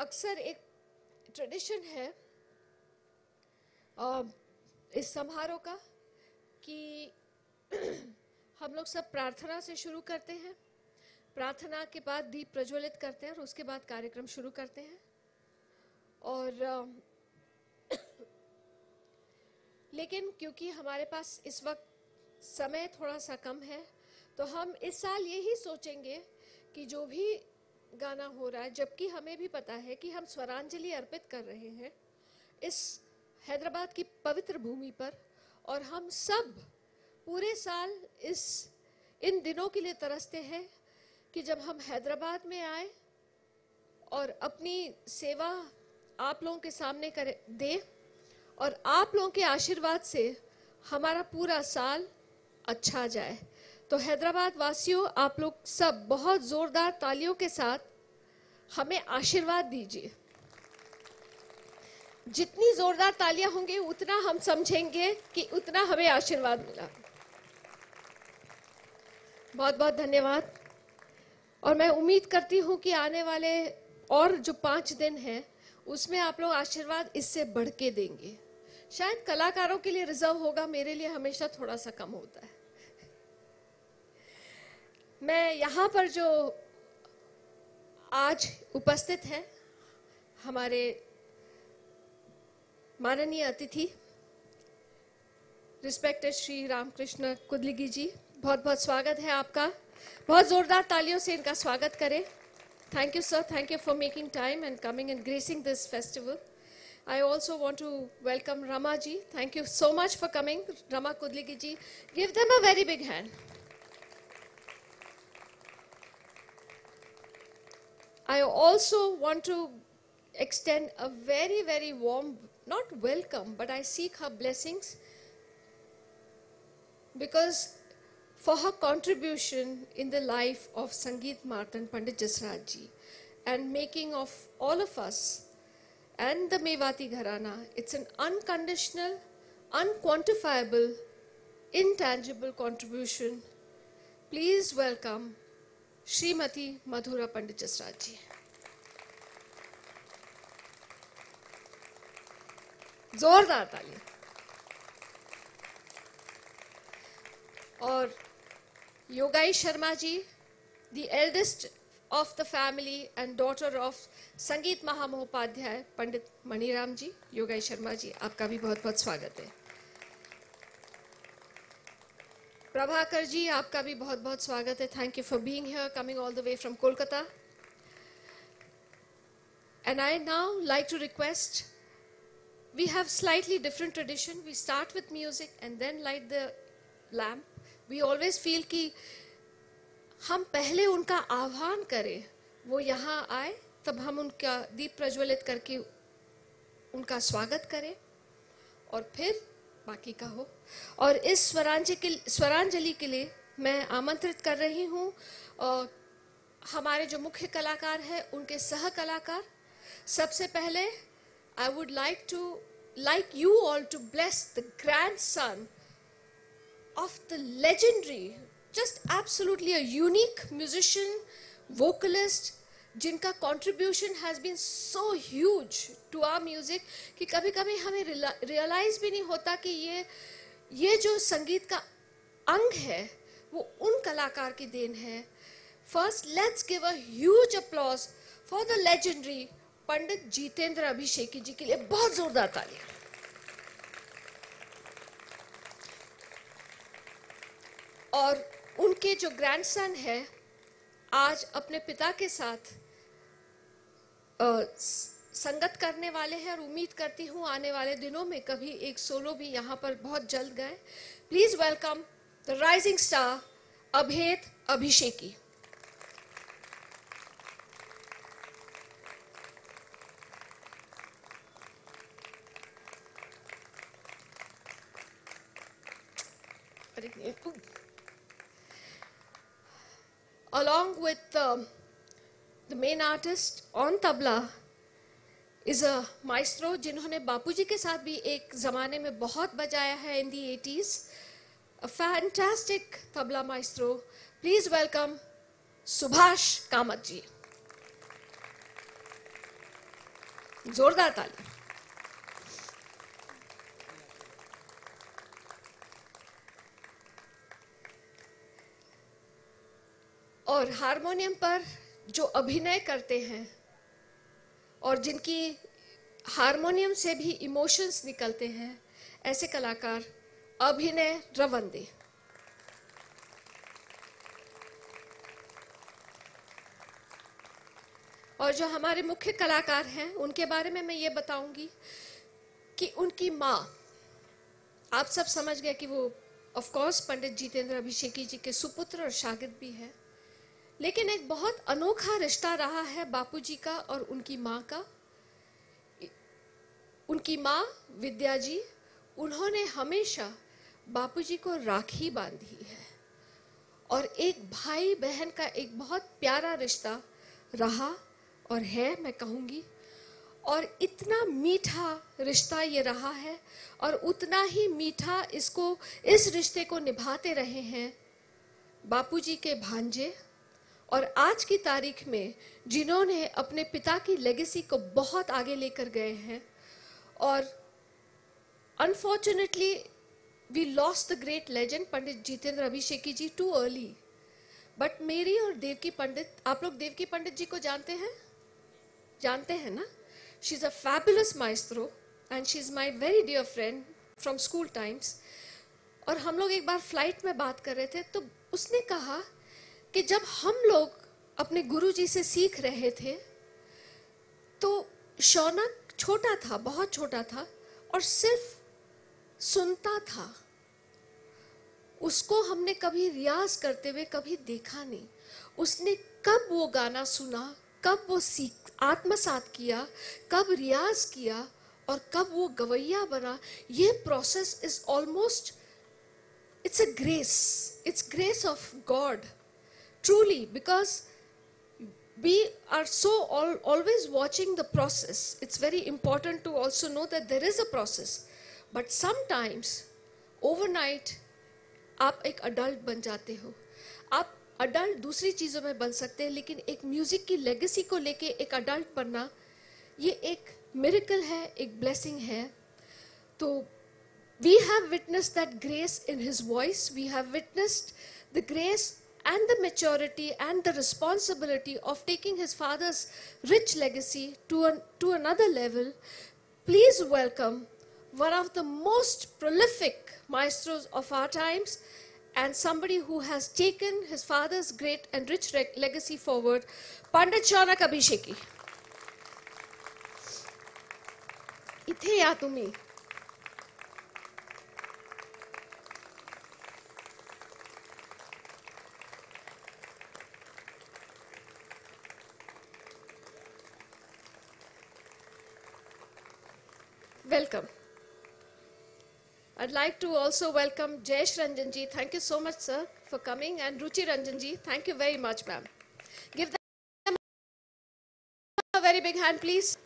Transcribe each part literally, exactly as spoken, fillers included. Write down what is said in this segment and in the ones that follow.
अक्सर एक ट्रेडिशन है आ, इस समारोह का कि हम लोग सब प्रार्थना से शुरू करते हैं, प्रार्थना के बाद दीप प्रज्वलित करते हैं और उसके बाद कार्यक्रम शुरू करते हैं। और आ, लेकिन क्योंकि हमारे पास इस वक्त समय थोड़ा सा कम है, तो हम इस साल यही सोचेंगे कि जो भी गाना हो रहा है, जबकि हमें भी पता है कि हम स्वरांजलि अर्पित कर रहे हैं इस हैदराबाद की पवित्र भूमि पर, और हम सब पूरे साल इस इन दिनों के लिए तरसते हैं कि जब हम हैदराबाद में आए और अपनी सेवा आप लोगों के सामने करें दें, और आप लोगों के आशीर्वाद से हमारा पूरा साल अच्छा जाए। तो हैदराबाद वासियों, आप लोग सब बहुत जोरदार तालियों के साथ हमें आशीर्वाद दीजिए। जितनी जोरदार तालियां होंगी उतना हम समझेंगे कि उतना हमें आशीर्वाद मिला। बहुत बहुत धन्यवाद। और मैं उम्मीद करती हूं कि आने वाले और जो पाँच दिन हैं उसमें आप लोग आशीर्वाद इससे बढ़ के देंगे। शायद कलाकारों के लिए रिजर्व होगा, मेरे लिए हमेशा थोड़ा सा कम होता है। मैं यहाँ पर जो आज उपस्थित हैं, हमारे माननीय अतिथि रिस्पेक्टेड श्री रामकृष्ण कुदलिगी जी, बहुत बहुत स्वागत है आपका। बहुत ज़ोरदार तालियों से इनका स्वागत करें। Thank you, sir. Thank you for making time and coming and gracing this festival. I also want to welcome Rama ji. Thank you so much for coming, Rama Kudligi ji. Give them a very big hand. I also want to extend a very, very warm, not welcome, but I seek her blessings because for her contribution in the life of Sangeet Martand, Pandit Jasraj ji, and making of all of us and the Mewati Gharana. It's an unconditional, unquantifiable, intangible contribution. Please welcome Shrimati Madhura Pandit Jasraj ji. जोरदार ताली। और Yogesh Sharma ji, the eldest of the family and daughter of Sangeet Mahamopadhyay Pandit Maniram ji, Yogesh Sharma ji, आपका भी बहुत बहुत स्वागत है। प्रभाकर जी, आपका भी बहुत बहुत स्वागत है। Thank you for being here, coming all the way from Kolkata. And I now like to request, we have slightly different tradition. We start with music and then light the lamp. We always feel कि हम पहले उनका आह्वान करें, वो यहाँ आए, तब हम उनका दीप प्रज्वलित करके उनका स्वागत करें और फिर बाकी का हो। और इस स्वरांजलि के स्वरांजलि के लिए मैं आमंत्रित कर रही हूँ हमारे जो मुख्य कलाकार हैं, उनके सह कलाकार। सबसे पहले I would like to like you all to bless the grandson of the legendary, just absolutely a unique musician, vocalist, जिनका contribution has been so huge to our music कि कभी कभी हमें realize भी नहीं होता कि ये ये जो संगीत का अंग है वो उन कलाकार की देन है। First, let's give a huge applause for the legendary पंडित जितेंद्र अभिषेकी जी के लिए बहुत जोरदार तालियां। और उनके जो ग्रैंडसन है, आज अपने पिता के साथ आ, संगत करने वाले हैं और उम्मीद करती हूँ आने वाले दिनों में कभी एक सोलो भी यहाँ पर बहुत जल्द गए। Please welcome the rising star Abhed Abhisheki. Along with um, the main artist on tabla is a maestro जिन्होंने बापूजी के साथ भी एक ज़माने में बहुत बजाया है in the eighties, a fantastic tabla maestro. Please welcome Subhash Kamat ji. जोरदार ताली। और हारमोनियम पर जो अभिनय करते हैं और जिनकी हारमोनियम से भी इमोशंस निकलते हैं, ऐसे कलाकार अभिनव रवंदे। और जो हमारे मुख्य कलाकार हैं उनके बारे में मैं ये बताऊंगी कि उनकी माँ, आप सब समझ गए कि वो ऑफ कोर्स पंडित जितेंद्र अभिषेकी जी के सुपुत्र और शागिर्द भी हैं, लेकिन एक बहुत अनोखा रिश्ता रहा है बापूजी का और उनकी माँ का। उनकी माँ विद्या जी, उन्होंने हमेशा बापूजी को राखी बांधी है और एक भाई बहन का एक बहुत प्यारा रिश्ता रहा और है, मैं कहूँगी। और इतना मीठा रिश्ता ये रहा है और उतना ही मीठा इसको इस रिश्ते को निभाते रहे हैं बापूजी के भांजे, और आज की तारीख में जिन्होंने अपने पिता की लेगेसी को बहुत आगे लेकर गए हैं। और unfortunately we lost the great legend Pandit Jitendra Abhisheki ji too early, but मेरी और देवकी पंडित, आप लोग देवकी पंडित जी को जानते हैं, जानते हैं ना? She is a fabulous maestro and she is my very dear friend from school times. और हम लोग एक बार फ्लाइट में बात कर रहे थे तो उसने कहा कि जब हम लोग अपने गुरुजी से सीख रहे थे तो शौनक छोटा था, बहुत छोटा था और सिर्फ सुनता था, उसको हमने कभी रियाज करते हुए कभी देखा नहीं। उसने कब वो गाना सुना, कब वो सीख आत्मसात किया, कब रियाज किया और कब वो गवैया बना, ये process is almost, it's a grace, it's grace of God truly, because we are so all, always watching the process. It's very important to also know that there is a process, but sometimes overnight आप एक adult बन जाते हो। आप adult दूसरी चीज़ों में बन सकते हैं, लेकिन एक music की legacy को लेके एक adult बनना, ये एक miracle है, एक blessing है। तो we have witnessed that grace in his voice, we have witnessed the grace and the maturity and the responsibility of taking his father's rich legacy to an, to another level. Please welcome one of the most prolific maestros of our times and somebody who has taken his father's great and rich legacy forward, Pandit Shounak Abhisheki. Ithe ya tumi welcome. I'd like to also welcome Joshi Ranjan ji. Thank you so much, sir, for coming, and Ruchi Ranjan ji. Thank you very much, ma'am. Give them a very big hand, please.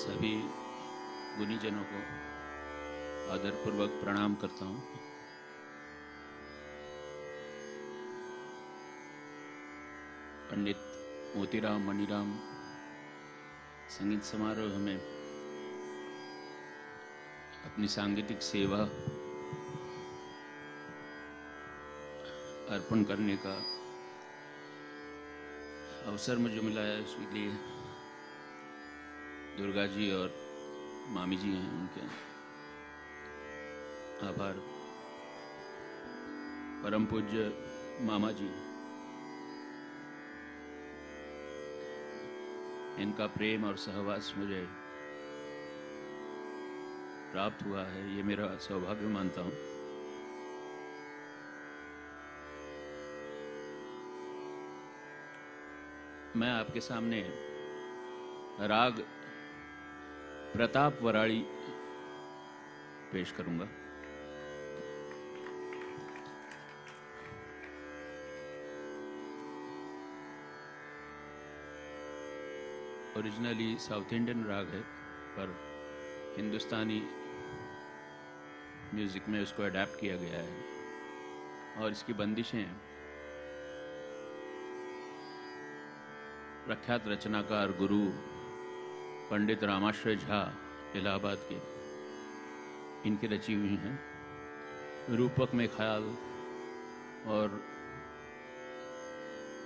सभी गुणीजनों को आदरपूर्वक प्रणाम करता हूँ। पंडित मोतीराम मणिराम संगीत समारोह में अपनी सांगीतिक सेवा अर्पण करने का अवसर मुझे मिला है, इसके लिए दुर्गा जी और मामी जी हैं, उनके आभार। परम पूज्य मामा जी, इनका प्रेम और सहवास मुझे प्राप्त हुआ है, ये मेरा सौभाग्य मानता हूँ। मैं आपके सामने राग प्रताप वराड़ी पेश करूंगा। ओरिजिनली साउथ इंडियन राग है, पर हिंदुस्तानी म्यूज़िक में उसको अडैप्ट किया गया है और इसकी बंदिशें प्रख्यात रचनाकार गुरु पंडित रामाश्रय झा इलाहाबाद के, इनकी रची हुई हैं। रूपक में ख्याल और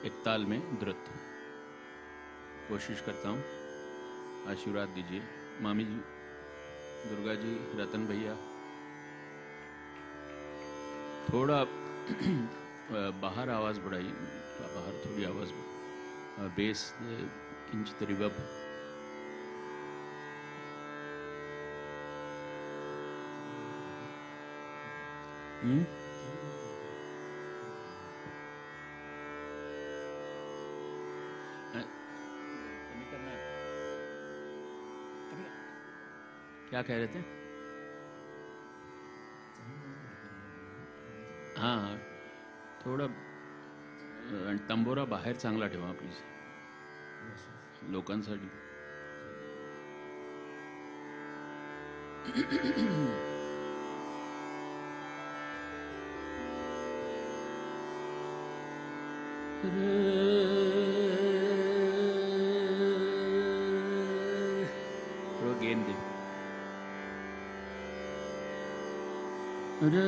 एक ताल में द्रुत, कोशिश करता हूँ। आशीर्वाद दीजिए मामी जी, दुर्गा जी, रतन भैया। थोड़ा बाहर आवाज़ बढ़ाइए, बाहर थोड़ी आवाज़, बेस किंचित रिवर्ब। हम्म क्या कह रहे थे? हाँ, थोड़ा तंबोरा बाहेर चांगला ठेवा प्लीज, लोकांसाठी। थोड़ा गेंद दे। Re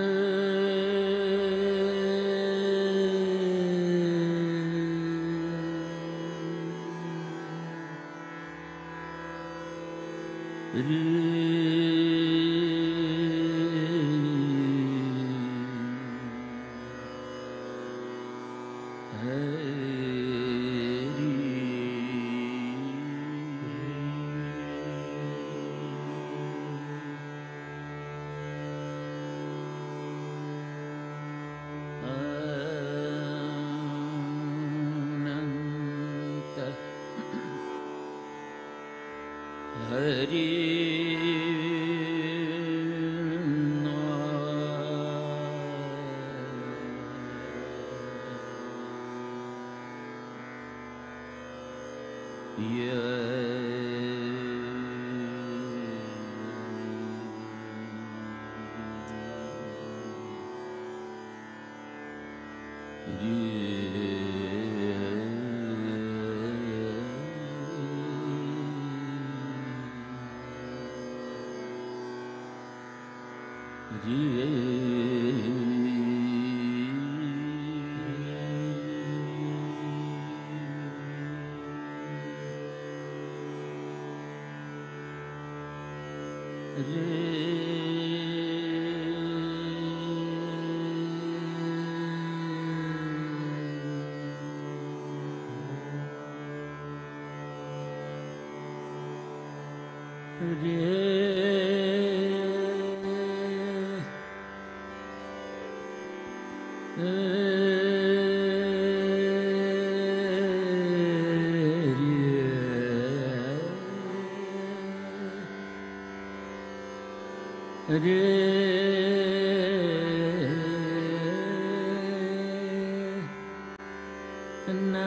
Na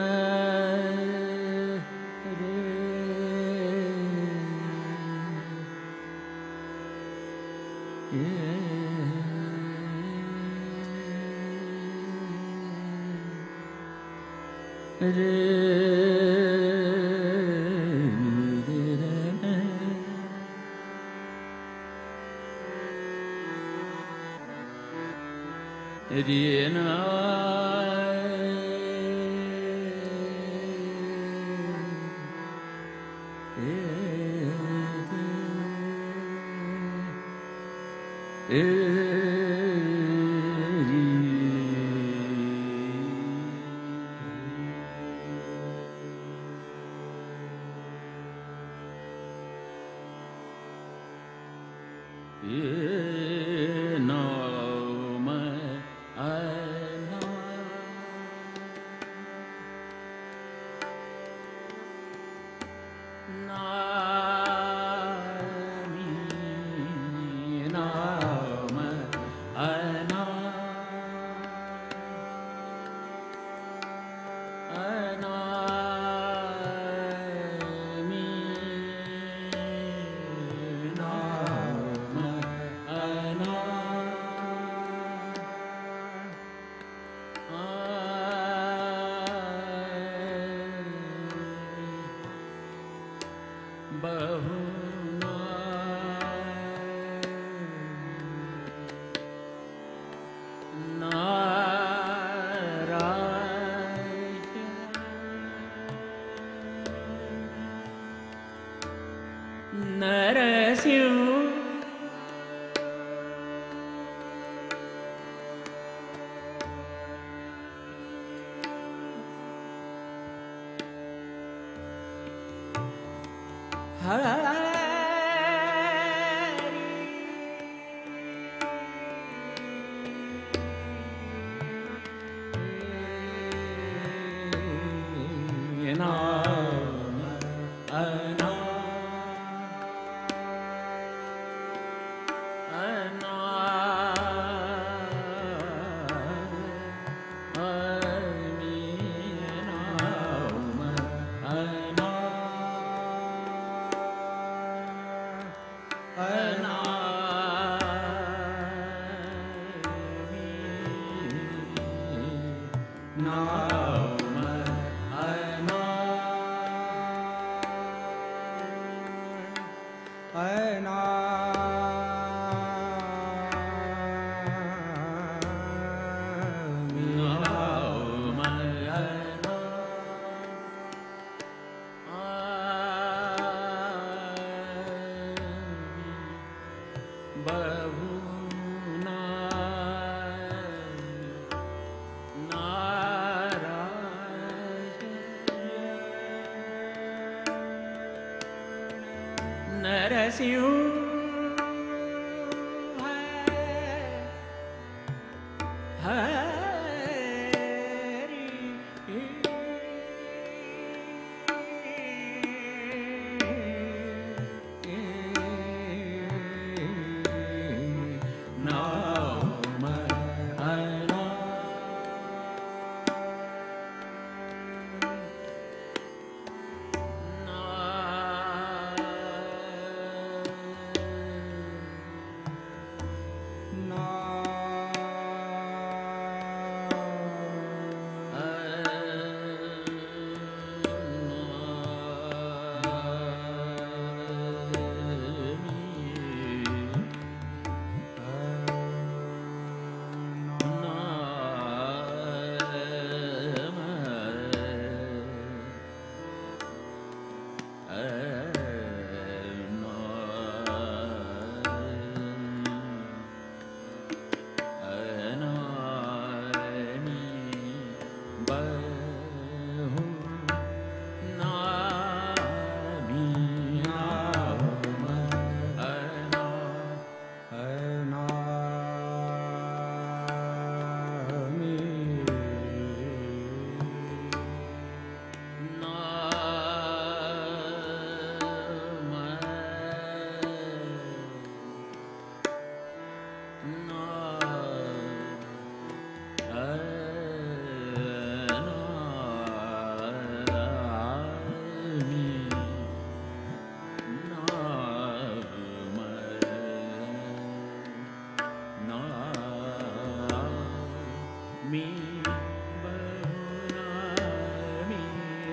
re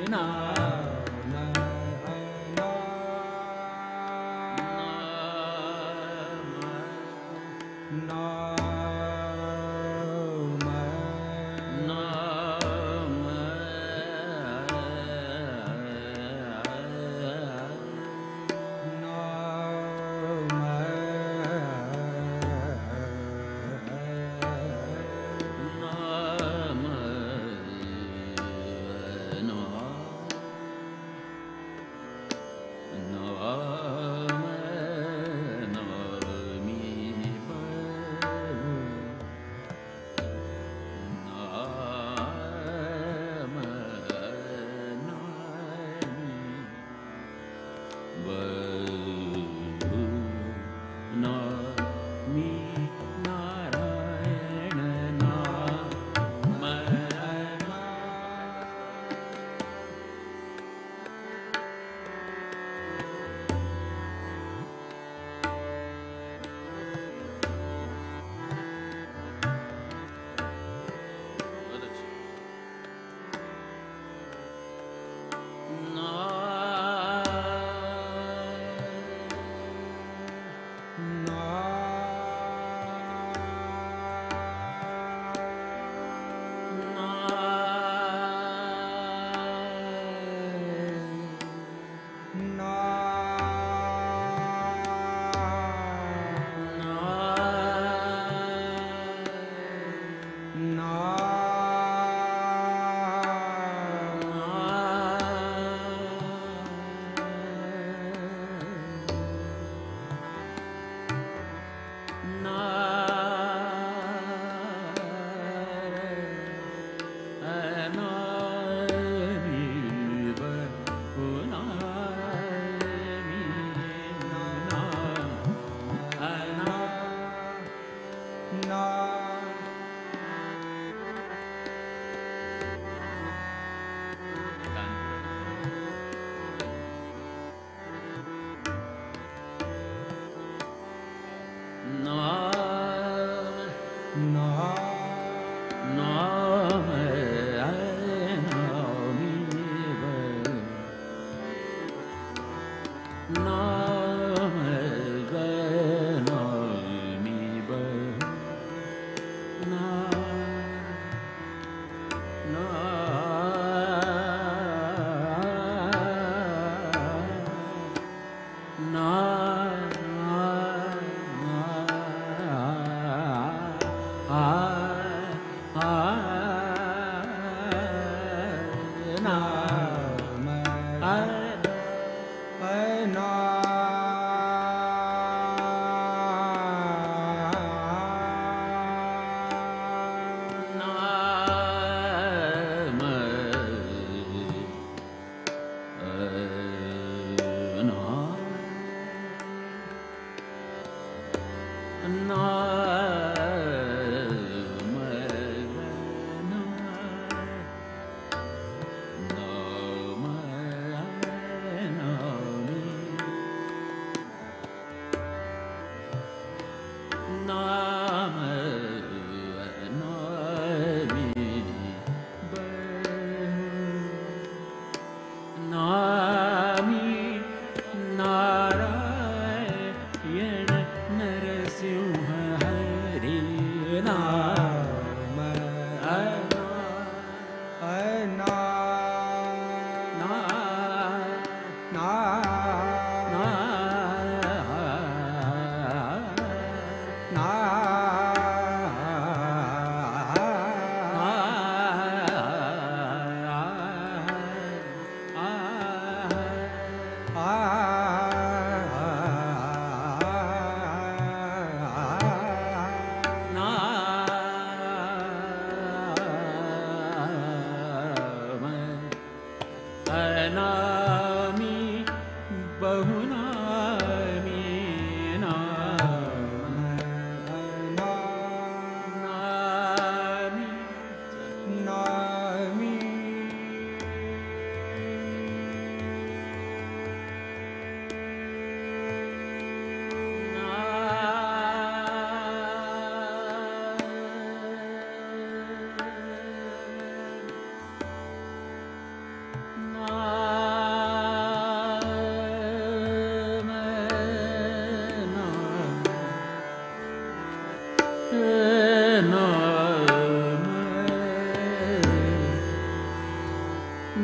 Na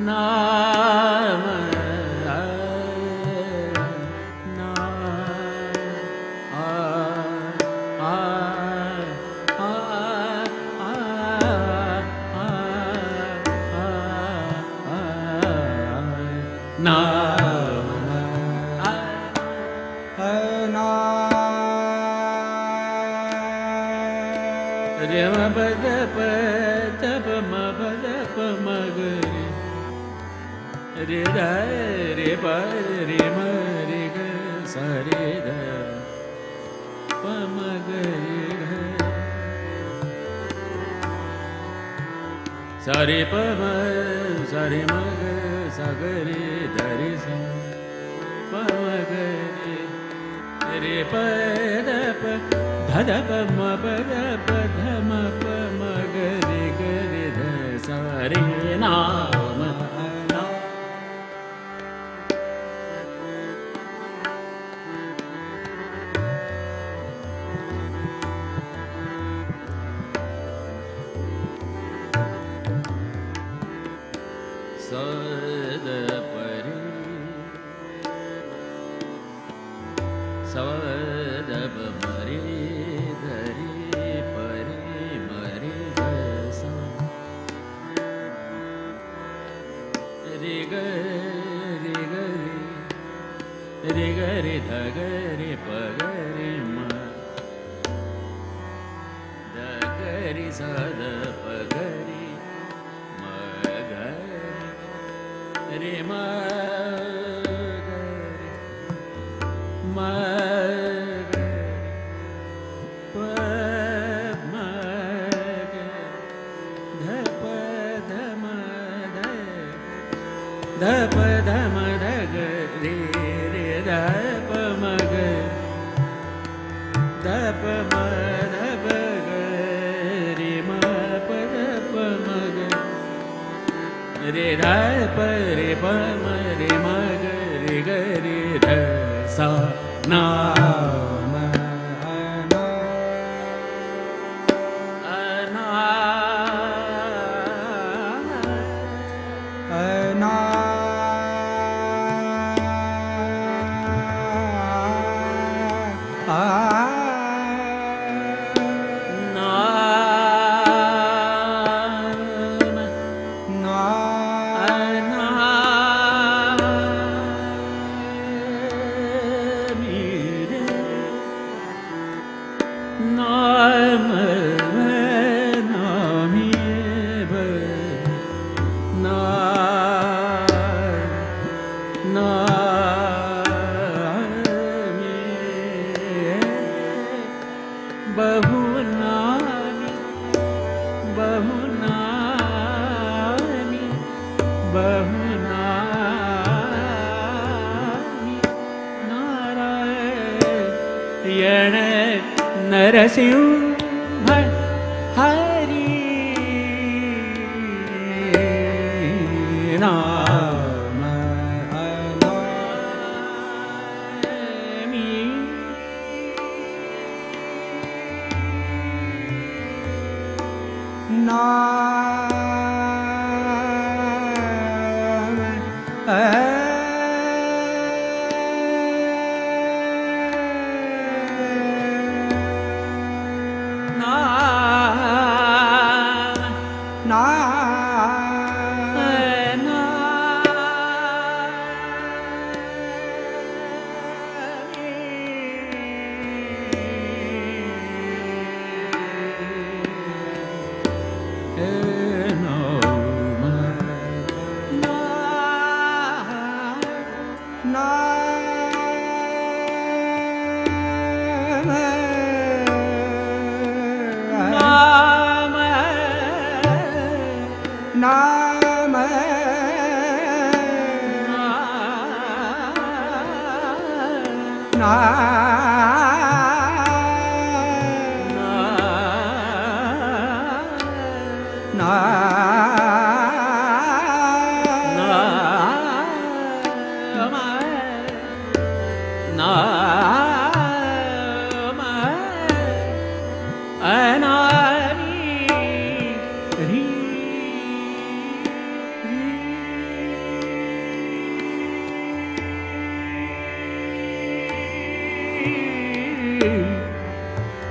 नाम re da re pa re ma re ga sa re da pa ma ga re ga sa re pa ma sa re ma ga sa ga re da re sa pa ma ga re re pa da pa dha da pa ma pa da pa dha ma pa ma ga re ga re da sa re na ma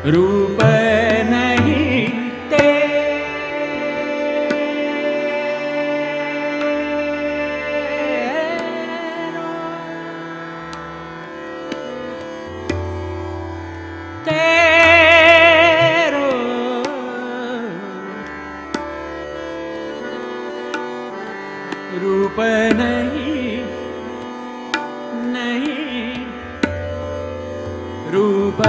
रूप नहीं तेरो रूप नहीं नहीं रूप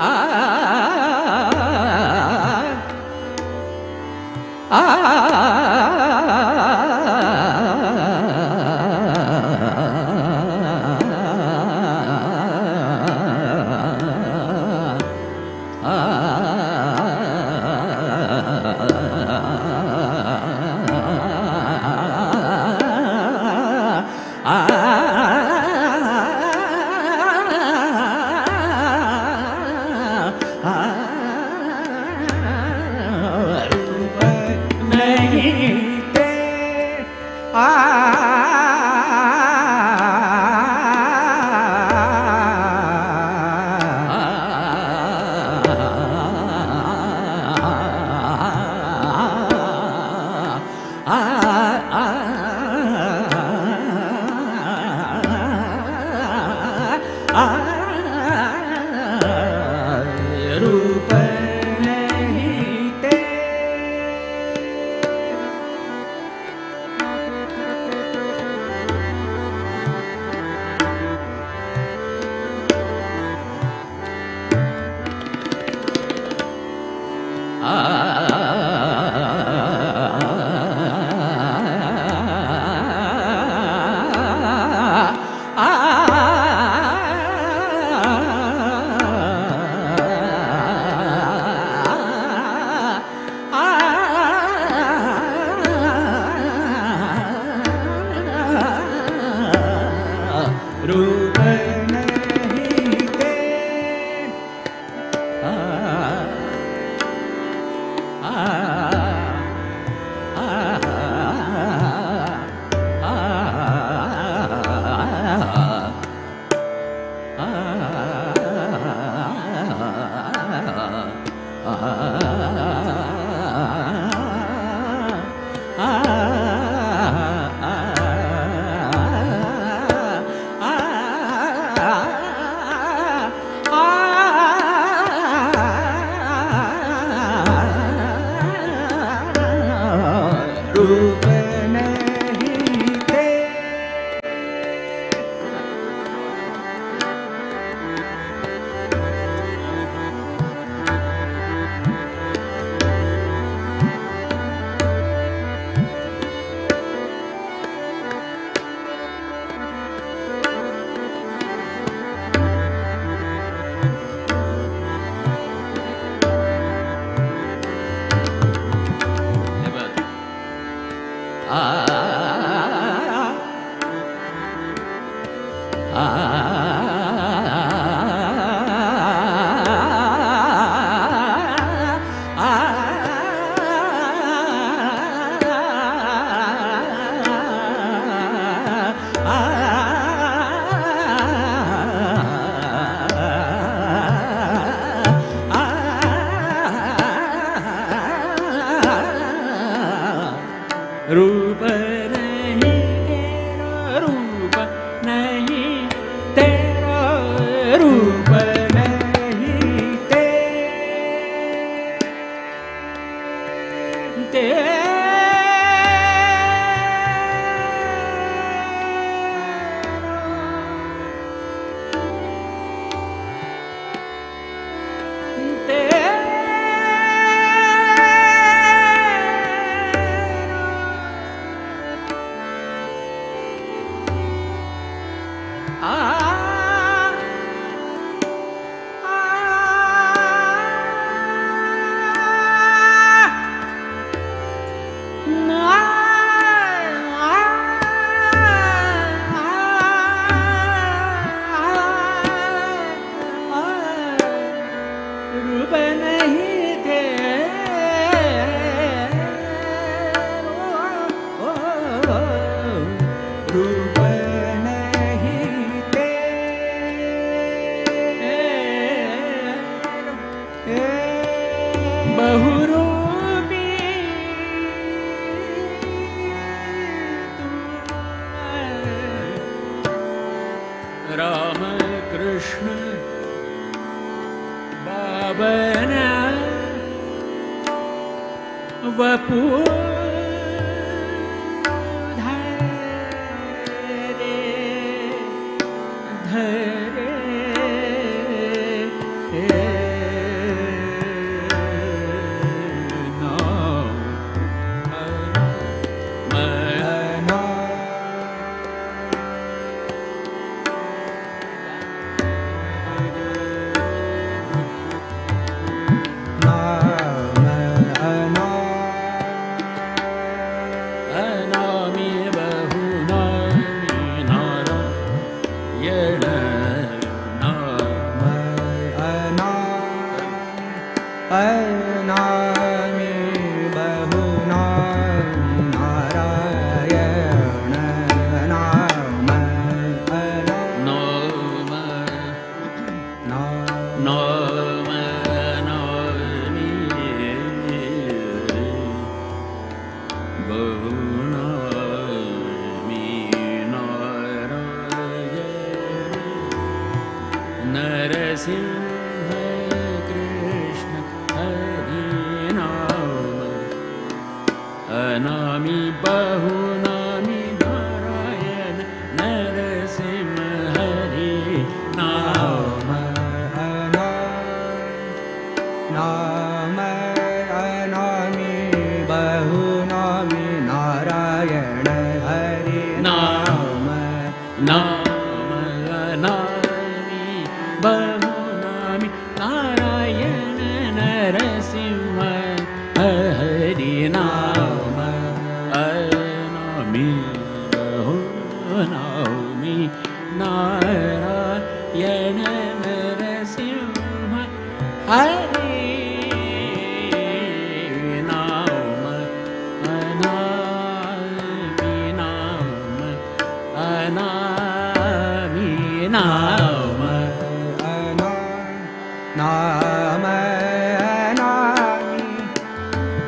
ah Namah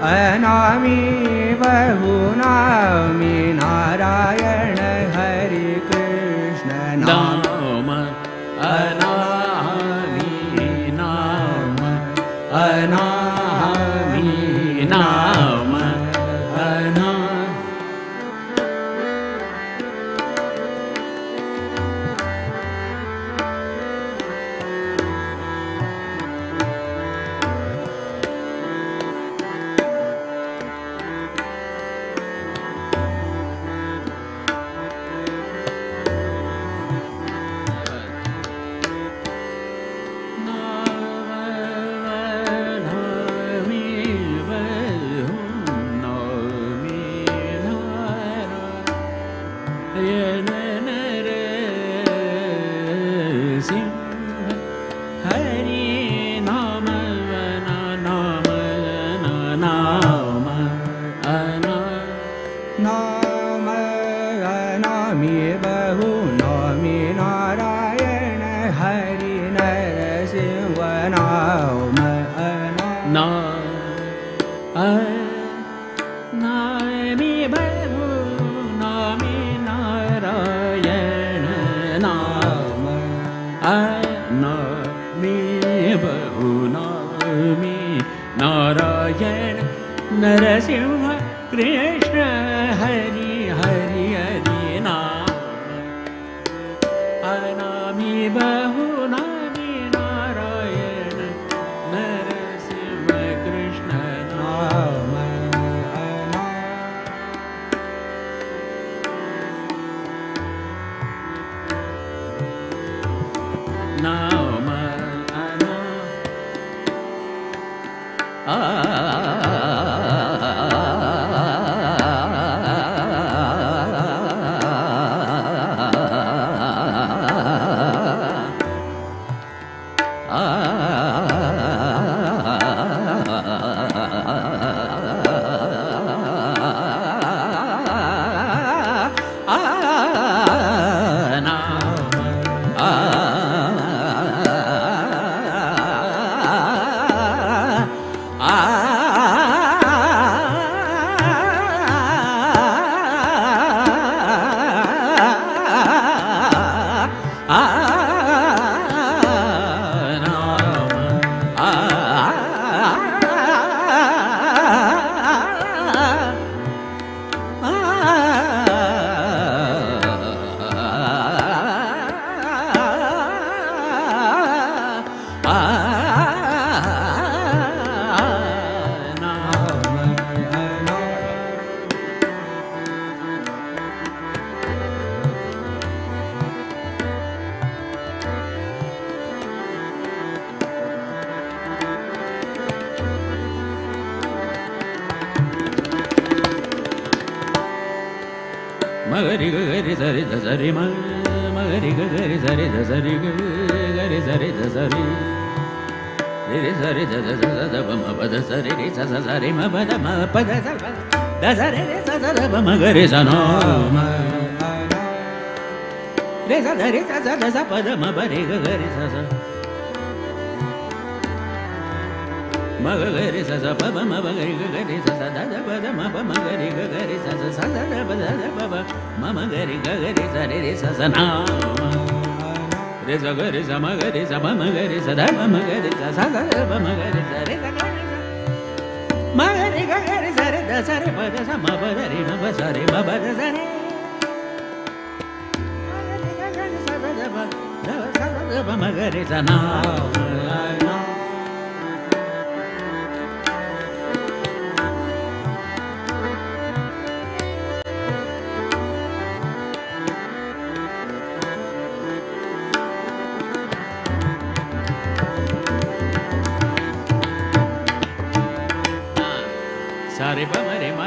अनामी बहुनामी Narayan Hari Krishna नाम अनामी नाम अनामी नाम अना। नरसिंह कृष्ण हरि हरि हरि नाम अनामी बहुनामी नारायण नरसिंह कृष्ण नाम नाम अना re sa no ma re sa re sa sa sa pa da ma ba re ga re sa sa ma ga re sa sa pa ba ma ba re ga re sa sa da da ba da ma ba ma ga re ga re sa sa sa da da ba da ba ba ma ma ga re ga re sa re sa sa na re sa ga re sa ma ga re sa ba ma ga re sa da ba ma ga re sa sa da ba ma ga re sa re sa ma ga re ga re sa re da sa re ba da sa ma ba da re ma ba sa re ma ba da sa re ma ga re sa da ba da sa da ba ma ga re sa na re ma ba re ma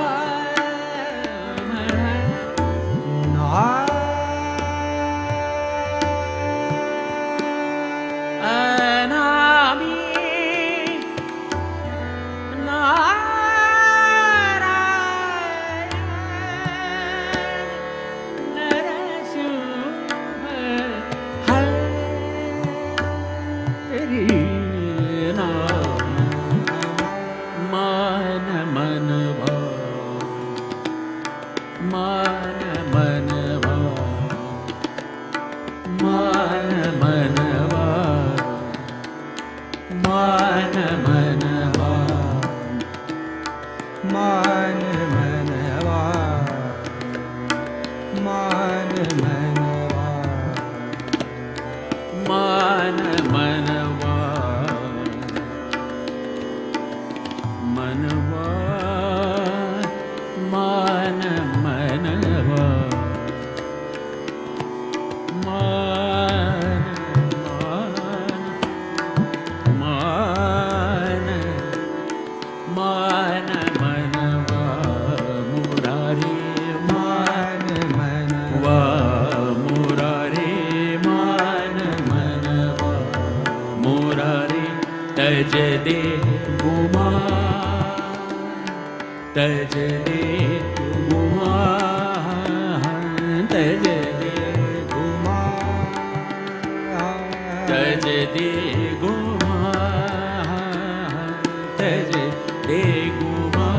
ana mi मान मनवा मान मनवा मान मनवा मान मनवा मनवा मान मनवा तज दे घुमा तज दे घुमा तज दे घुमा तज दे घुमा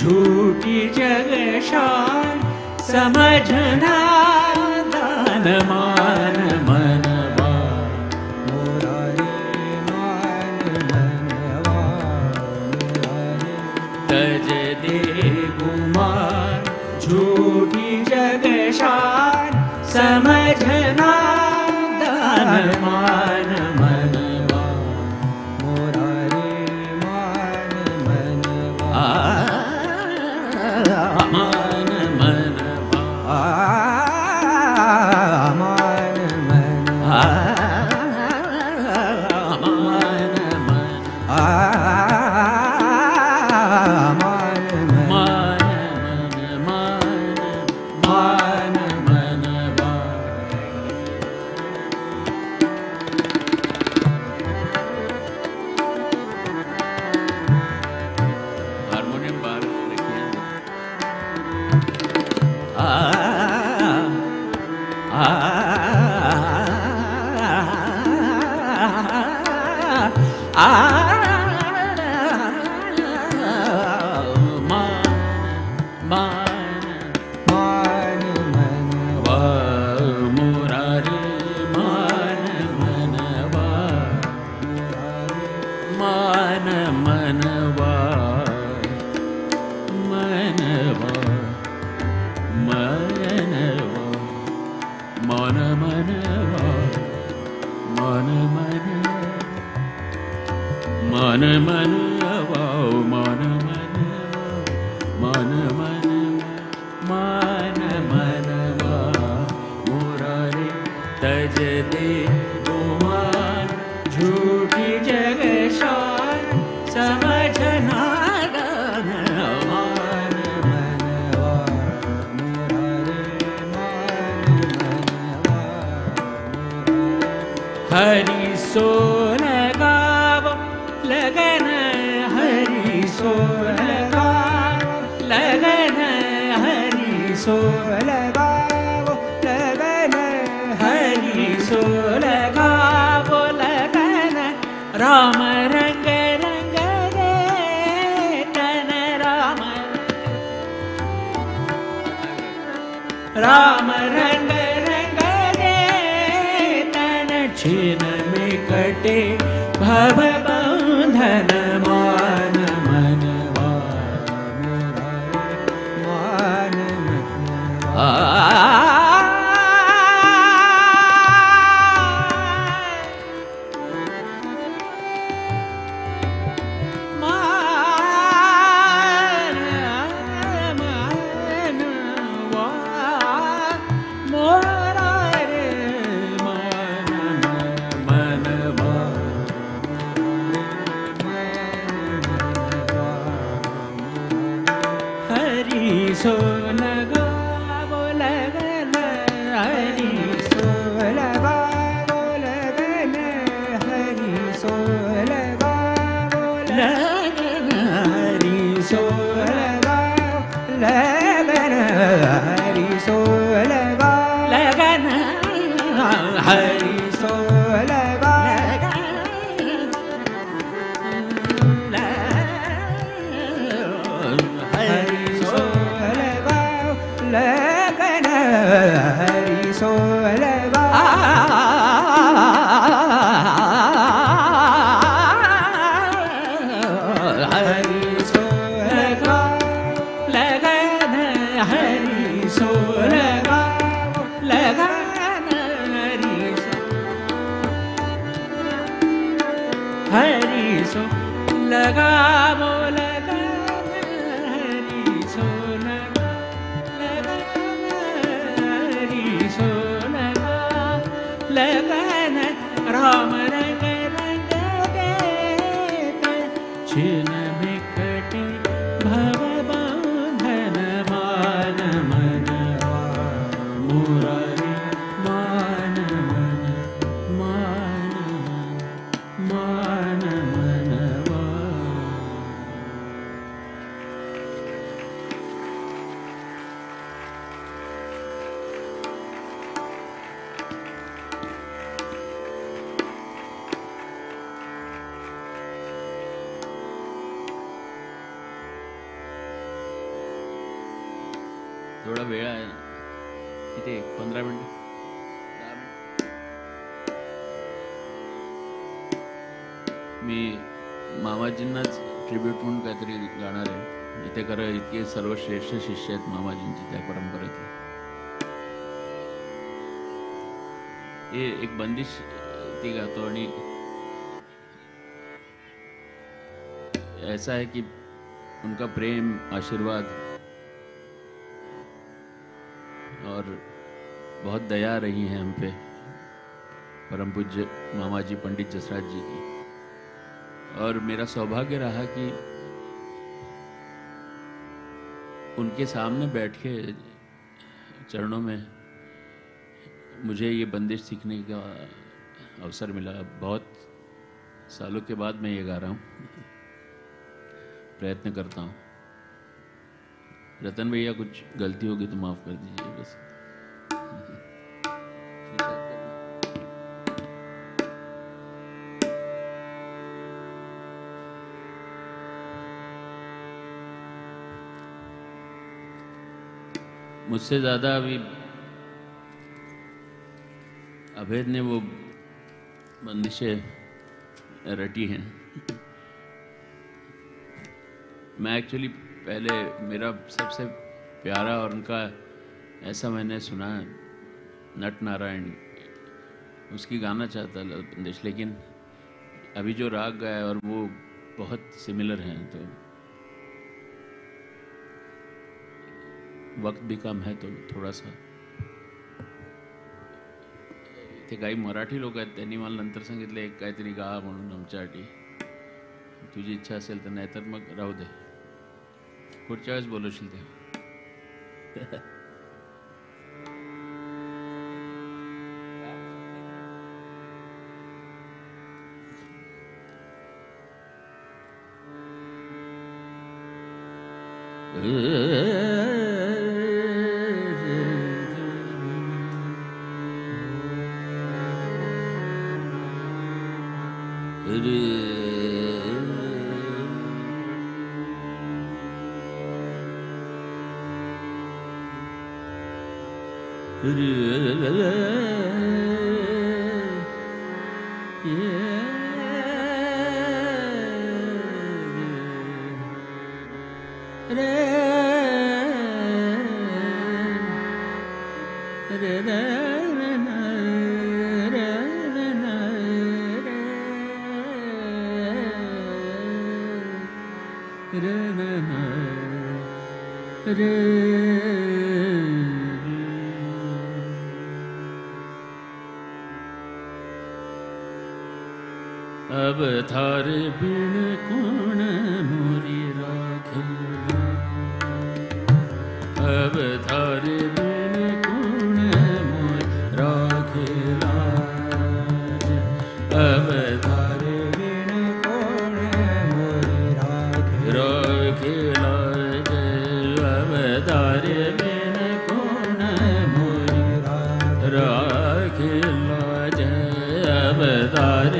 झूठी जगशान समझना दान मान मनवा मुरारी मान मनवा तज शान समझना दान मान मनवा मुरारी मान मनवा मान मनवा मान मनवा मान मनवा हरी सो लगावो लगा हरी सो लगा लगा हरी सो लगा लगा राम रंग रंग देता छिन बिकटे भव बंधन मान मन मुरारी मान मन मान मान मन थोड़ा वेळ आहे किती पंधरा मिनिट मी मामाजींनाच ट्रिब्यूट म्हणून काहीतरी गाणार आहे इथे खरं इतके सर्वश्रेष्ठ शिष्य आहेत मामाजींची त्या परंपरेतले हे एक बंदिश ती गातो आणि ऐसा आहे की उनका प्रेम आशीर्वाद और बहुत दया रही है हम पे परम पूज्य मामा जी पंडित जसराज जी की और मेरा सौभाग्य रहा कि उनके सामने बैठ के चरणों में मुझे ये बंदिश सीखने का अवसर मिला। बहुत सालों के बाद मैं ये गा रहा हूँ, प्रयत्न करता हूँ। रतन भैया कुछ गलती होगी तो माफ़ कर दीजिए। बस मुझसे ज़्यादा अभी अभेद ने वो बंदिशें रटी हैं। मैं एक्चुअली पहले मेरा सबसे प्यारा और उनका ऐसा मैंने सुना नट नारायण, उसकी गाना चाहता बंदिश, लेकिन अभी जो राग गाया और वो बहुत सिमिलर हैं तो वक्त भी कम है तो थोड़ा सा ते काही मराठी लोक आहेत त्यांनी मला नंतर सांगितलं एक काहीतरी गा म्हणून आमच्यासाठी, तुझी इच्छा असेल तर, नाहीतर मग राहू दे, पुढच्या वेळेस बोलशील ते। अब थार बिन कौन मोरी राखिला, अब थार बिन कौन मोरी राखिला, अब थार बिन कौन मोरी राखिला, अब थार बिन कौन मोरी राखिला, अब थार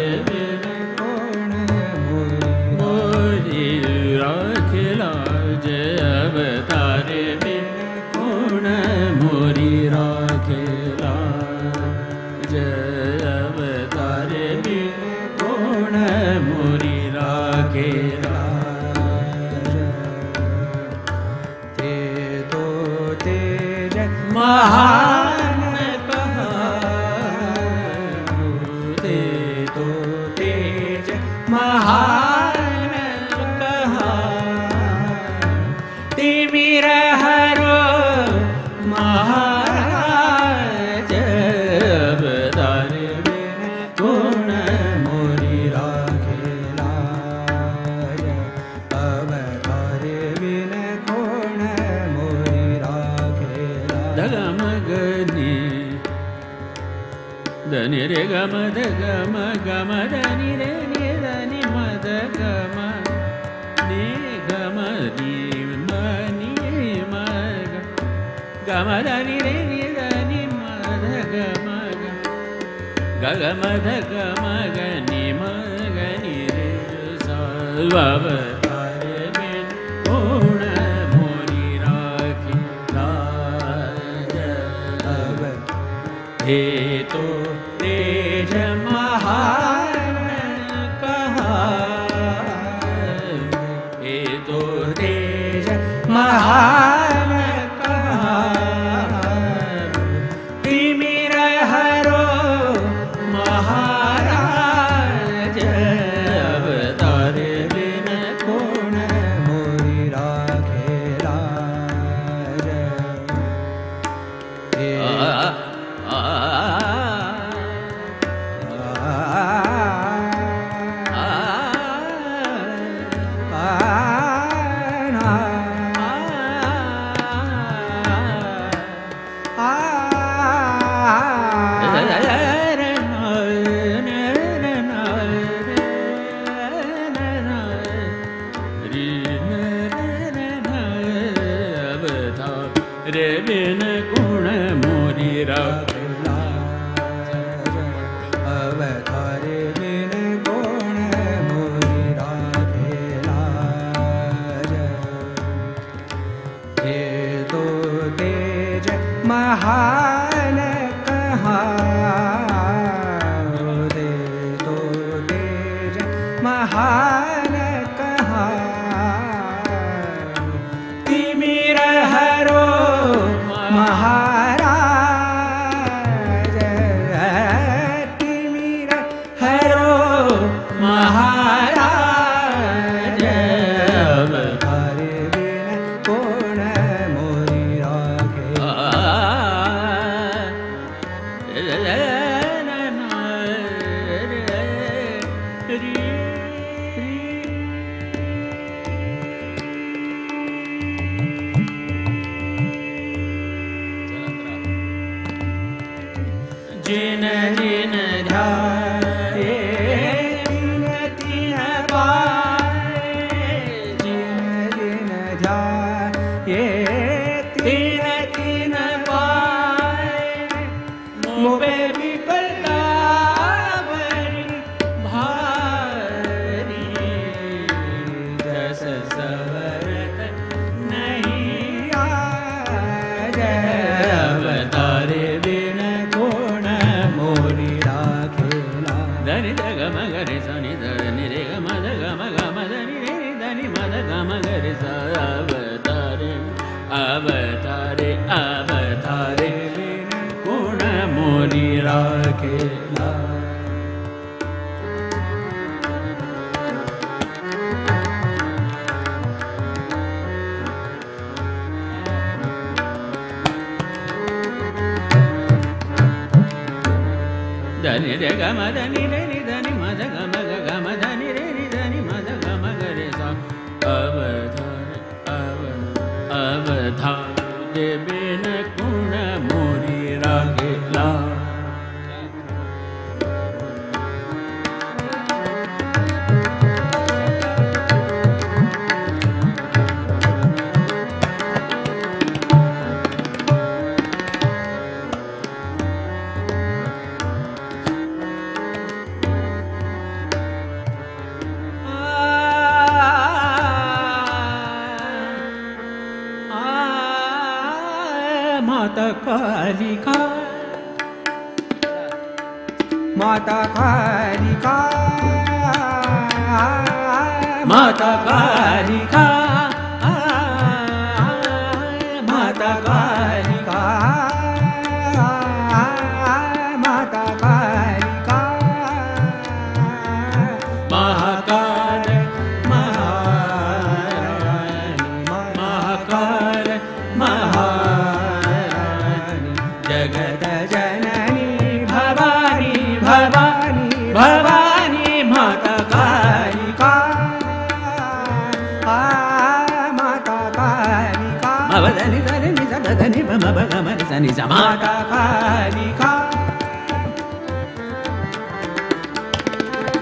सनी जमा का खाली खा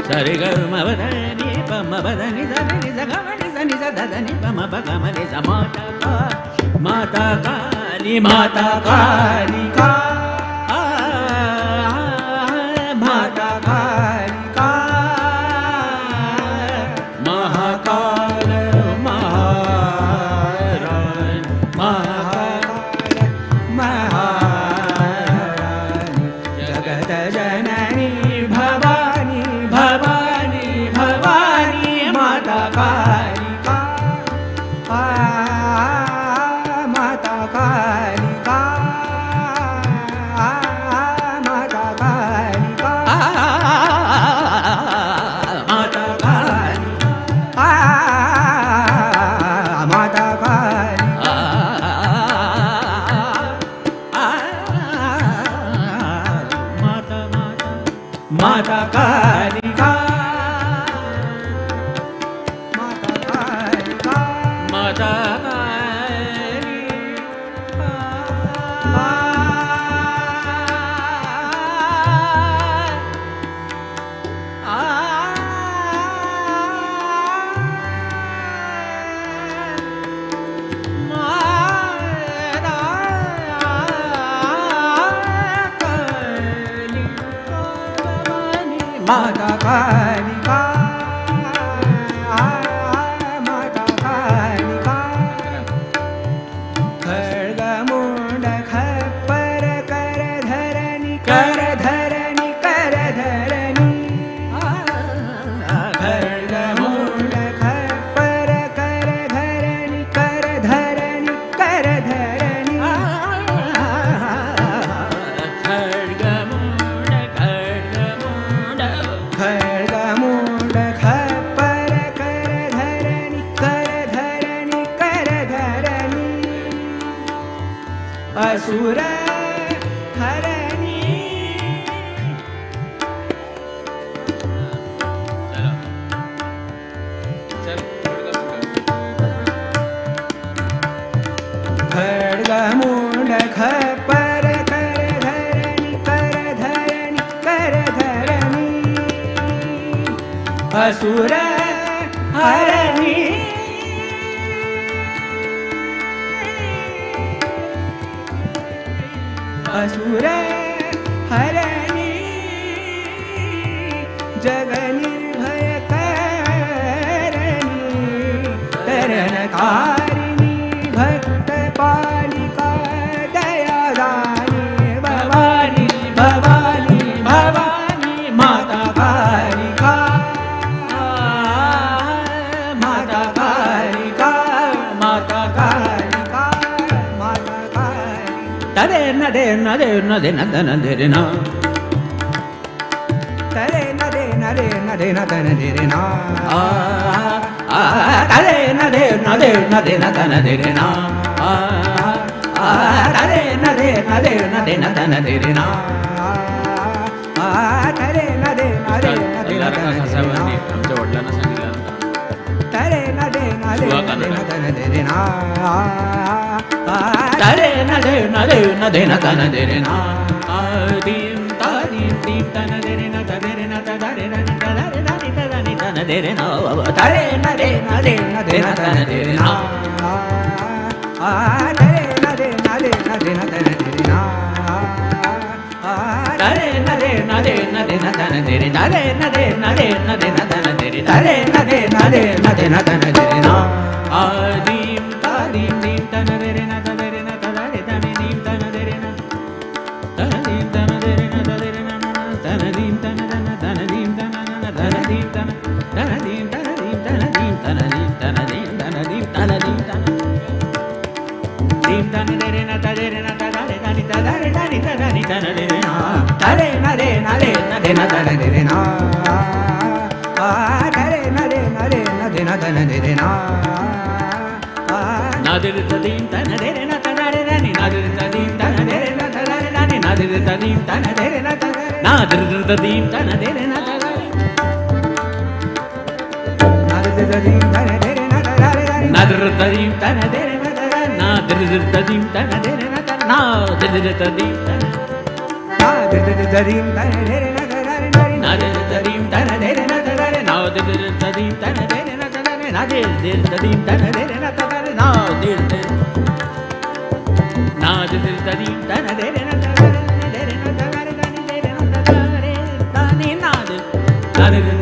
सरे गम बदनी पम बदनी सनी जगमनी सनी सदनी पम बगमनी समाता का माता काली माता काली का माता काली का महाकाल महाराण महाकाल महाराण जगत जननी भवानी भवानी भवानी माता काली का माता काली का माता काली का माता काली माता काली माता माता माता काली का माता काली का माता काली का माता काली का माता काली का खड्ग मुंड खप्पर कर धरणी कर धरणी कर धरणी खड्ग मुंड खप्पर कर धरणी कर धरणी कर धरणी खड्ग मुंड खड्ग मुंड खड्ग मुंड खप्पर कर धरणी कर धरणी कर धरणी असुर हरणी खड्ग मुंड खप्पर कर धरणी कर धरणी कर धरणी असुर हरणी असुर हरणी जगनिर्भय करणी तरणकारिणी भक्त पालिका दयादानी भवानी भवानी भवानी माता काली का माता काली का माता काली का माता काली तरे नदे नदे नदे नद नदे रे ना तरे नदे नदे नदे नद नदे रे ना आ आ तरे नदे नदे नदे नद नदे रे ना आ आ तरे नदे नदे नदे नद नदे रे ना आ तरे नदे नदे नदे नद नदे रे ना आमच्या वडिलांना सांगितलं तरे नदे नदे नदे नद नदे रे ना आ आ तरे नदे नदे नदे नद नदे रे ना आ दीम तादीम दीम तन दे रे ना तदे रे ना तदरे ना तदरे ना तदरे ना नदे रे ना तरे नदे नदे नदे नद नदे रे ना आ तरे नदे नदे नदे नद नदे रे ना आ तरे नदे नदे नदे नद नदे रे तरे नदे नदे नदे नद नदे रे तरे नदे नदे नदे नद नदे रे ना आ दीम तादीम दीम तन दे रे ना तदे रे ना तदरे ना दीम तन दे रे ना तदीम तन दे रे ना तदे रे ना तदीम तन तन तदीम तन ना तदीम तन तदीम तदीम तदीम तदीम तदीम तदीम तदीम तदीम दीम तन दे रे ना तदे रे ना तदरे ना तदरे ना तदरे ना तदरे ना तरे नरे नरे नदे ना तदरे रे ना आ तरे नरे नरे नदे ना तदरे रे ना आ नदीर तदीम तन दे रे ना तदरे ना नदीर तदीम तन दे रे ना तदरे ना नदीर तदीम तन दे रे ना तदरे नदीर तदीम तन दे रे ना तदरे नदीर तदीम तन दे रे ना तदरे नदीर तदीम तन दे रे ना तदरे na dir dir tadim tan dir na tan ना दरी दरी ना दरी दरी ना दरी दरी ना दरी दरी ना दरी दरी ना दरी दरी ना दरी दरी ना दरी दरी ना दरी दरी ना दरी दरी ना दरी दरी ना दरी दरी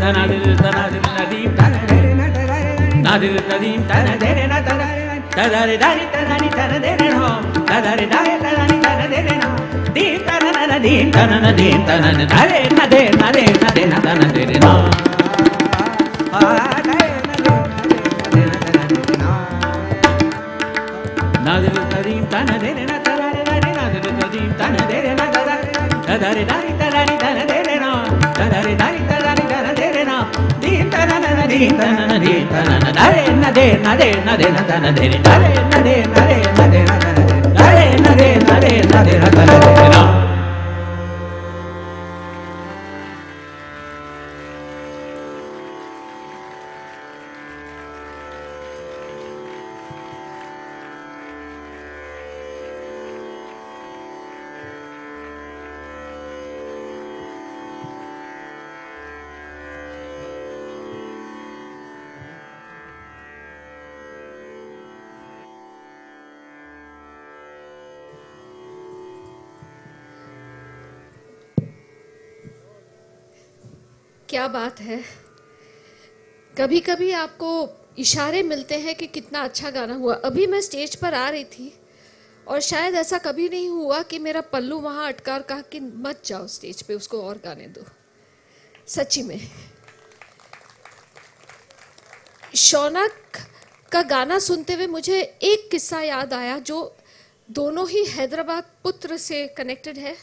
na na dil ta na dil na dil ta na dil ta dil ta na de na ta na ta da re da ni ta na ni ta na de ho ta da re da ni ta na ni ta na de na di ta na na di ta na na di ta na na re na de na de na de na ta na de na ha da na dil ta dil ta na de na ta da re da ni na dil ta dil ta na de na ta da re da ni ta na ni ta na de na ta da re da ni na na de na na da re na de na de na de na ta na de re na de na de na de na de na ta re na de na de na de na ta na na क्या बात है। कभी कभी आपको इशारे मिलते हैं कि कितना अच्छा गाना हुआ। अभी मैं स्टेज पर आ रही थी और शायद ऐसा कभी नहीं हुआ कि मेरा पल्लू वहाँ अटका और कहा कि मत जाओ स्टेज पे, उसको और गाने दो। सच्ची में शौनक का गाना सुनते हुए मुझे एक किस्सा याद आया जो दोनों ही हैदराबाद पुत्र से कनेक्टेड है।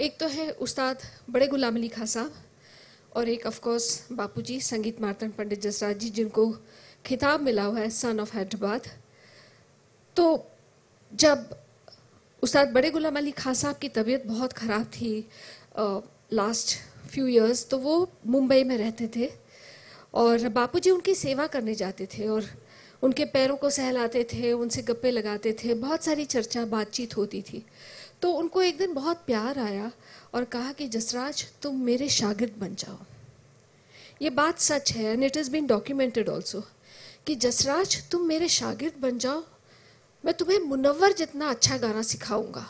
एक तो है उस्ताद बड़े गुलाम अली खान साहब और एक ऑफकोर्स बापूजी संगीत मारतंड पंडित जसराज जी जिनको खिताब मिला हुआ है सन ऑफ हैदराबाद। तो जब उस्ताद बड़े गुलाम अली खान साहब की तबीयत बहुत ख़राब थी लास्ट फ्यू इयर्स, तो वो मुंबई में रहते थे और बापूजी उनकी सेवा करने जाते थे और उनके पैरों को सहलाते थे, उनसे गप्पे लगाते थे, बहुत सारी चर्चा बातचीत होती थी। तो उनको एक दिन बहुत प्यार आया और कहा कि जसराज तुम मेरे शागिर्द बन जाओ। ये बात सच है and it is been documented also कि जसराज तुम मेरे शागिर्द बन जाओ, मैं तुम्हें मुनव्वर जितना अच्छा गाना सिखाऊंगा।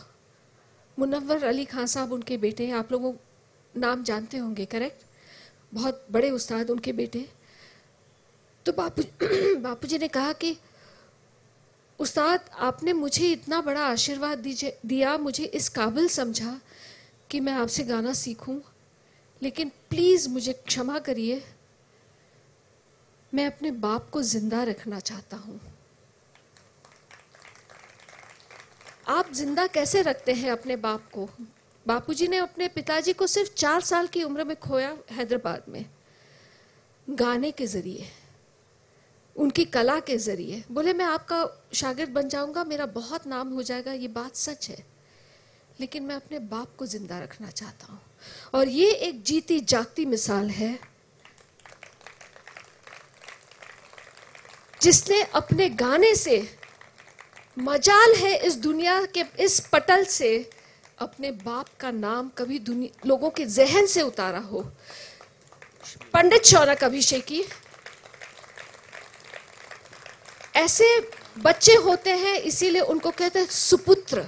मुनव्वर अली खान साहब उनके बेटे, आप लोगों नाम जानते होंगे, करेक्ट, बहुत बड़े उस्ताद उनके बेटे। तो बापू बापूजी ने कहा कि उस्ताद आपने मुझे इतना बड़ा आशीर्वाद दीजिए दिया, मुझे इस काबिल समझा कि मैं आपसे गाना सीखूं, लेकिन प्लीज़ मुझे क्षमा करिए, मैं अपने बाप को जिंदा रखना चाहता हूं। आप जिंदा कैसे रखते हैं अपने बाप को? बापूजी ने अपने पिताजी को सिर्फ चार साल की उम्र में खोया हैदराबाद में, गाने के ज़रिए, उनकी कला के ज़रिए। बोले मैं आपका शागिर्द बन जाऊंगा, मेरा बहुत नाम हो जाएगा, ये बात सच है, लेकिन मैं अपने बाप को जिंदा रखना चाहता हूँ। और ये एक जीती जागती मिसाल है जिसने अपने गाने से, मजाल है इस दुनिया के इस पटल से, अपने बाप का नाम कभी दुनिया लोगों के जहन से उतारा हो। पंडित शौनक अभिषेकी ऐसे बच्चे होते हैं, इसीलिए उनको कहते हैं सुपुत्र,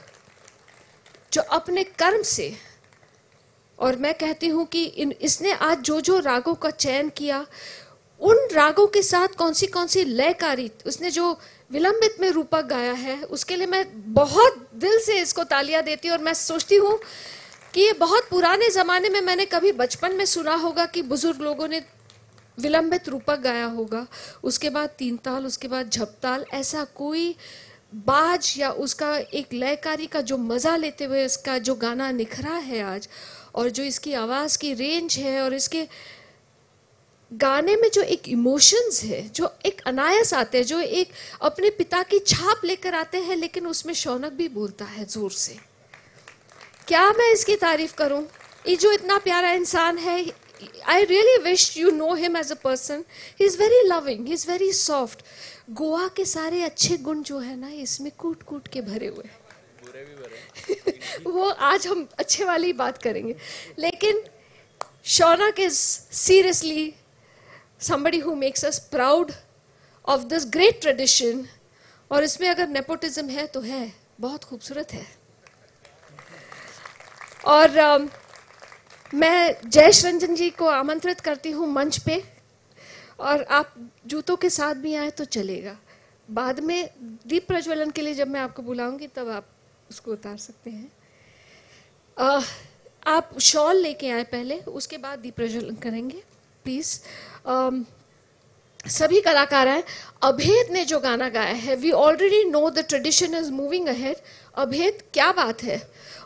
जो अपने कर्म से, और मैं कहती हूँ कि इन इसने आज जो जो रागों का चयन किया, उन रागों के साथ कौन सी कौन सी लयकारी, उसने जो विलंबित में रूपक गाया है, उसके लिए मैं बहुत दिल से इसको तालियां देती हूँ। और मैं सोचती हूँ कि ये बहुत पुराने ज़माने में मैंने कभी बचपन में सुना होगा कि बुज़ुर्ग लोगों ने विलंबित रूपक गाया होगा, उसके बाद तीन ताल, उसके बाद झपताल, ऐसा कोई बाज या उसका एक लयकारी का जो मज़ा लेते हुए इसका जो गाना निखरा है आज, और जो इसकी आवाज़ की रेंज है और इसके गाने में जो एक इमोशंस है, जो एक अनायास आते हैं, जो एक अपने पिता की छाप लेकर आते हैं, लेकिन उसमें शौनक भी बोलता है ज़ोर से। क्या मैं इसकी तारीफ़ करूँ? ये जो इतना प्यारा इंसान है, I really wish you know him as a person. He is very loving. He is very soft. Goa के सारे अच्छे गुण जो है ना, इसमें कूट कूट के भरे हुए हैं, बुरे भी भरे हैं। वो आज हम अच्छे वाली बात करेंगे. लेकिन Shounak is seriously somebody who makes us proud of this great tradition. और इसमें अगर nepotism है तो है, बहुत खूबसूरत है. और uh, मैं जयेश रंजन जी को आमंत्रित करती हूँ मंच पे, और आप जूतों के साथ भी आए तो चलेगा. बाद में दीप प्रज्वलन के लिए जब मैं आपको बुलाऊंगी तब आप उसको उतार सकते हैं. uh, आप शॉल लेके आए पहले, उसके बाद दीप प्रज्वलन करेंगे प्लीज़. uh, सभी कलाकार हैं. अभेद ने जो गाना गाया है, we already know the tradition is moving ahead. Abhed, क्या बात है.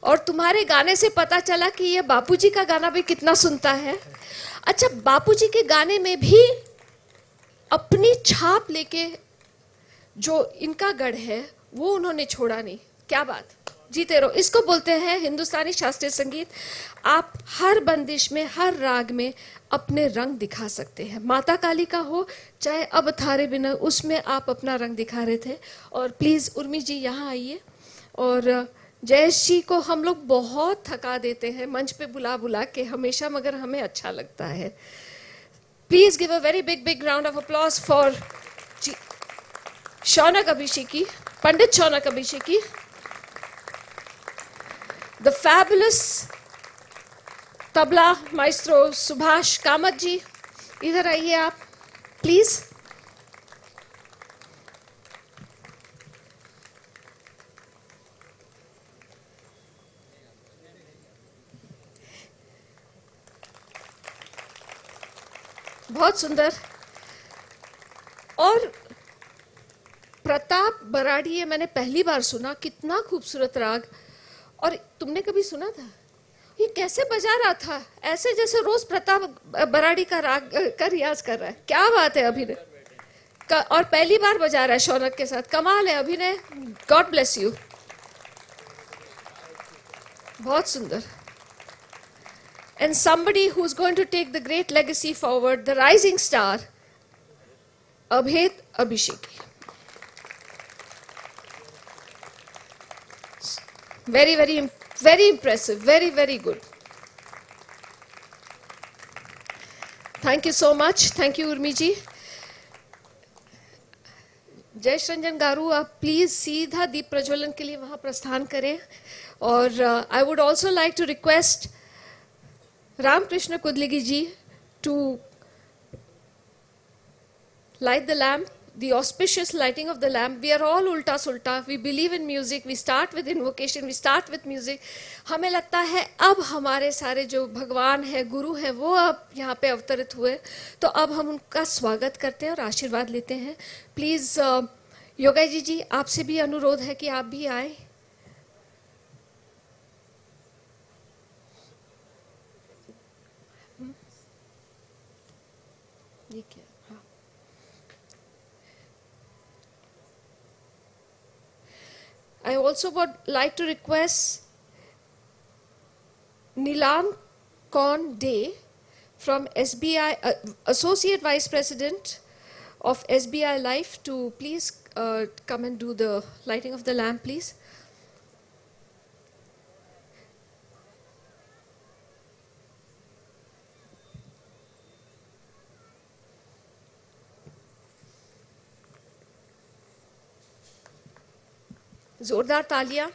और तुम्हारे गाने से पता चला कि ये बापूजी का गाना भी कितना सुनता है. अच्छा, बापूजी के गाने में भी अपनी छाप लेके जो इनका गढ़ है वो उन्होंने छोड़ा नहीं. क्या बात, जीते रहो. इसको बोलते हैं हिंदुस्तानी शास्त्रीय संगीत. आप हर बंदिश में, हर राग में अपने रंग दिखा सकते हैं. माता काली का हो चाहे अब थारे बिना, उसमें आप अपना रंग दिखा रहे थे. और प्लीज़ उर्मी जी यहाँ आइए. और जयेश जी को हम लोग बहुत थका देते हैं मंच पे बुला बुला के हमेशा, मगर हमें अच्छा लगता है. Please give a very big big round of applause for Shounak Abhisheki, Pandit Shounak Abhisheki, the fabulous tabla maestro Subhash Kamat ji. इधर आइए आप प्लीज़. बहुत सुंदर. और प्रताप बराड़ी, ये मैंने पहली बार सुना. कितना खूबसूरत राग. और तुमने कभी सुना था ये कैसे बजा रहा था? ऐसे जैसे रोज प्रताप बराड़ी का राग का रियाज कर रहा है. क्या बात है अभिनय. और पहली बार बजा रहा है Shounak के साथ. कमाल है अभिनय. God bless you. बहुत सुंदर. And somebody who's going to take the great legacy forward, the rising star, Abhed Abhisheki. Very, very, very impressive. Very, very good. Thank you so much. Thank you, Urmi ji. Jayesh Ranjan Garu, आप please सीधा दीप प्रज्वलन के लिए वहाँ प्रस्थान करें. और I would also like to request Ramakrishna Kudligi ji to light the lamp, the auspicious lighting of the lamp. We are all ulta sulta. We believe in music. We start with invocation. We start with music. हमें लगता है अब हमारे सारे जो भगवान हैं, गुरु हैं, वो अब यहाँ पे अवतरित हुए. तो अब हम उनका स्वागत करते हैं और आशीर्वाद लेते हैं. Please, योगा जी जी, आपसे भी अनुरोध है कि आप भी आए. I also would like to request Nilam Kondi from S B I, uh, Associate Vice President of S B I Life, to please uh, come and do the lighting of the lamp, please. जोरदार तालियां.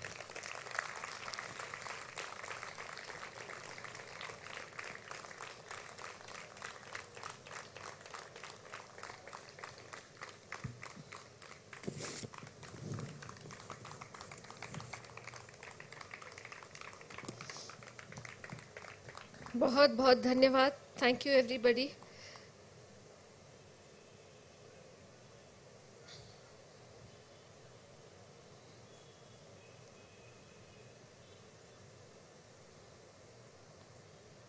बहुत बहुत धन्यवाद. Thank you everybody.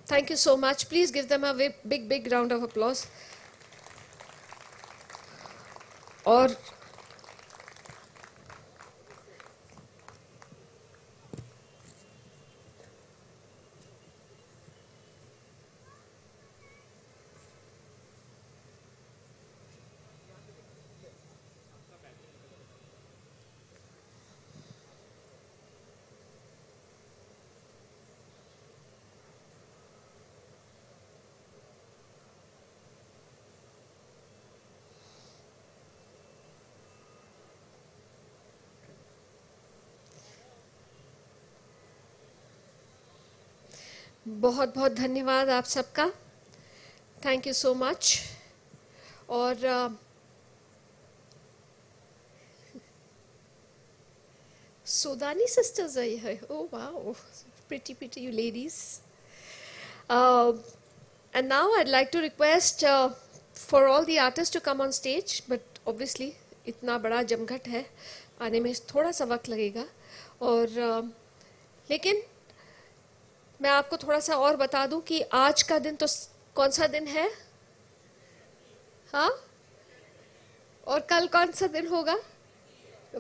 Thank you so much. Please give them a big, big round of applause. और बहुत बहुत धन्यवाद आप सबका, थैंक यू सो मच। और आ, सोदानी सिस्टर्स आई है, oh wow, pretty pretty you ladies. Uh, and now I'd like to request uh, for all the artists to come on stage, but obviously इतना बड़ा जमघट है, आने में थोड़ा सा वक्त लगेगा। और uh, लेकिन मैं आपको थोड़ा सा और बता दूं कि आज का दिन तो कौन सा दिन है, हाँ, और कल कौन सा दिन होगा।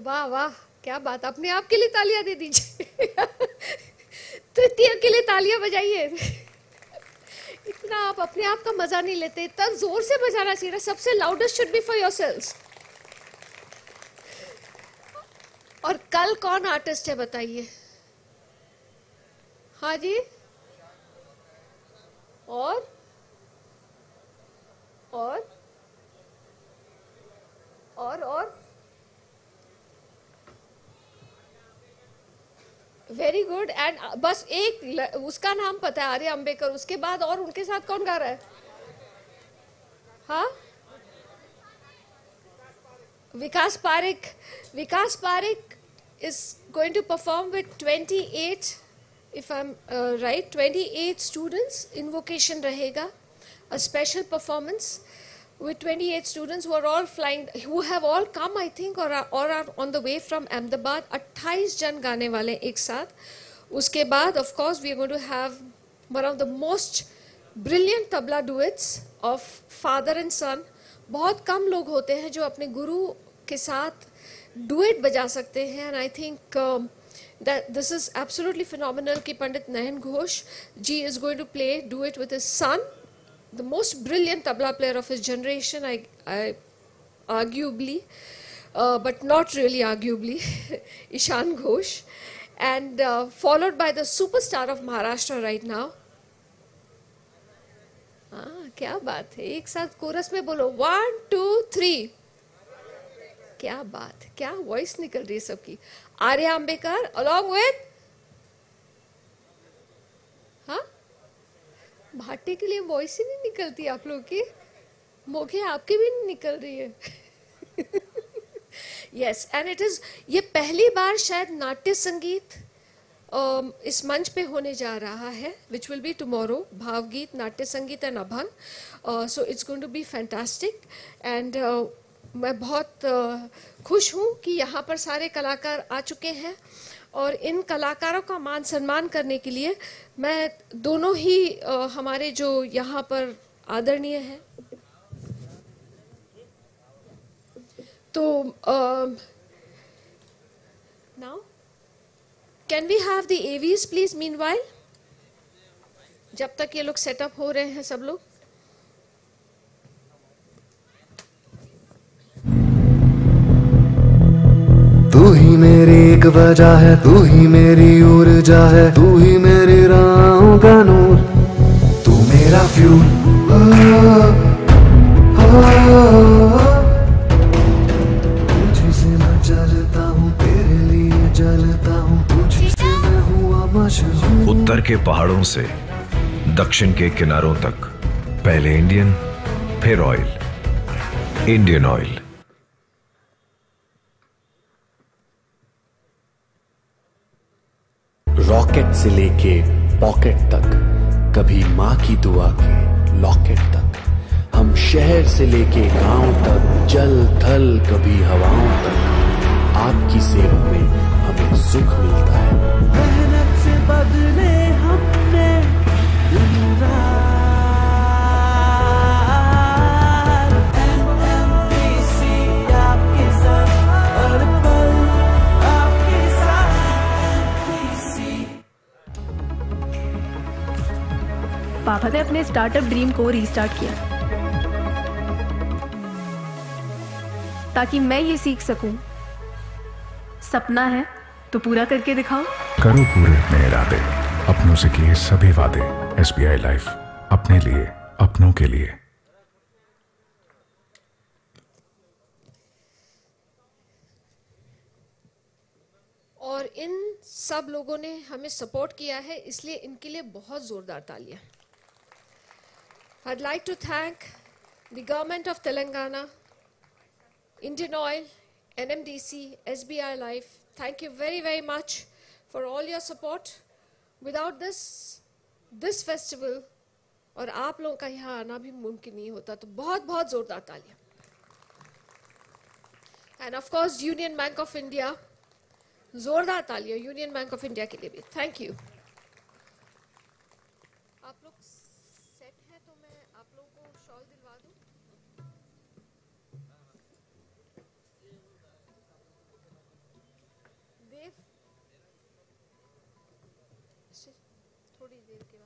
वाह वाह क्या बात, अपने आप के लिए तालियां दे दीजिए, तृतीया के लिए तालियां बजाइए। इतना आप अपने आप का मजा नहीं लेते, इतना जोर से बजाना चाहिए, सबसे loudest should be for yourselves. और कल कौन आर्टिस्ट है बताइए, हाँ जी, और और और और वेरी गुड। एंड बस एक उसका नाम पता है, आर्या अंबेकर, उसके बाद और उनके साथ कौन गा रहा है, हाँ, Vikas Pareek. Vikas Pareek is going to perform with twenty eight, if I am right, twenty eight students, invocation रहेगा, a special performance with twenty-eight students who are all flying, who have all come I think or are, or are on the way from Ahmedabad. अट्ठाईस जन गाने वाले एक साथ। उसके बाद of course we are going to have one of the most brilliant tabla duets of father and son. बहुत कम लोग होते हैं जो अपने गुरु के साथ duet बजा सकते हैं, and I think um, that this is absolutely phenomenal कि पंडित नयन घोष जी is going to play duet with his son, the most brilliant tabla player of his generation, I, I arguably, uh, but not really arguably, Ishan Ghosh, and uh, followed by the superstar of Maharashtra right now. Ah, क्या बात है! एक साथ coarse में बोलो one two three. क्या बात, क्या voice निकल रही है सबकी। Arya Ambeker along with, हाँ, भाटे के लिए वॉइस ही नहीं निकलती आप लोग की, मोखे आपकी भी नहीं निकल रही है। यस, एंड इट इज़, ये पहली बार शायद नाट्य संगीत um, इस मंच पे होने जा रहा है, विच विल बी टुमारो, भावगीत, नाट्य संगीत and abhang. So it's going to be fantastic, and मैं बहुत uh, खुश हूँ कि यहाँ पर सारे कलाकार आ चुके हैं। और इन कलाकारों का मान सम्मान करने के लिए मैं दोनों ही आ, हमारे जो यहाँ पर आदरणीय हैं, तो now can we have the AVs please meanwhile, जब तक ये लोग सेटअप हो रहे हैं सब लोग। तू ही मेरी एक वजह है, तू ही मेरी ऊर्जा है, तू ही मेरी राहों का नूर, तू मेरा फ्यूल, तुझसे मैं चलता हूँ, तेरे लिए चलता हूँ, तुझसे मैं हुआ मशहूर। उत्तर के पहाड़ों से दक्षिण के किनारों तक, पहले इंडियन फिर ऑयल, इंडियन ऑयल। रॉकेट से लेके पॉकेट तक, कभी माँ की दुआ के लॉकेट तक, हम शहर से लेके गांव तक, जल थल कभी हवाओं तक, आपकी सेवा में हमें सुख मिलता है। मेहनत से बदले हमने पापा ने अपने स्टार्टअप ड्रीम को रीस्टार्ट किया ताकि मैं ये सीख सकूं, सपना है तो पूरा करके दिखाओ। करो पूरे अपने इरादे, अपनों से किए सभी वादे। एसबीआई लाइफ, अपने लिए, अपनों के लिए। और इन सब लोगों ने हमें सपोर्ट किया है, इसलिए इनके लिए बहुत जोरदार तालियां। I'd like to thank the government of Telangana, Indian Oil, N M D C, S B I Life. Thank you very, very much for all your support. Without this, this festival और आप लोगों का यहाँ आना भी मुमकिन नहीं होता, तो बहुत बहुत जोरदार तालियां। And of course, Union Bank of India, जोरदार तालियां Union Bank of India के लिए भी। Thank you. आप लोग सेट हैं तो मैं आप लोगों को शॉल दिलवा दूं। देव, थोड़ी देर के बाद।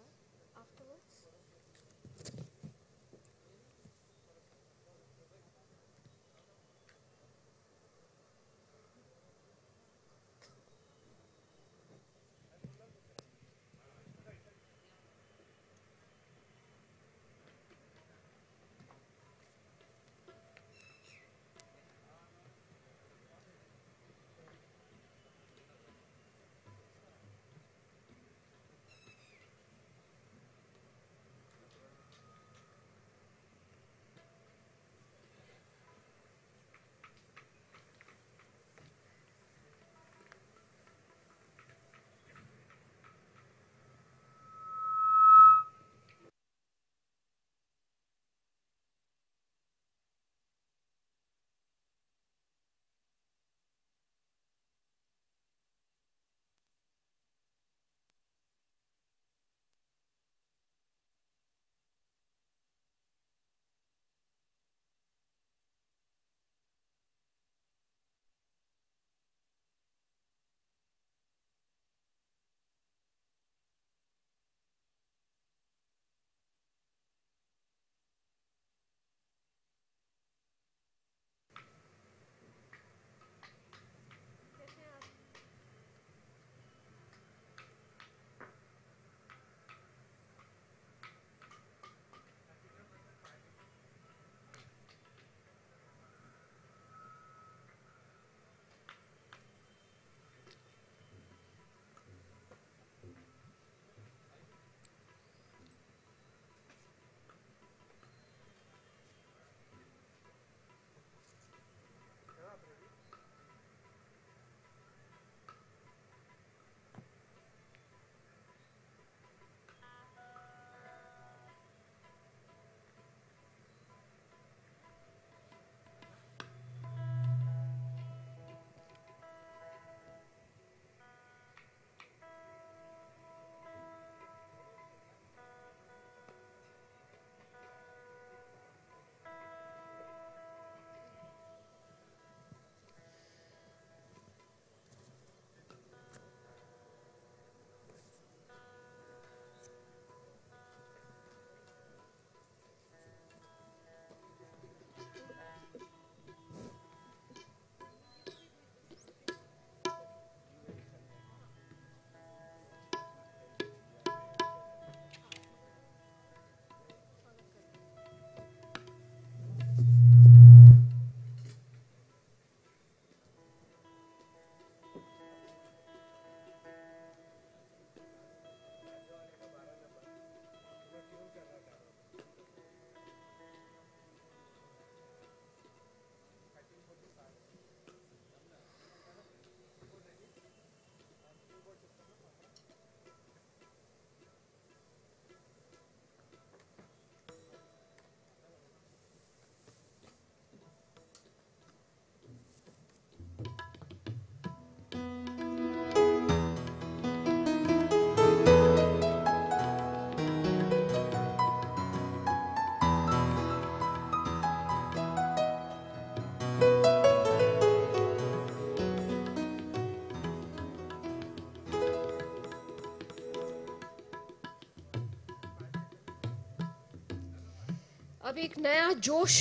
अब एक नया जोश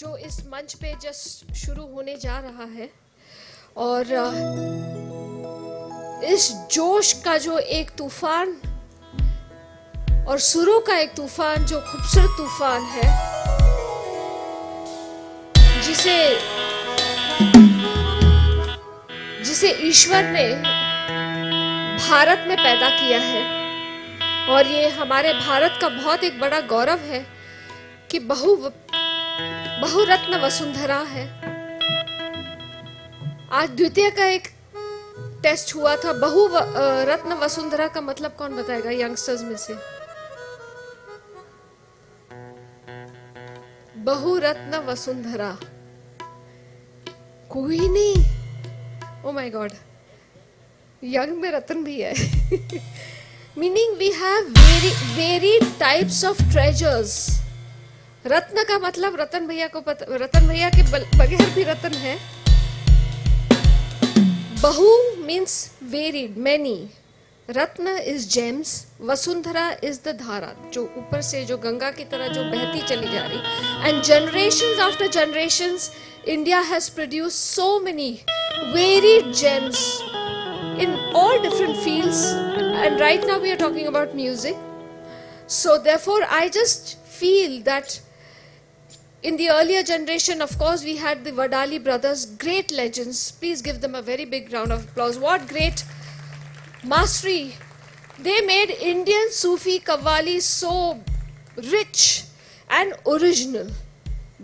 जो इस मंच पे जस्ट शुरू होने जा रहा है, और इस जोश का जो एक तूफान और शुरू का एक तूफान जो खूबसूरत तूफान है, जिसे जिसे ईश्वर ने भारत में पैदा किया है। और ये हमारे भारत का बहुत एक बड़ा गौरव है कि बहु बहुरत्न वसुंधरा है। आज द्वितीय का एक टेस्ट हुआ था। बहु रत्न वसुंधरा का मतलब कौन बताएगा यंगस्टर्स में से? बहुरत्न वसुंधरा कोई नहीं। ओ माय गॉड, यंग में रत्न भी है। Meaning we have very very types of treasures. रत्न का मतलब रतन भैया को पता, रतन भैया के बगैर भी रतन है। बहु means varied, many. Ratna is gems, Vasundhara is the धारा, जो ऊपर से जो गंगा की तरह जो बहती चली जा रही। And generations after generations, India has produced so many varied gems in all different fields. And right now we are talking about music. So therefore, I just feel that in the earlier generation, of course, we had the Wadali brothers, great legends. Please give them a very big round of applause. What great mastery. They made Indian Sufi Qawwali so rich and original.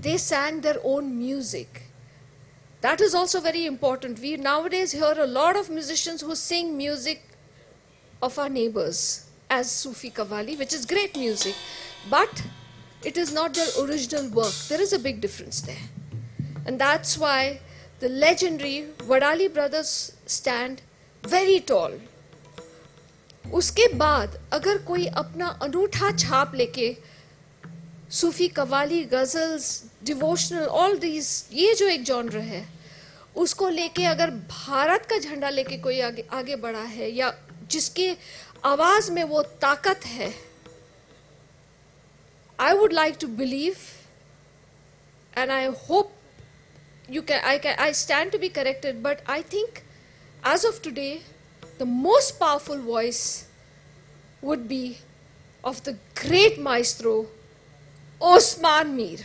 They sang their own music. That is also very important. We nowadays hear a lot of musicians who sing music of our neighbors as Sufi Qawwali, which is great music. But it is not their original work. There is a big difference there. And that's why the legendary Wadali brothers stand very tall. उसके बाद अगर कोई अपना अनूठा छाप लेके सूफी कव्वाली, गज़ल्स, डिवोशनल, ऑल दीज, ये जो एक जॉनर है, उसको लेके अगर भारत का झंडा लेके कोई आगे आगे बढ़ा है या जिसके आवाज़ में वो ताकत है, I would like to believe, and I hope you can. I can. I stand to be corrected, but I think, as of today, the most powerful voice would be of the great maestro, Usman Mir.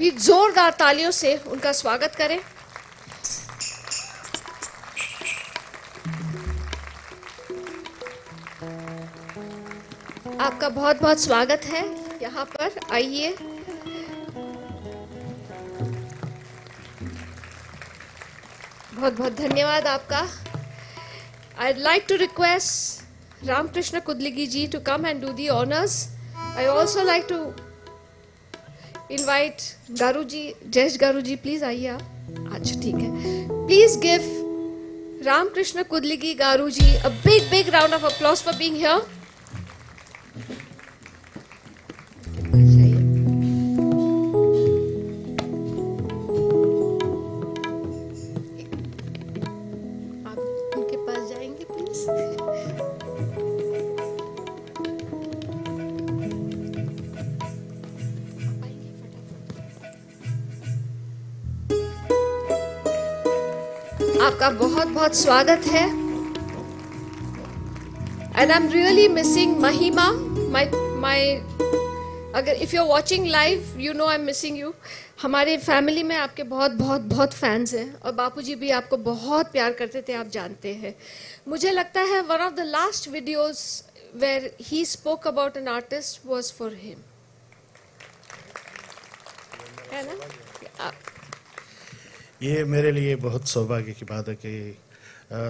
ये जोरदार तालियों से उनका स्वागत करें। आपका बहुत बहुत स्वागत है यहाँ पर। आइए, बहुत बहुत धन्यवाद आपका। I'd like to request Ramakrishna Kudligi ji to come and do the honors. I also like to invite Garu ji, Jayesh Garu ji, please आइए आप। अच्छा ठीक है, please give Ramakrishna Kudligi Garu ji a big big round of applause for being here. आपका बहुत बहुत स्वागत है। And I'm really missing Mahima, my my. अगर if you're watching live, you know I'm missing you. हमारे family में आपके बहुत बहुत बहुत फैंस हैं और बापूजी भी आपको बहुत प्यार करते थे, आप जानते हैं। मुझे लगता है one of the last videos where he spoke about an artist was for him. है ना? ये मेरे लिए बहुत सौभाग्य की बात है कि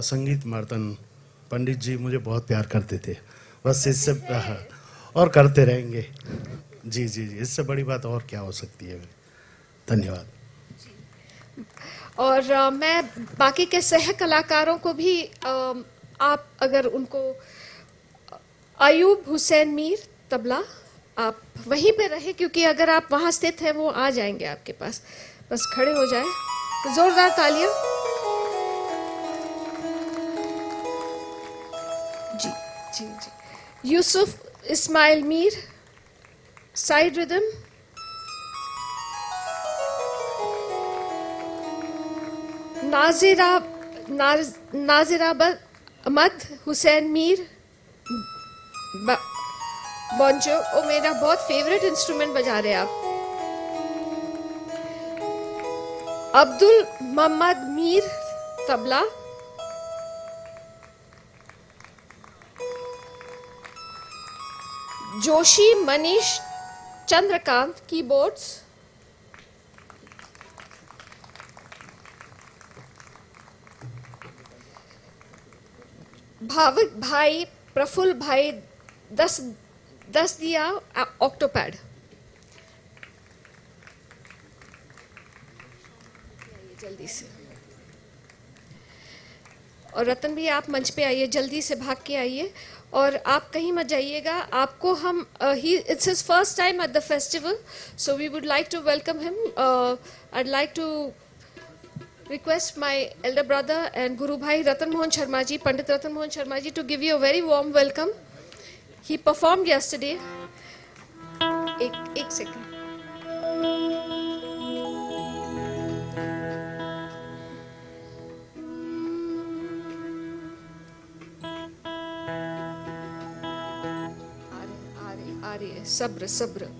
संगीत मार्तंड पंडित जी मुझे बहुत प्यार करते थे। बस इससे और करते रहेंगे। जी जी जी, इससे बड़ी बात और क्या हो सकती है। धन्यवाद। और आ, मैं बाकी के सह कलाकारों को भी आ, आप अगर उनको अयूब हुसैन मीर तबला, आप वहीं पे रहे क्योंकि अगर आप वहाँ स्थित हैं वो आ जाएंगे आपके पास। बस खड़े हो जाए, जोरदार तालियां। जी जी जी। Yusuf Ismail Mir, side rhythm. Nazirab Naz, Nazirab Ahmad Hussain Mir, banjo. ओ मेरा बहुत फेवरेट इंस्ट्रूमेंट बजा रहे आप। अब्दुल महमद मीर तबला, जोशी मनीष चंद्रकांत कीबोर्ड्स, भाविक भाई प्रफुल्ल भाई दस दस दिया ऑक्टोपैड। जल्दी से, और रतन भी आप मंच पे आइए, जल्दी से भाग के आइए, और आप कहीं मत जाइएगा। आपको हम ही it's his first time at the festival, so we would like to welcome him. I'd like to request my elder brother and Guru Bhai Ratan Mohan Sharma ji, Pandit Ratan Mohan Sharma ji, to give you a very warm welcome. He performed yesterday. Ek, ek second. Aare, aare, aare, sabr, sabr.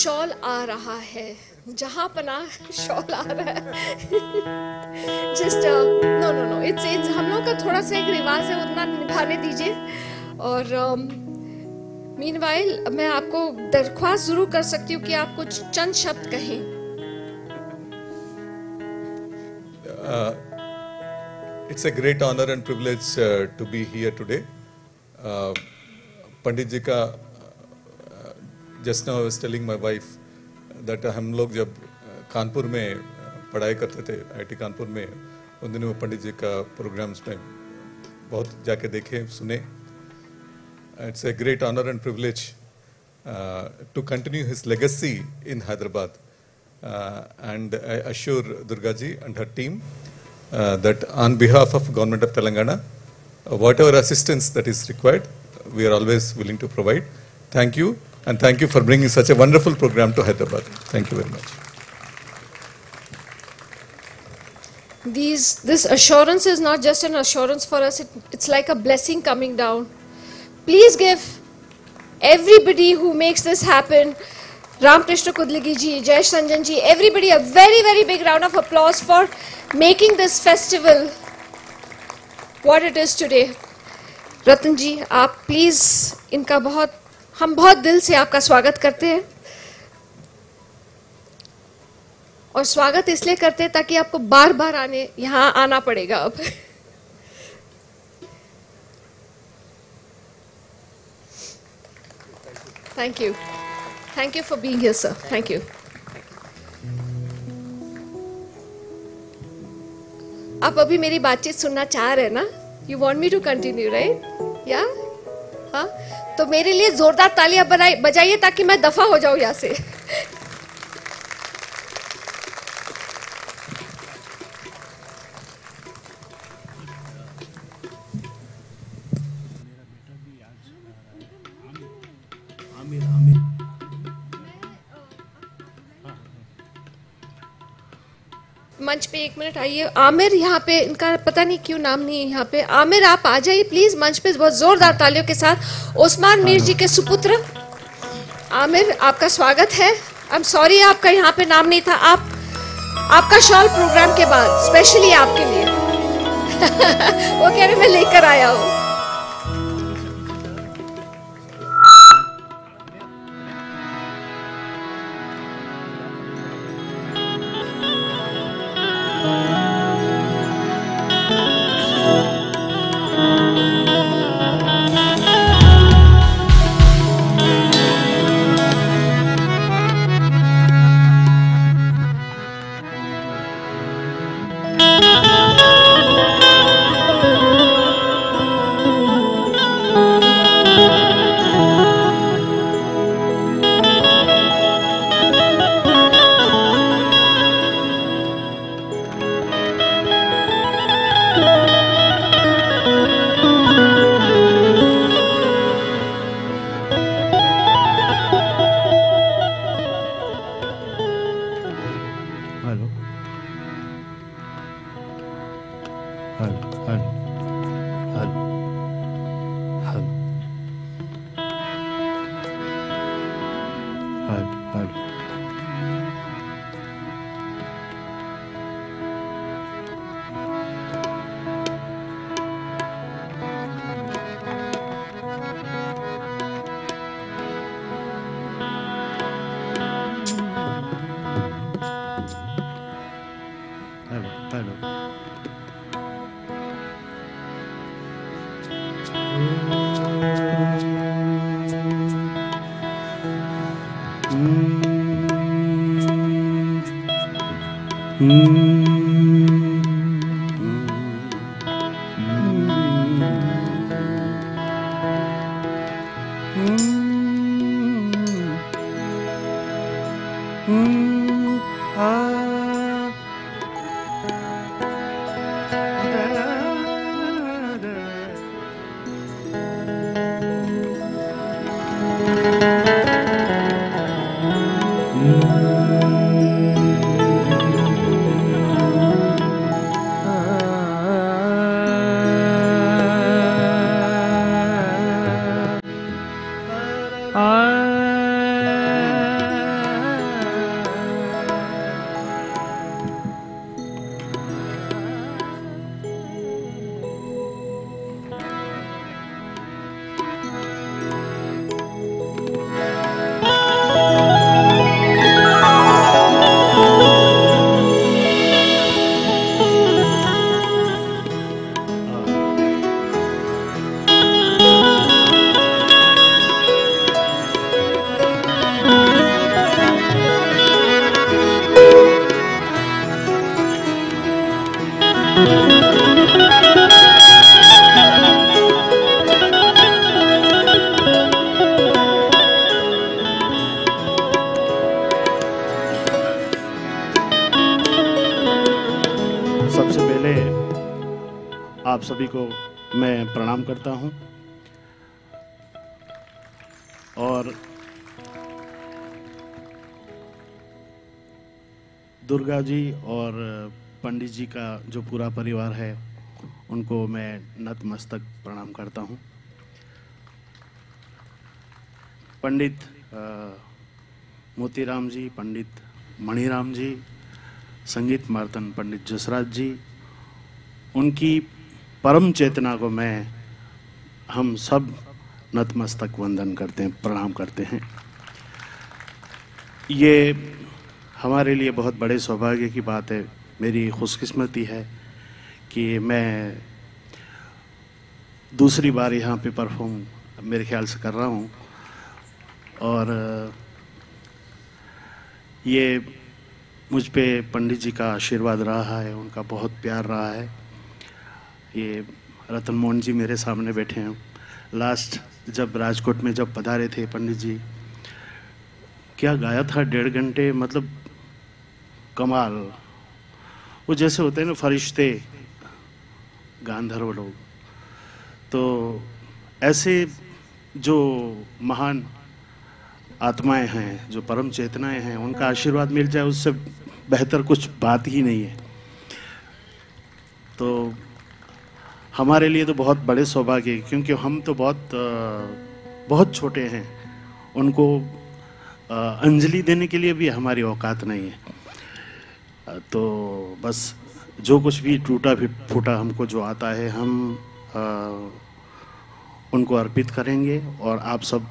Shawl आ रहा है, जहाँ पना shawl आ रहा है। Just no no no it's it's हम लोग का थोड़ा सा एक रिवाज है, उतना निभाने दीजिए। और मीनवाइल um, मैं आपको दरख्वास्त जरूर कर सकती हूँ कि आप कुछ चंद शब्द कहें। It's a great honour and privilege to be here today. Pandit ji का just now I was telling my wife that हम लोग जब कानपुर में पढ़ाई करते थे, आईटी कानपुर में, उन दिनों पंडित जी का प्रोग्राम्स में बहुत जाके देखे, सुने। It's a great honour and privilege to continue his legacy in Hyderabad, and I assure Durga ji and her team that on behalf of government of Telangana, whatever assistance that is required, we are always willing to provide. Thank you, and thank you for bringing such a wonderful program to Hyderabad. Thank you very much. These, this assurance is not just an assurance for us, it, it's like a blessing coming down. Please give everybody who makes this happen, Ramakrishna Kudligi ji, Jai Ranjan ji, everybody a very, very big round of applause for making this festival what it is today. Ratan ji, aap please inka bahut, हम बहुत दिल से आपका स्वागत करते हैं, और स्वागत इसलिए करते हैं ताकि आपको बार बार आने यहाँ आना पड़ेगा अब। Thank you, thank you for being here sir, thank you. आप अभी मेरी बातचीत सुनना चाह रहे हैं ना? You want me to continue right? या हाँ, तो मेरे लिए जोरदार तालियां बजाइए ताकि मैं दफा हो जाऊं यहाँ से। मंच पे एक मिनट आइए, आमिर यहाँ पे, इनका पता नहीं क्यों नाम नहीं है यहाँ पे। आमिर आप आ जाइए प्लीज मंच पे, बहुत जोरदार तालियों के साथ। उस्मान मीर जी के सुपुत्र आमिर, आपका स्वागत है। आई एम सॉरी आपका यहाँ पे नाम नहीं था, आप आपका शॉल प्रोग्राम के बाद स्पेशली आपके लिए वो कह रहे मैं लेकर आया हूँ। Hadi, hadi. सभी को मैं प्रणाम करता हूं और दुर्गा जी और पंडित जी का जो पूरा परिवार है उनको मैं नतमस्तक प्रणाम करता हूं। पंडित मोतीराम जी, पंडित मणिराम जी, संगीत मार्तंड पंडित जसराज जी, उनकी परम चेतना को मैं हम सब नतमस्तक वंदन करते हैं, प्रणाम करते हैं। ये हमारे लिए बहुत बड़े सौभाग्य की बात है, मेरी खुशकिस्मती है कि मैं दूसरी बार यहाँ पे परफॉर्म मेरे ख्याल से कर रहा हूँ और ये मुझ पे पंडित जी का आशीर्वाद रहा है, उनका बहुत प्यार रहा है। ये रतन मोहन जी मेरे सामने बैठे हैं। लास्ट जब राजकोट में जब पधारे थे पंडित जी, क्या गाया था, डेढ़ घंटे, मतलब कमाल। वो जैसे होते हैं ना फरिश्ते, गांधर्व लोग, तो ऐसे जो महान आत्माएं हैं, जो परम चेतनाएं हैं, उनका आशीर्वाद मिल जाए उससे बेहतर कुछ बात ही नहीं है। तो हमारे लिए तो बहुत बड़े सौभाग्य, क्योंकि हम तो बहुत बहुत छोटे हैं, उनको अंजलि देने के लिए भी हमारी औकात नहीं है। तो बस जो कुछ भी टूटा फूटा हमको जो आता है हम उनको अर्पित करेंगे और आप सब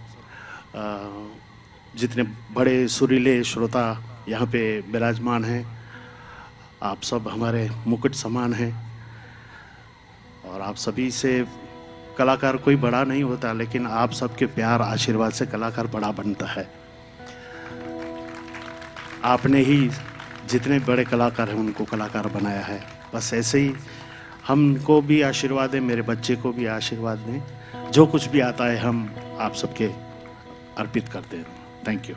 जितने बड़े सुरीले श्रोता यहाँ पे विराजमान हैं, आप सब हमारे मुकुट समान हैं और आप सभी से कलाकार कोई बड़ा नहीं होता, लेकिन आप सबके प्यार आशीर्वाद से कलाकार बड़ा बनता है। आपने ही जितने बड़े कलाकार हैं उनको कलाकार बनाया है। बस ऐसे ही हमको भी आशीर्वाद दें, मेरे बच्चे को भी आशीर्वाद दें, जो कुछ भी आता है हम आप सबके अर्पित करते हैं। Thank you.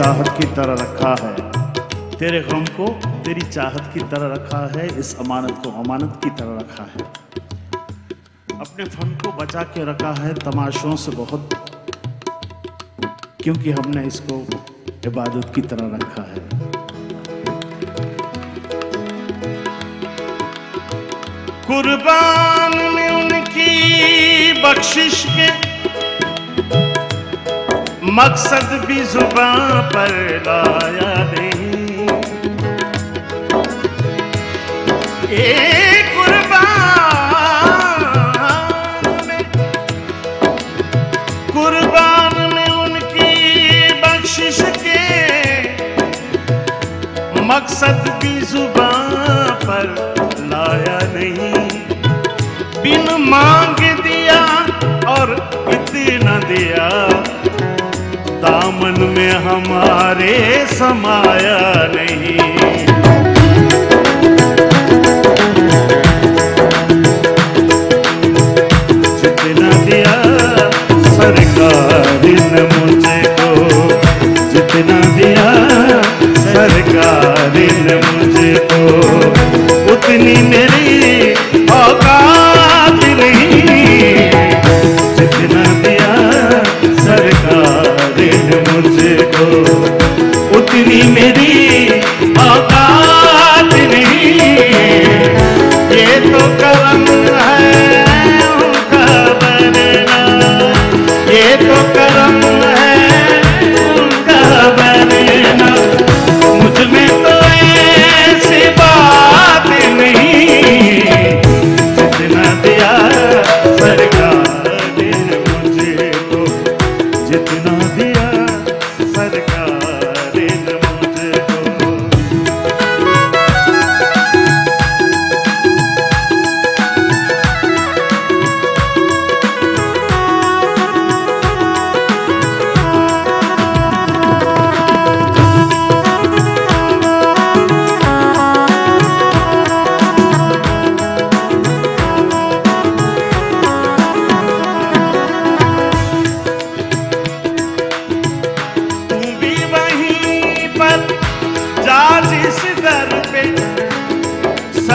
चाहत की तरह रखा है, तेरे गम को तेरी चाहत की तरह रखा है, इस अमानत को अमानत की तरह रखा है, अपने फन को बचा के रखा है तमाशों से बहुत, क्योंकि हमने इसको इबादत की तरह रखा है। कुर्बान में उनकी बख्शिश के मकसद भी जुबां पर लाया नहीं, ए कुर्बान में, कुर्बान में उनकी बख्शिश के मकसद भी जुबां पर लाया नहीं, बिन मांग दिया और इतना दिया, दामन में हमारे समाया नहीं। जितना दिया सरकार ने मुझको, जितना दिया सरकार ने मुझको, उतनी मेरी औकात नहीं। जितना दिया सरकार मुझको, उतनी मेरी औकात नहीं, ये तो करम है उनका बनना, ये तो करम है उनका बनना, मुझ में तो ऐसी बात नहीं।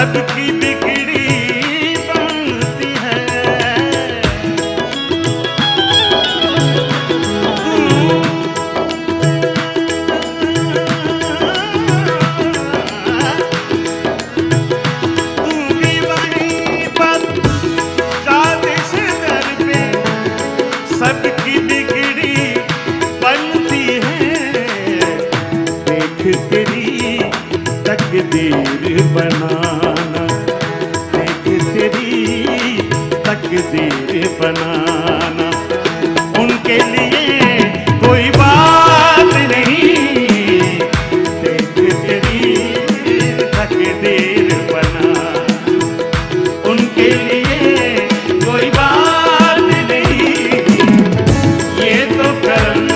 सबकी बिगड़ी बनती है, तू भी वहीं पर जाते से दर पे सबकी बिगड़ी बनती है। देख तेरी तकदीर बनाना, देख तेरी तकदीर बनाना, उनके लिए कोई बात नहीं, देख तेरी तकदीर बनाना, उनके लिए कोई बात नहीं, ये तो कर्म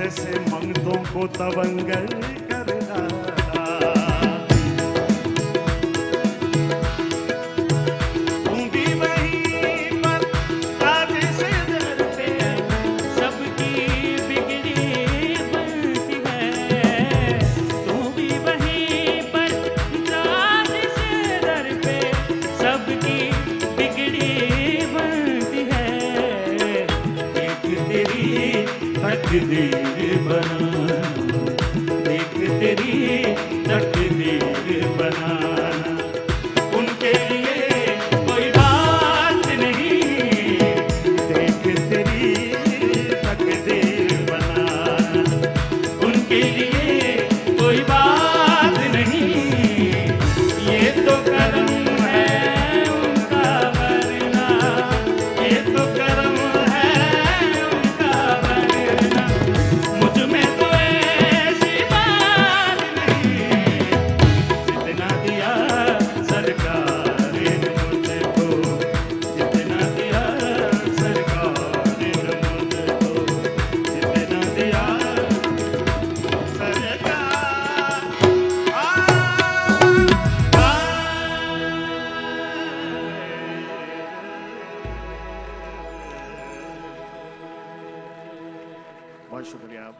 जैसे मंगतों को तवंगल कर डाला। तू भी वहीं पर काजे से दर पे है, सबकी बिगड़ी बनती है। तू भी वहीं पर काजे से दर पे, सबकी बिगड़ी बनती है। एक तेरी हद देख तेरी तकदीर बनाना। उनके लिए कोई बात नहीं, देख तेरी तकदीर बनाना। उनके लिए कोई बात नहीं, ये तो कर्म है उनका वरना। ये तो कर्म है उनका वरना। बहुत शुक्रिया आप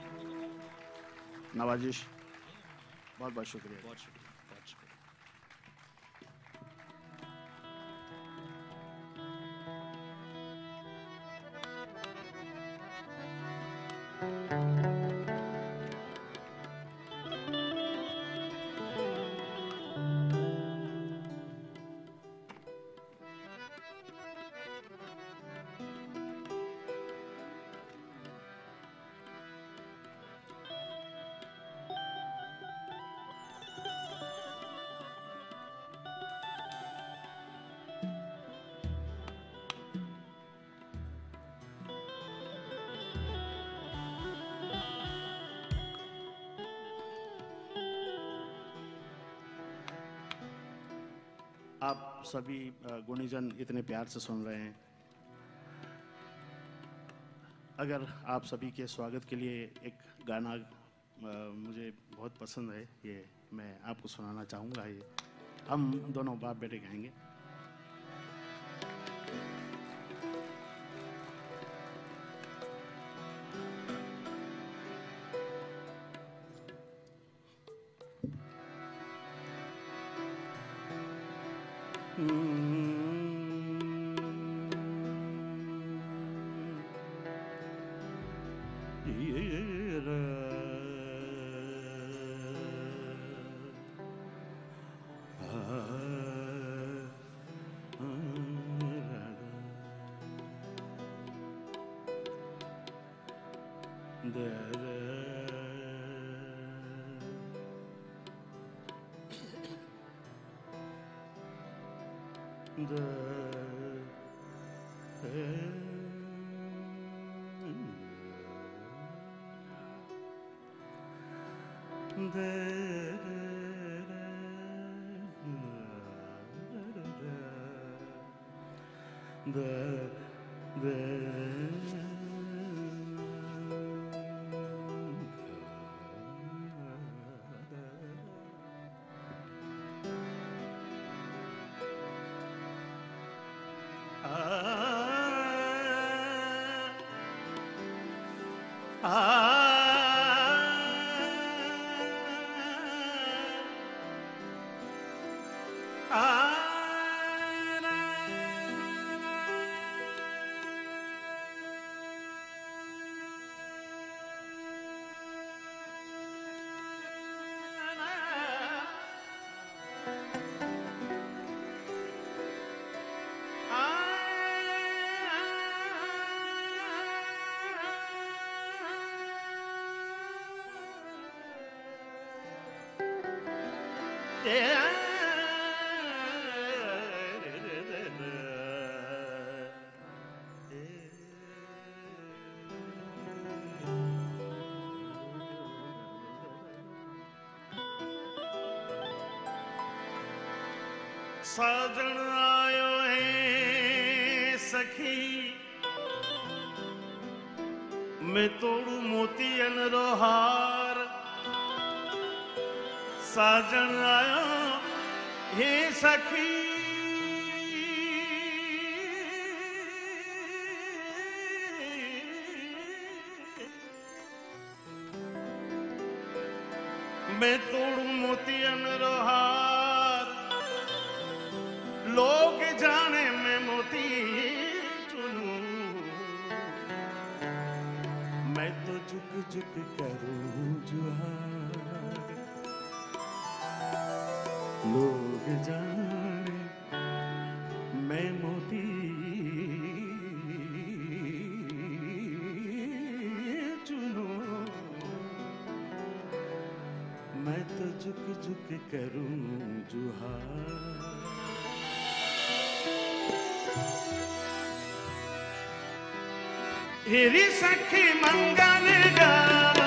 नवाजिश, बहुत बहुत शुक्रिया, बहुत शुक्रिया, बहुत आप सभी गुणीजन इतने प्यार से सुन रहे हैं। अगर आप सभी के स्वागत के लिए एक गाना मुझे बहुत पसंद है, ये मैं आपको सुनाना चाहूँगा। ये हम दोनों बाप बेटे गाएंगे। साजन आयो है सखी मैं तोड़ू मोतियन रोहार साजन आया हे सखी मैं तोड़ू मोतियन रोहार लोग जाने में मोती मैं तो झुक झुक करूं जुहार लोग जाने मैं मोती चुनो मैं तो झुक झुक करूं जुहार तेरी सखी मंगल गारी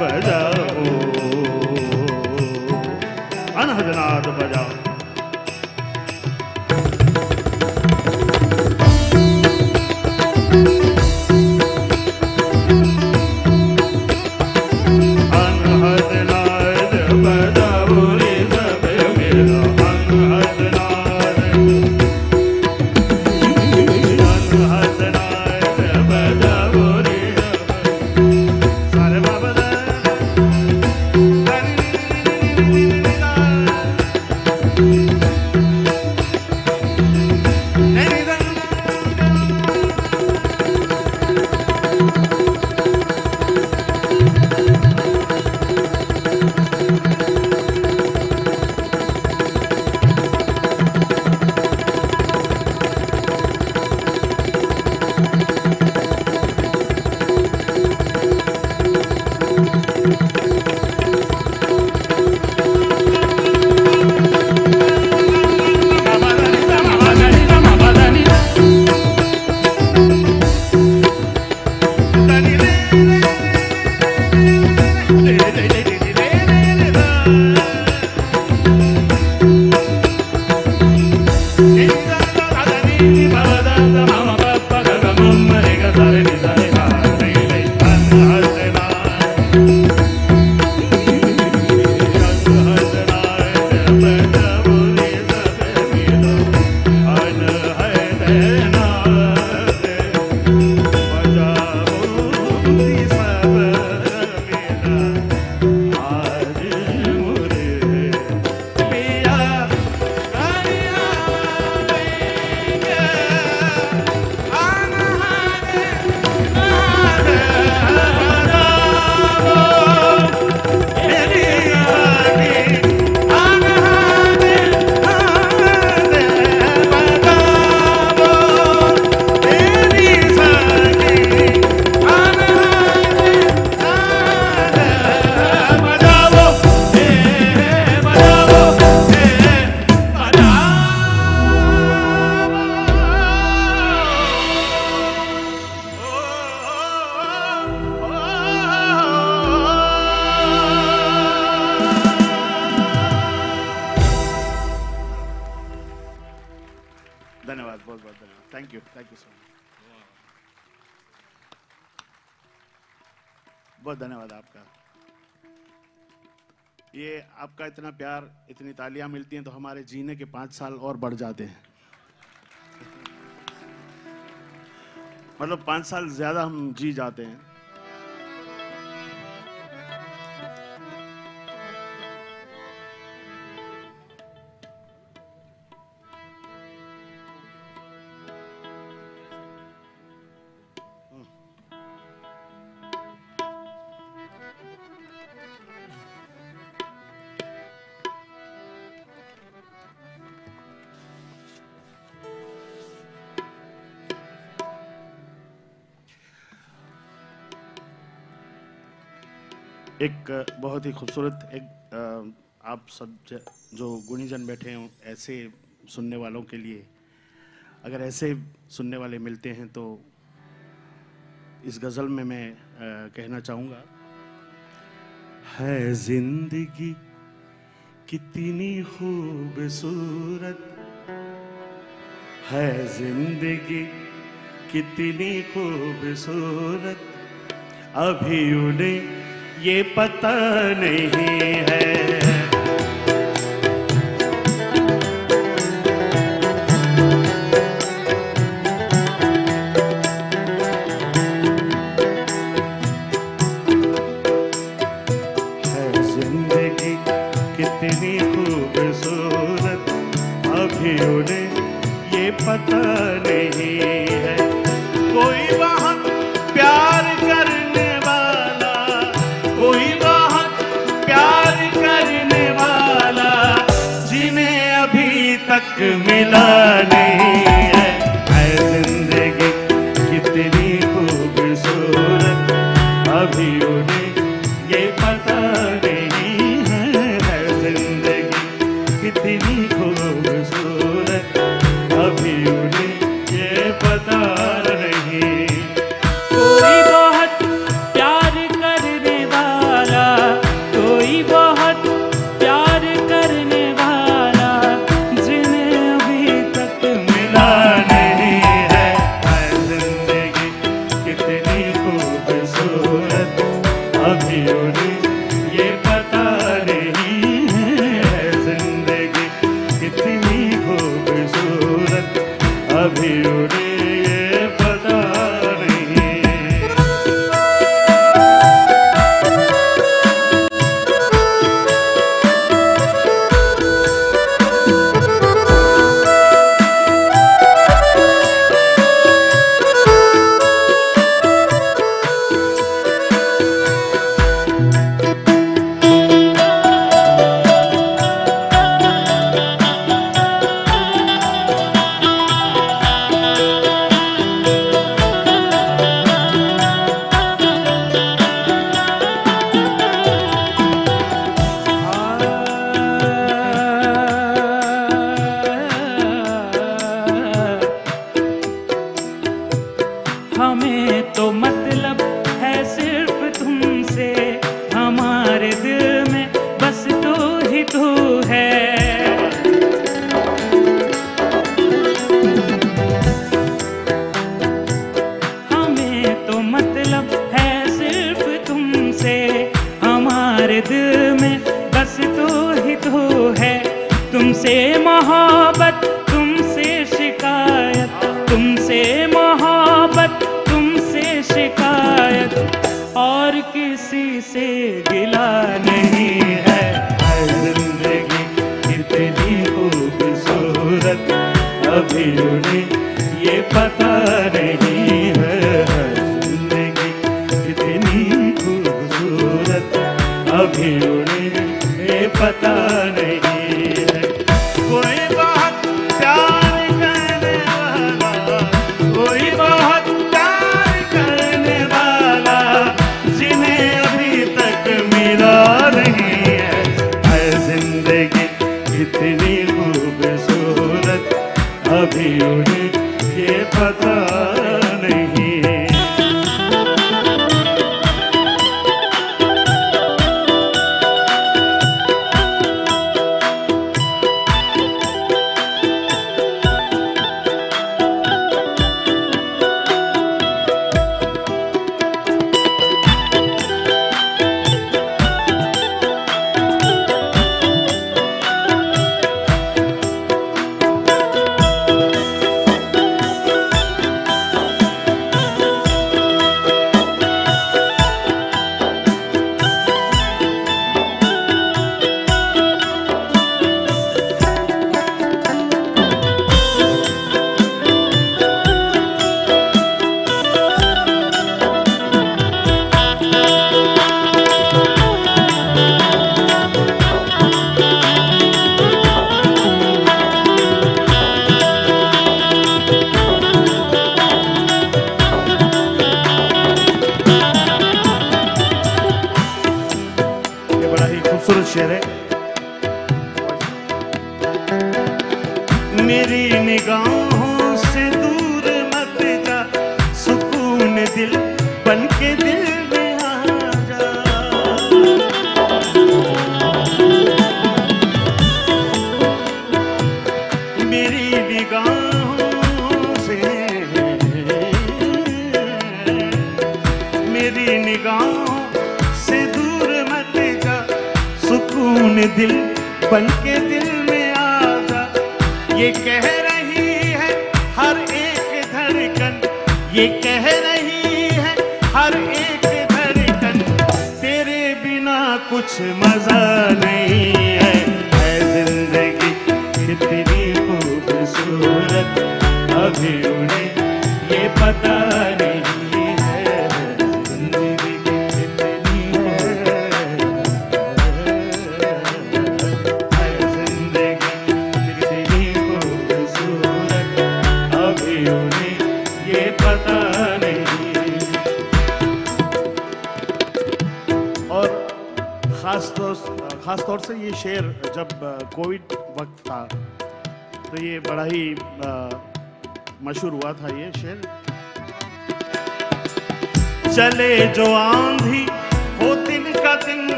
बजाओ, अनहद नाद बजाओ। आपका इतना प्यार, इतनी तालियां मिलती हैं तो हमारे जीने के पाँच साल और बढ़ जाते हैं। मतलब पाँच साल ज्यादा हम जी जाते हैं। एक बहुत ही खूबसूरत एक आ, आप सब जो गुणीजन बैठे हैं ऐसे सुनने वालों के लिए, अगर ऐसे सुनने वाले मिलते हैं तो इस गज़ल में मैं आ, कहना चाहूँगा। है जिंदगी कितनी खूबसूरत, है जिंदगी कितनी खूबसूरत, अभी उन्हें ये पता नहीं है। कोई बहुत प्यार करने वाला,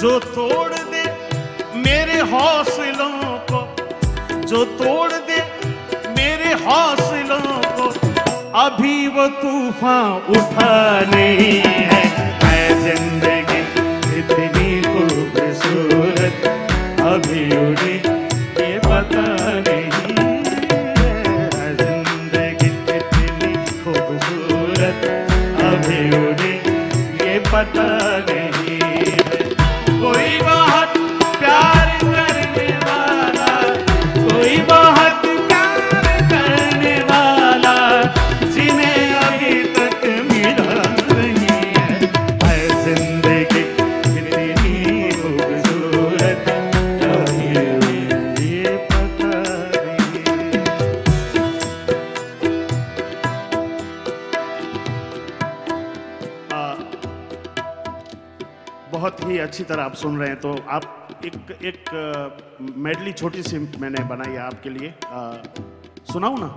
जो तोड़ दे मेरे हौसलों को, जो तोड़ दे मेरे हौसलों को, अभी वो तूफान उठा नहीं है। मैं जिंदगी इतनी खूबसूरत अभी उड़ी ये पता नहीं। जिंदगी इतनी खूबसूरत अभी उड़ी ये पता नहीं। कोई बहुत प्यार करने वाला, कोई बहुत प्यार करने वाला, जिन्हें अभी तक मिला नहीं है। मैं जिंदगी इतनी खूबसूरत अभी ये पता नहीं। बहुत ही अच्छी तरह आप सुन रहे हैं। तो आप एक एक मेडली छोटी सी मैंने बनाई है आपके लिए, सुनाऊं ना?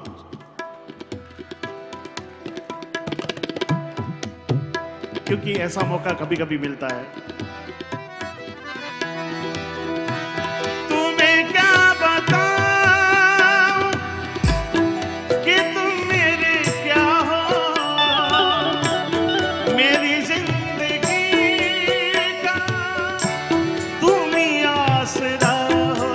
क्योंकि ऐसा मौका कभी कभी मिलता है। तुम्हें क्या बताऊं कि तुम मेरे क्या हो, मेरी जिंदगी का तुम ही आसरा हो।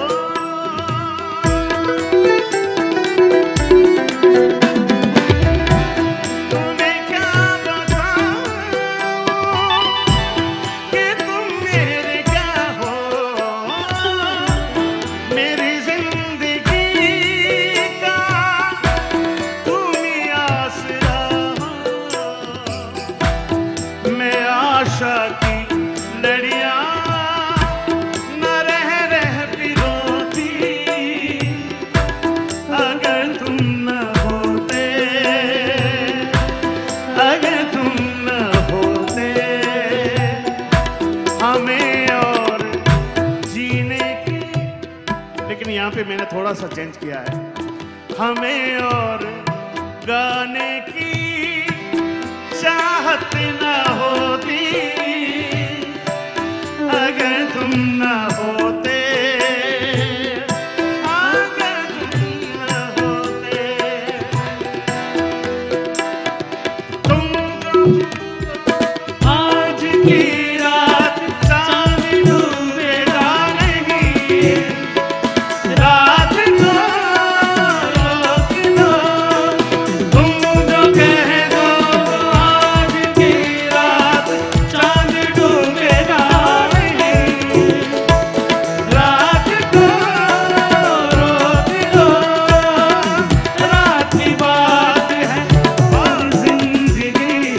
तुम्हें क्या बताऊं कि तुम मेरे क्या हो, मेरी जिंदगी का तुम ही आसरा हो। मैं आशा की लड़ियां न रह रह भी रोती, अगर तुम न होते, अगर तुम न होते, हमें और जीने की। लेकिन यहाँ पे मैंने थोड़ा सा चेंज किया है, हमें और गाने की चाहत न होती, अगर तुम न होते, अगर तुम न होते। तुम आज की रात चांद डूबेगा नहीं, रात को रोक दो। तुम जो कह दो आज की रात चांद डूबेगा नहीं, रात को रोक दो। रात की बात है और जिंदगी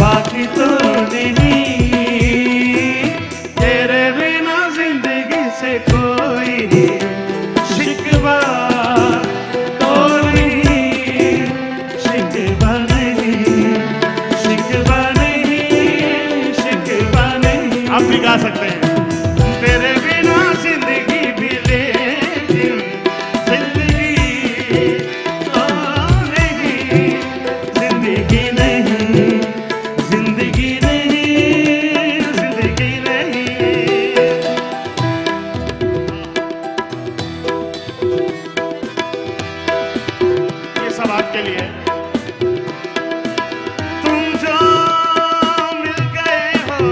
बाकी तो नहीं, तेरे बिना जिंदगी से कोई शिकवा तो नहीं, शिकवा नहीं, शिकवा नहीं, शिकवा नहीं। आप भी गा सकते हैं। तेरे बिना जिंदगी भी ले जिंदगी तो नहीं, जिंदगी नहीं, जिंदगी नहीं, जिंदगी नहीं। ये सब आपके लिए। तुम जो मिल गए हो,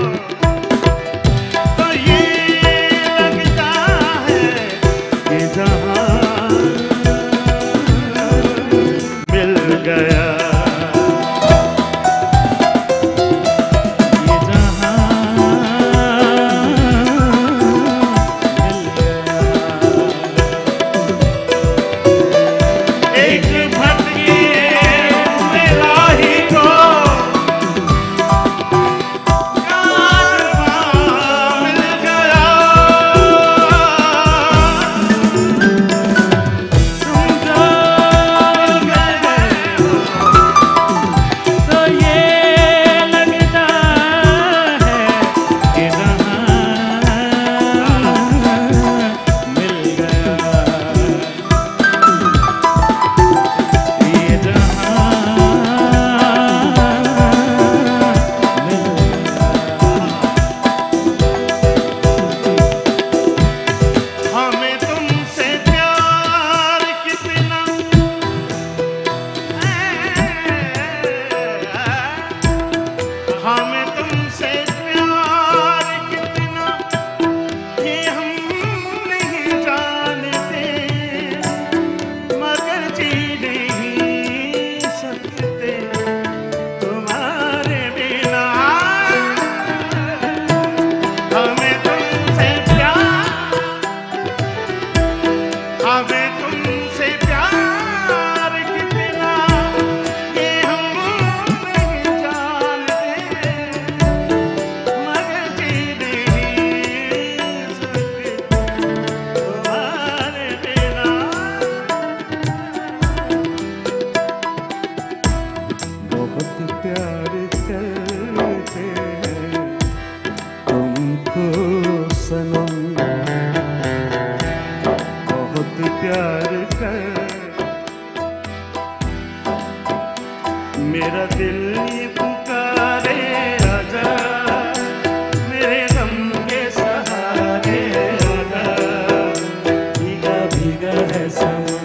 बहुत प्यार करते हैं तुमको सनम, बहुत प्यार कर मेरा दिल ये पुकारे आजा मेरे गम के सहारे आजा, भीगा भीगा है सनम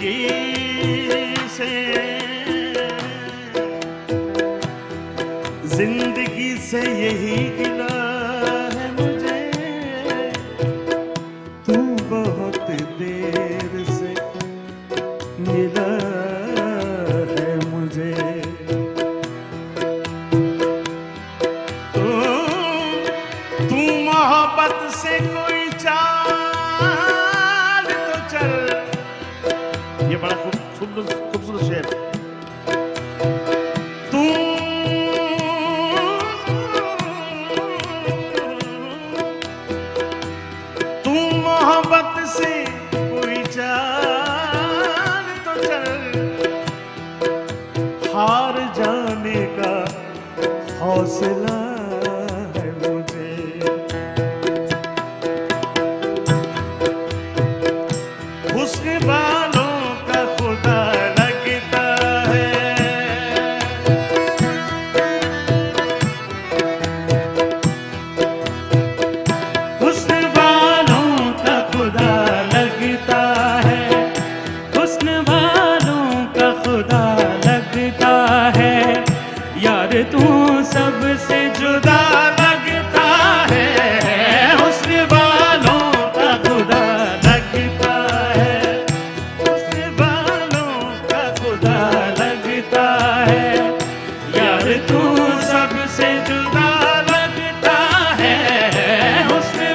जिंदगी से, जिंदगी से यही गिला है मुझे, तू बहुत देर से मिला है मुझे, तो तू मोहब्बत से कोई चाल तो चल। ये बड़ा खूबसूरत खूबसूरत शेर है। हौसला है मुझे, हुस्न वालों का खुदा लगता है, हुस्न वालों का खुदा लगता है, हुस्न वालों का खुदा लगता है, यार तू सबसे जुदा लगता है, उसने बालों का खुदा लगता है, उसने बालों का खुदा लगता है, यार तू सबसे जुदा लगता है, उसने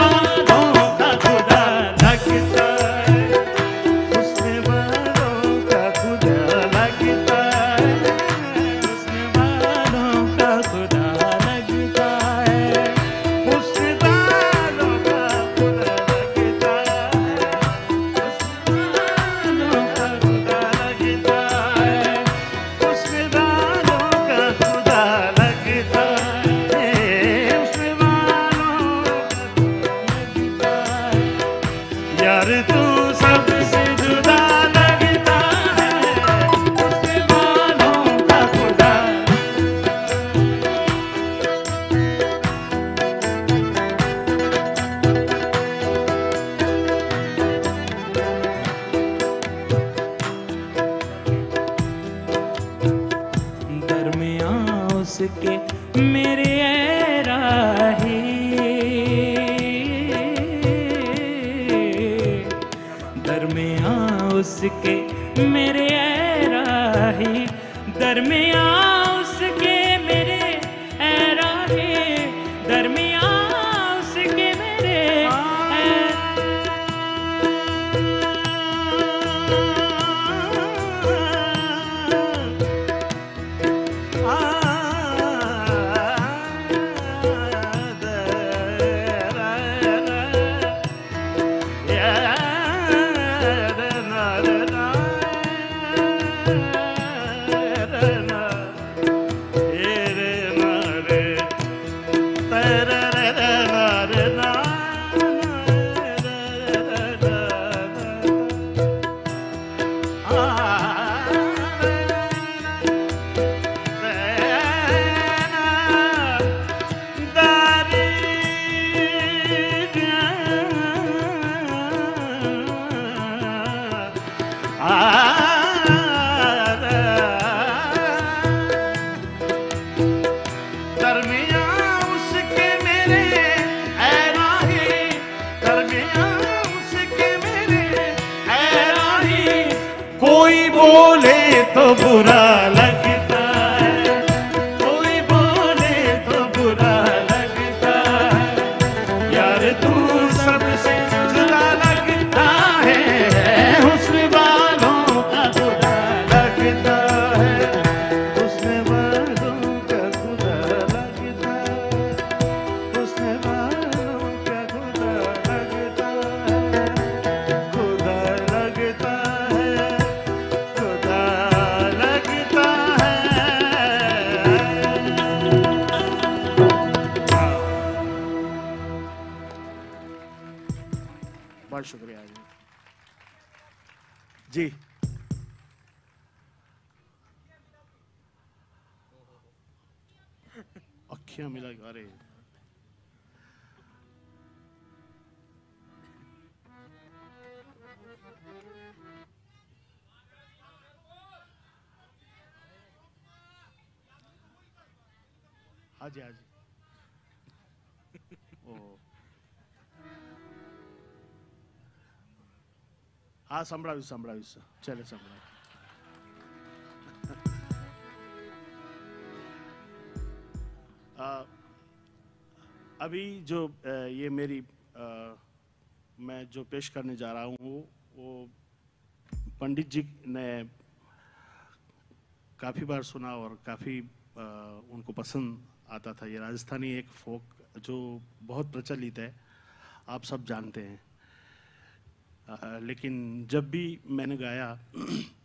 बालों का खुदा लगता है। के मेरे राहे, दरमिया उसके मेरे राहे, दरमिया उसके मेरे राहे, दरमिया उसके मेरे। आज आज હા સંભળાવ્યું સંભળાવ્યું ચાલે સંભળાવ્યું अभी जो ये मेरी आ, मैं जो पेश करने जा रहा हूँ वो पंडित जी ने काफ़ी बार सुना और काफ़ी उनको पसंद आता था। ये राजस्थानी एक फोक जो बहुत प्रचलित है, आप सब जानते हैं, आ, लेकिन जब भी मैंने गाया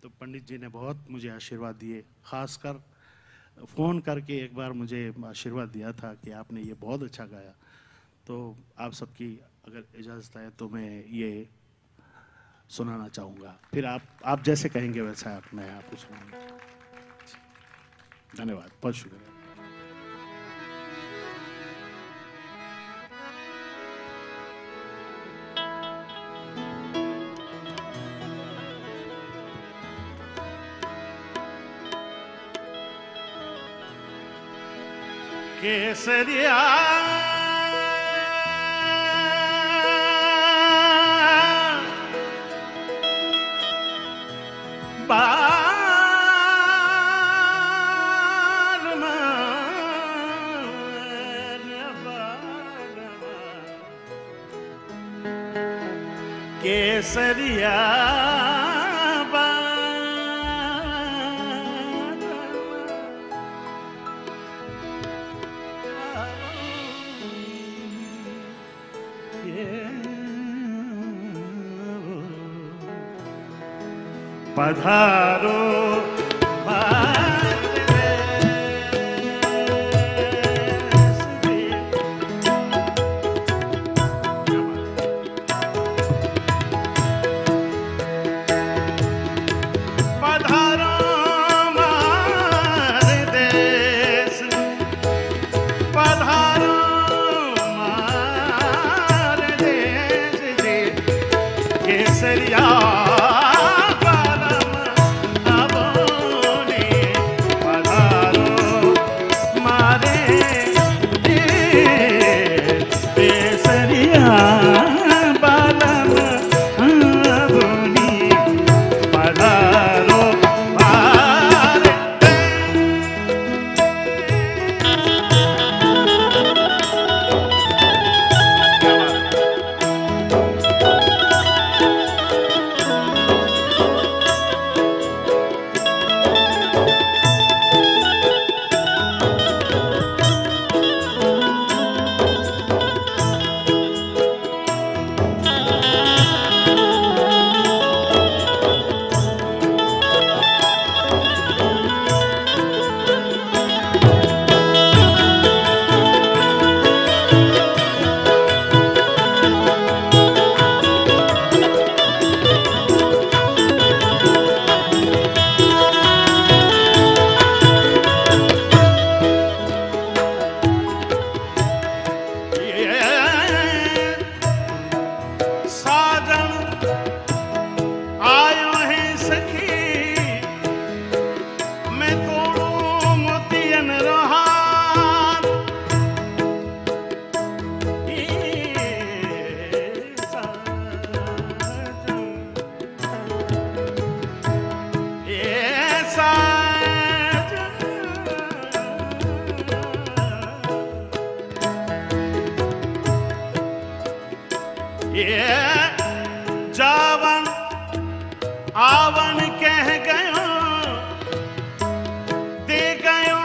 तो पंडित जी ने बहुत मुझे आशीर्वाद दिए, खासकर फ़ोन करके एक बार मुझे आशीर्वाद दिया था कि आपने ये बहुत अच्छा गाया। तो आप सबकी अगर इजाज़त है तो मैं ये सुनाना चाहूँगा, फिर आप आप जैसे कहेंगे वैसा आप मैं आपको सुनाऊँगा। धन्यवाद, बहुत शुक्रिया। केसरिया बार केसरिया पधारो बार पधारो मार देश, पधारो मार देश केसरिया। ये जावन आवन कह गयो दे गयो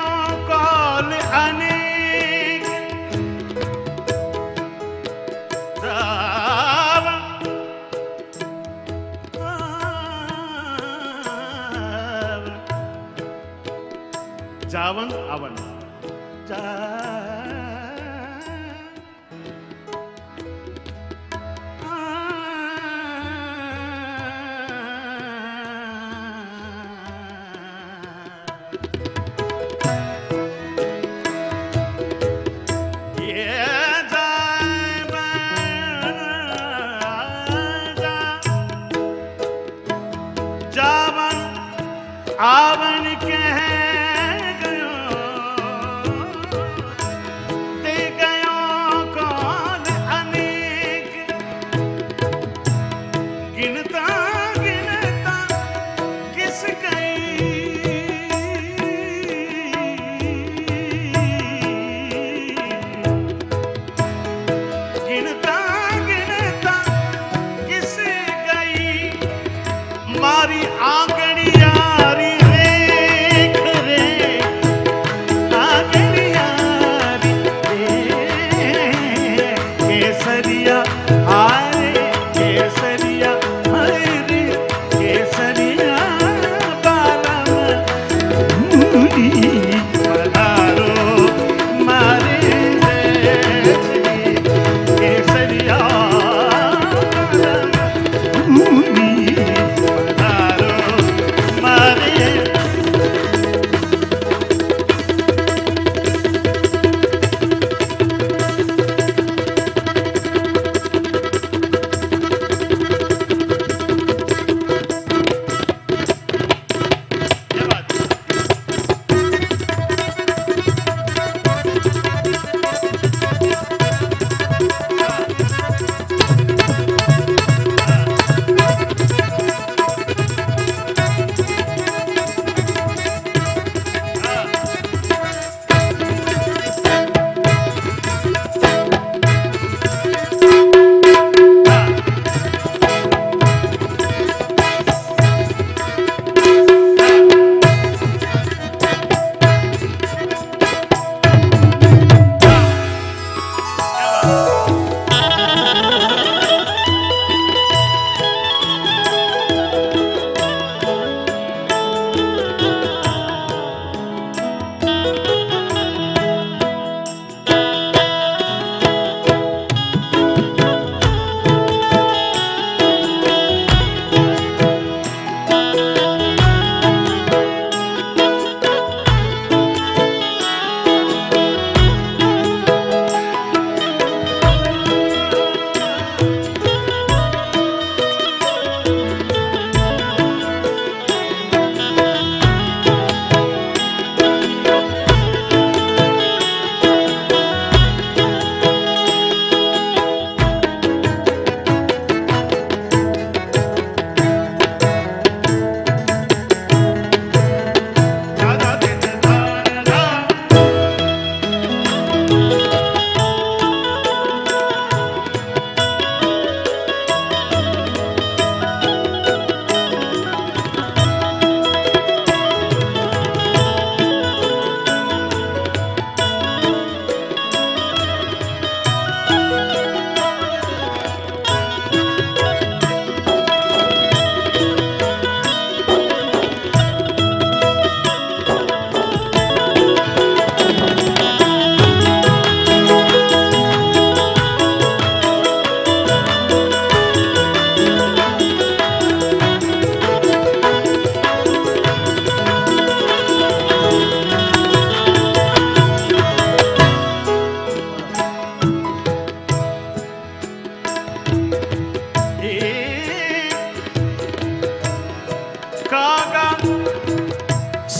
कॉल अनेक जावन आवन जावन आवन जा आवन कह गयो दे गयो कौन अनेक गिनता गिनता किस गई गिनता गिनता किस गई मारी आंख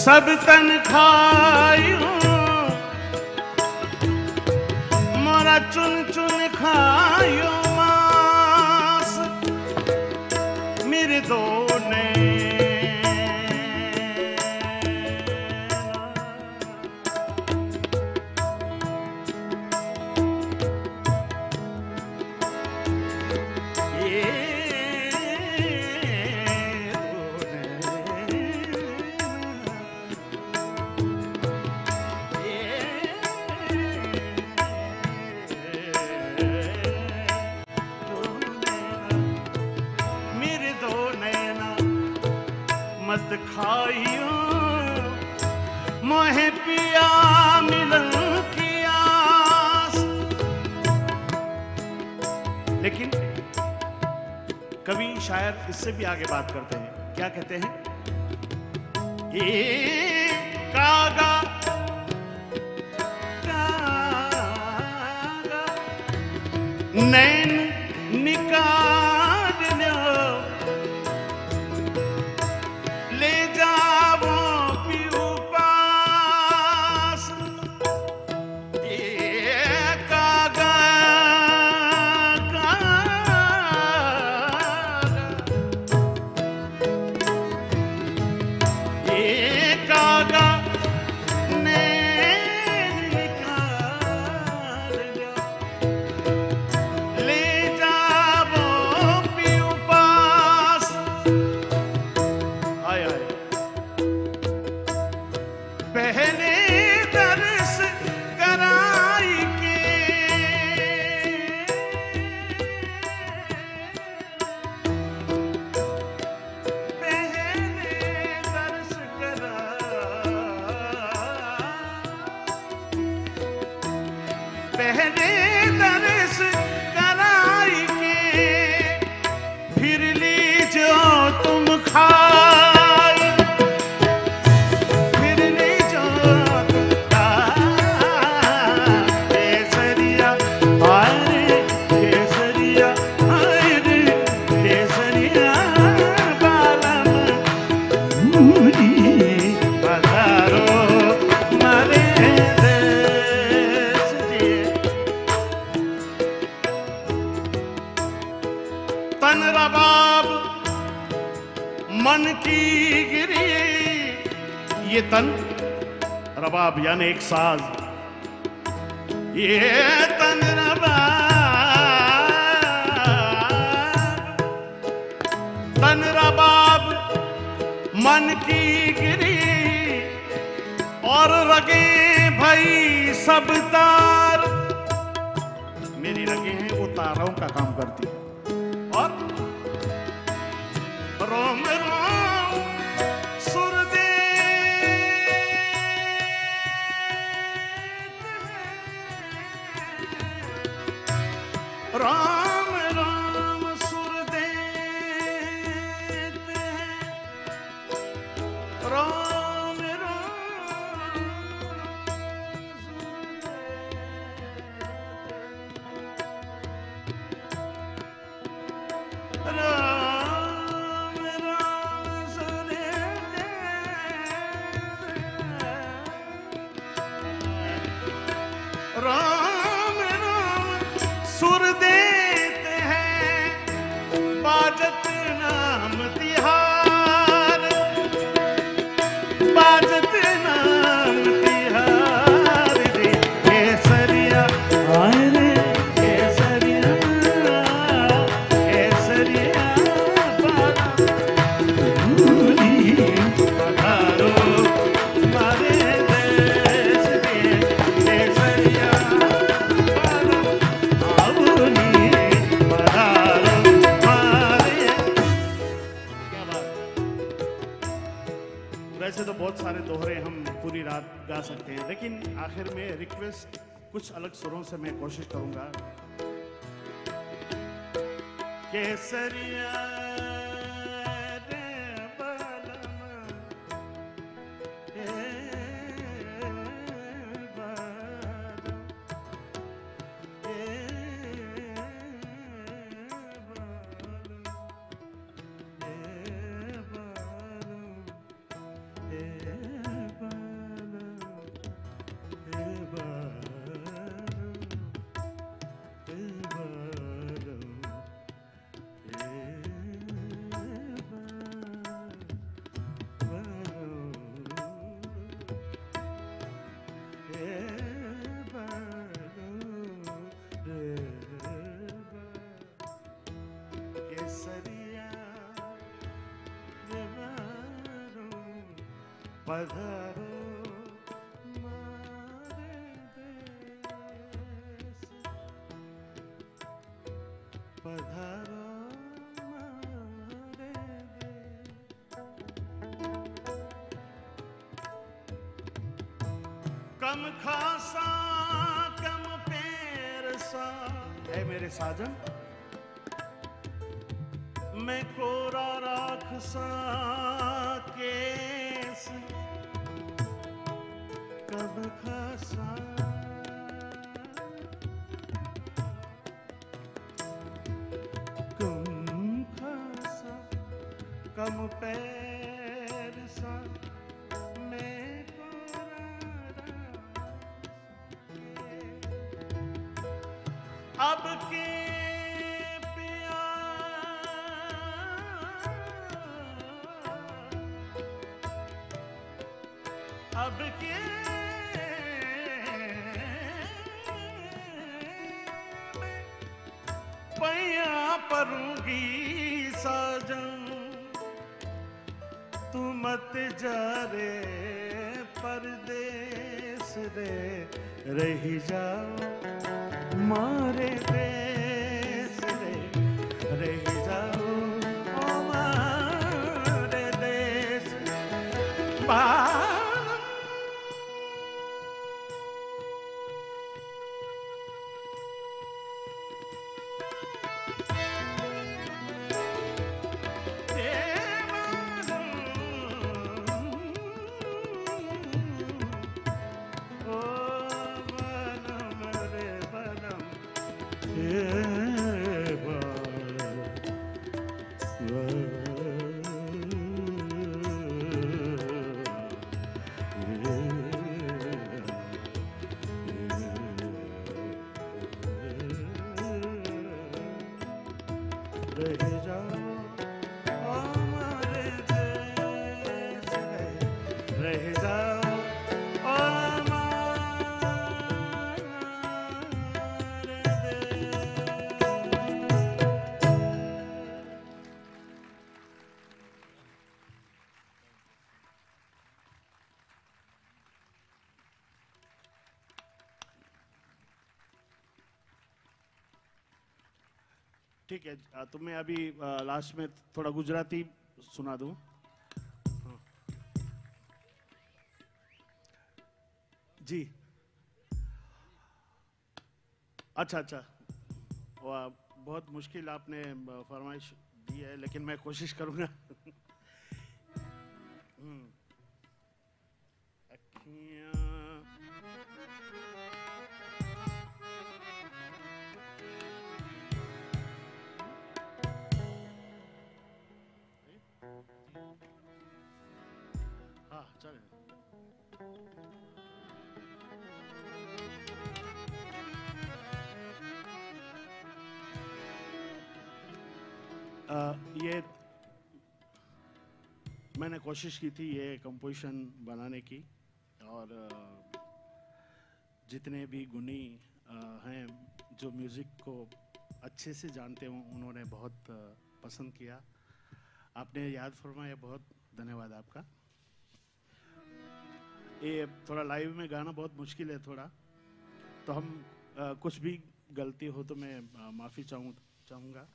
सब तन खायो मोरा चुन चुन खायो मास मेरे दो ने मस्त खाइयो मोहे पिया मिलन की आस। लेकिन कवि शायर इससे भी आगे बात करते हैं, क्या कहते हैं, ये कागा कागा नैन निकाल लो ले जाओ पीऊ पास। ये कागा कागा ये कागा यानी एक साज। ये तन रबाब तन रबाब मन की गिरी और रगे भई सब तार। मेरी रगे हैं वो तारों का काम करती है। और रोम रोम सुर राम राम सुर देते हैं राम राम सुर देते राम राम सुर देते राम गा सकते हैं, लेकिन आखिर में रिक्वेस्ट कुछ अलग सुरों से मैं कोशिश करूंगा। केसरिया रे बलम हे बलम हे बलम हे कम खासा कम पैर सा है मेरे साजन, मैं कोरा राख सा केस कम खासा कम खासा कम पैर सा अब के पिया अब के पैया परूंगी साजन तू मत जा रे परदेस रे रही जाओ मारे देश रे रह जाओ मारे देश ठीक है। तो मैं अभी लास्ट में थोड़ा गुजराती सुना दूं। जी अच्छा अच्छा, वाह बहुत मुश्किल आपने फरमाइश दी है, लेकिन मैं कोशिश करूंगा। ये मैंने कोशिश की थी ये कंपोजिशन बनाने की, और जितने भी गुणी हैं जो म्यूज़िक को अच्छे से जानते हों उन्होंने बहुत पसंद किया। आपने याद फरमाया, बहुत धन्यवाद आपका। ये थोड़ा लाइव में गाना बहुत मुश्किल है थोड़ा, तो हम कुछ भी गलती हो तो मैं माफ़ी चाहूँ चाहूँगा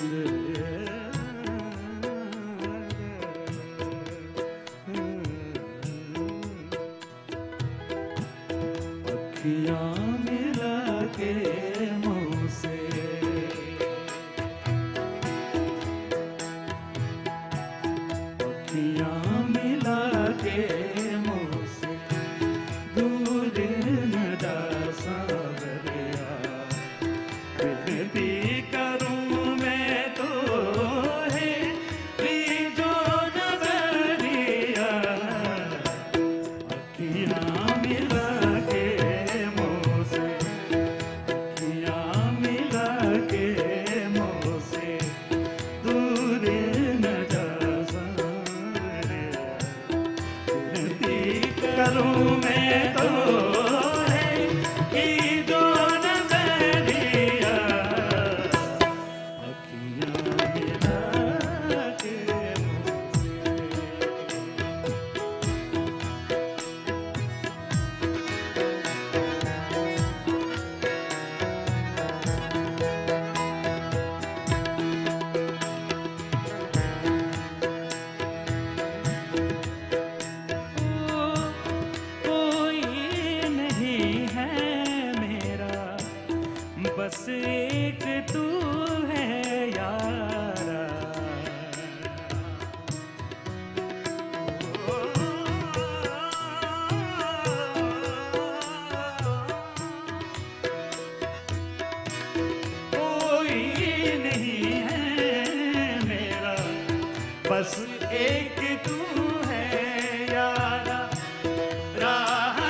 Ooh. बस एक तू है यारा, राह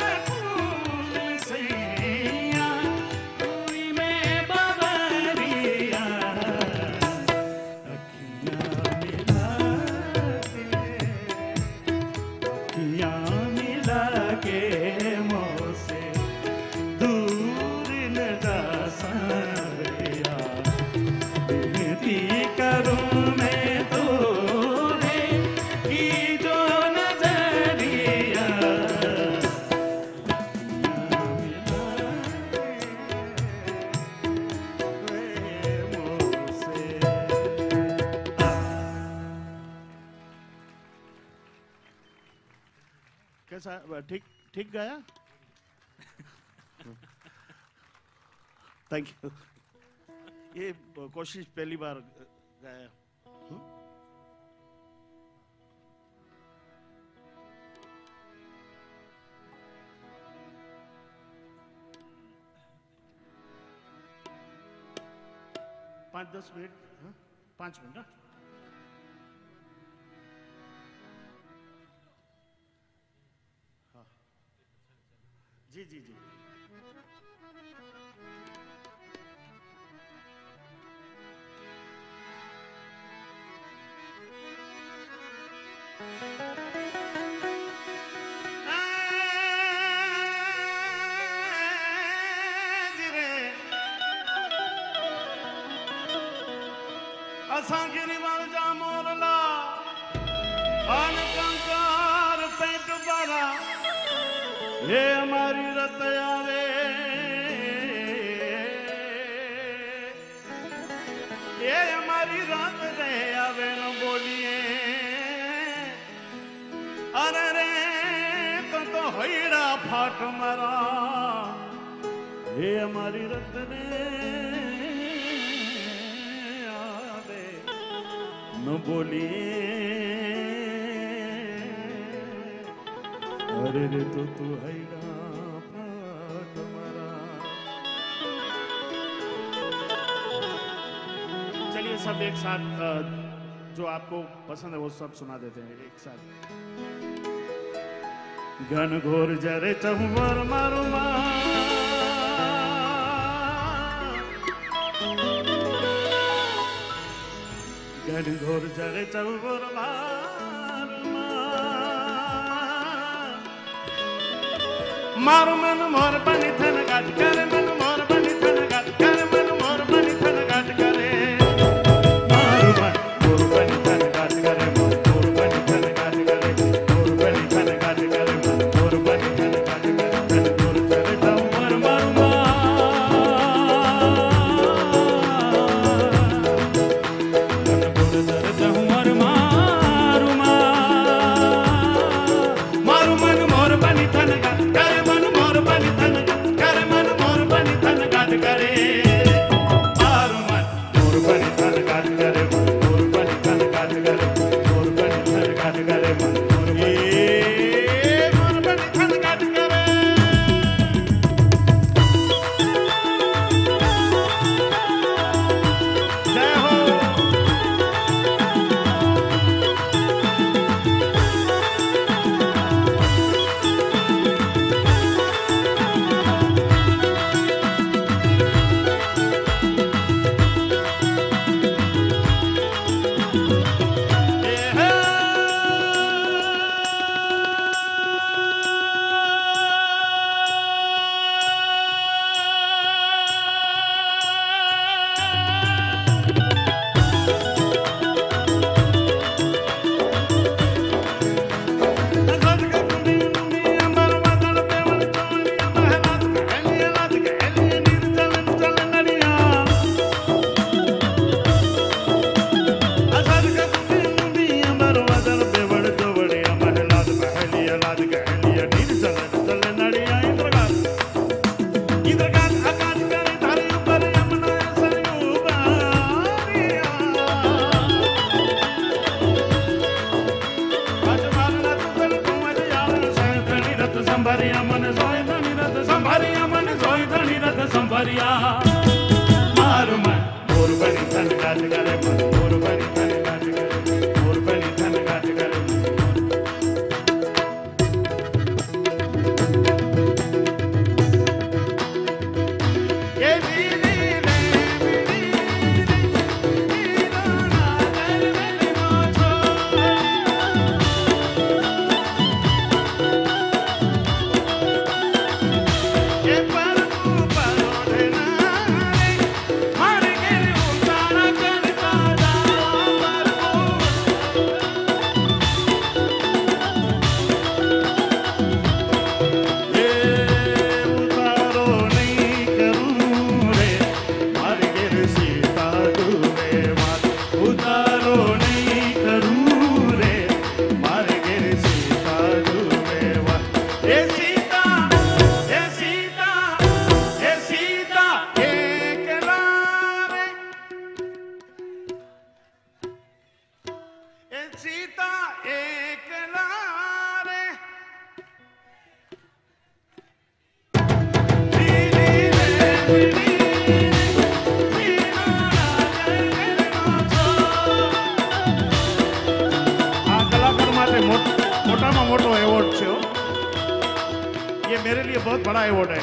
तकून सैया कोई में बबरिया, अखियाँ मिला के अखियाँ मिला के मोसे दूर न जा सरिया, विनती करूँ मैं ठीक ठीक गया। Thank you. ये कोशिश पहली बार गाया। पाँच दस मिनट पाँच मिनट ना जी जी जी असांगिरिवाल जा मोरला कंकार पेट भरा ये हमारी रतया रे, ये हमारी रात रे आवे न बोलिए अरे रे तो तो होइड़ा फाट मरा, ये हमारी रत रे आवे न बोलिए अरे रे तो तू है ना फाट मरा। चलिए सब एक साथ जो आपको पसंद है वो सब सुना देते हैं एक साथ। घनघोर जरे चहुवर मारुमा घनघोर जरे चहुवर मारू मन मोर बनी थन गाट करे मन मोर बनी थन गाट करे मन मोर बनी थन गाट करे मारू मन मोर बनी थन गाट करे मन मोर बनी थन गाट करे मोर बनी थन गाट करे मन मोर बनी थन गाट करे मन मोर करे तम मोर मारू मां मन मोर करे तम मोर मारू मां मारू मन मोर बनी थन गाट करे मारू मन मोर बनी थन गाट करे मन मोर बनी थन गाट करे मोर सीता एक लारे लीली ले मेरे लिए बहुत बड़ा अवॉर्ड है।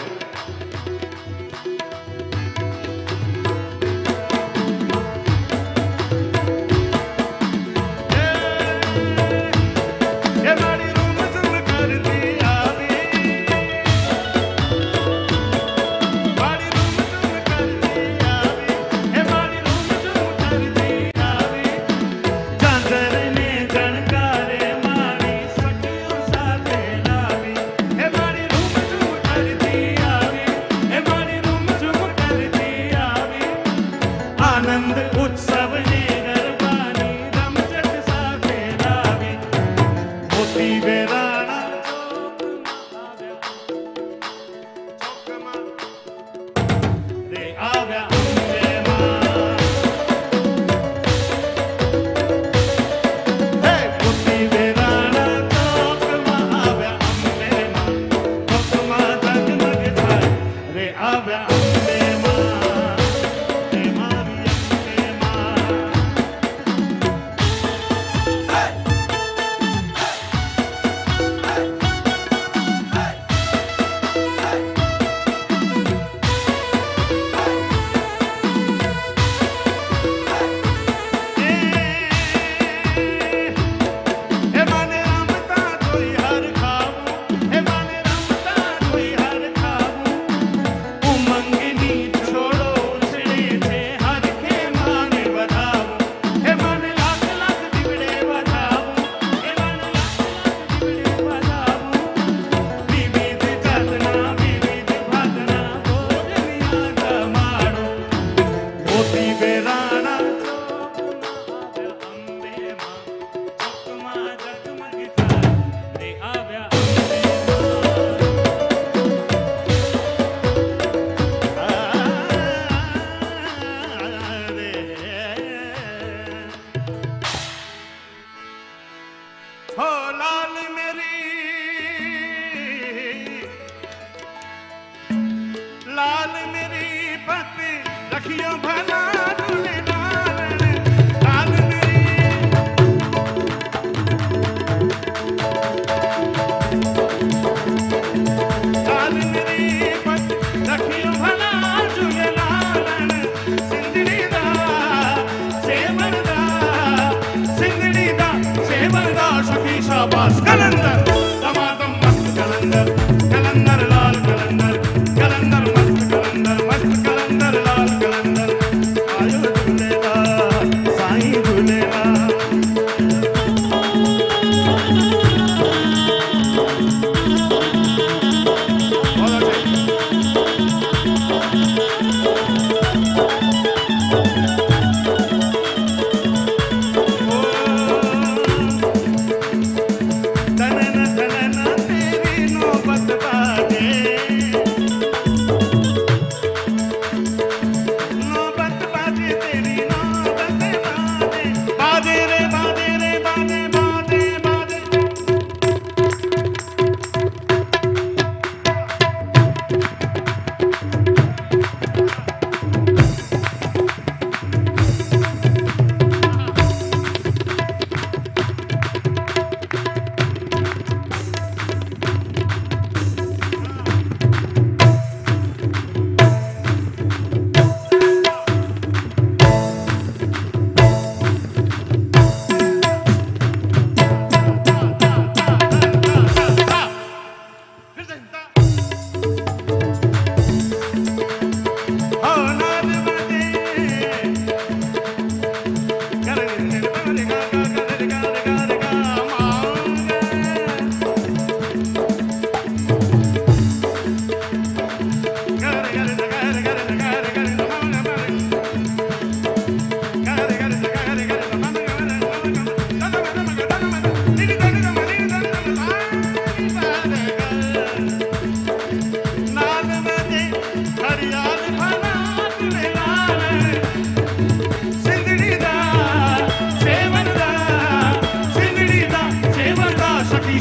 na na na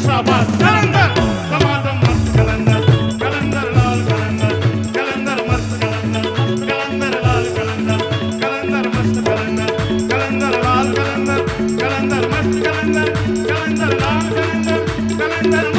शीशाबाद कलंदर दमादम मस्त कलंदर कलंदर लाल कलंदर कलंदर मस्त कलंदर कलंदर लाल कलंदर कलंदर मस्त कलंदर कलंदर लाल कलंदर कलंदर मस्त कलंदर कलंदर लाल कलंदर कलंदर मस्त कलंदर कलंदर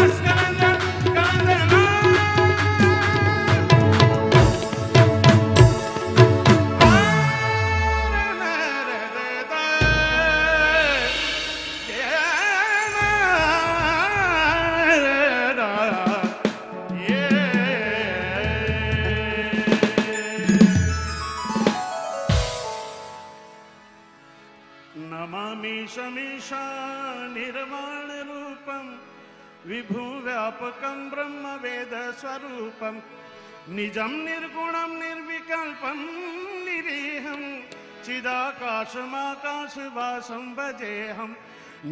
निजं निर्गुणं निर्विकल्पं निरीहं चिदाकाशमाकाशवासं भजेऽहं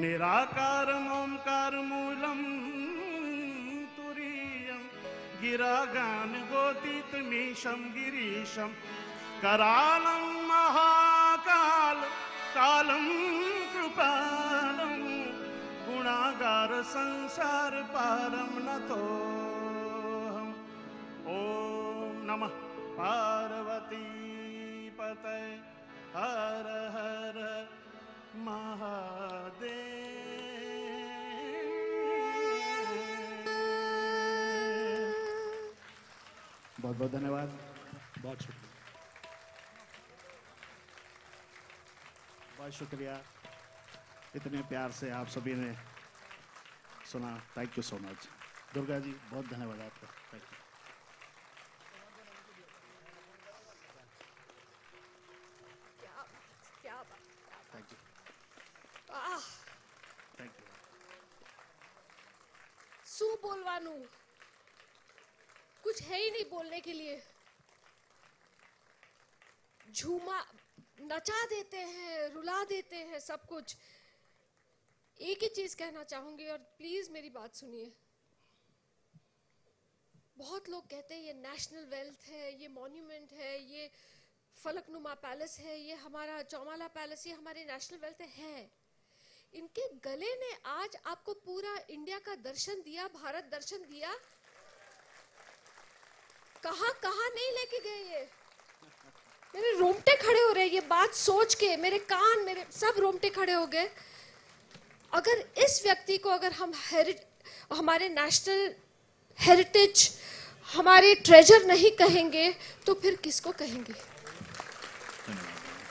निराकारं ओंकारमूलं तुरीयं गिरागानगोदितमीशं गिरीशं करालं महाकाल कालं कृपालं गुणागार संसार पारं नतोऽहम्। ॐ नमः पार्वती पते हर हर महादेव। बहुत बहुत धन्यवाद, बहुत शुक्रिया, बहुत शुक्रिया। इतने प्यार से आप सभी ने सुना, thank you so much. Durga ji बहुत धन्यवाद आपका, थैंक यू। बोलवानू कुछ है ही नहीं बोलने के लिए, झूमा नचा देते हैं, रुला देते हैं सब कुछ। एक ही चीज कहना चाहूंगी और प्लीज मेरी बात सुनिए। बहुत लोग कहते हैं ये नेशनल वेल्थ है, ये मॉन्यूमेंट है, ये फलकनुमा पैलेस है, ये हमारा चौमाला पैलेस, ये हमारी नेशनल वेल्थ है। इनके गले ने आज आपको पूरा इंडिया का दर्शन दिया, भारत दर्शन दिया। कहां कहां नहीं लेके गए ये, मेरे रोंगटे खड़े हो रहे हैं ये बात सोच के, मेरे कान मेरे सब रोंगटे खड़े हो गए। अगर इस व्यक्ति को अगर हम हमारे नेशनल हेरिटेज, हमारे ट्रेजर नहीं कहेंगे तो फिर किसको कहेंगे।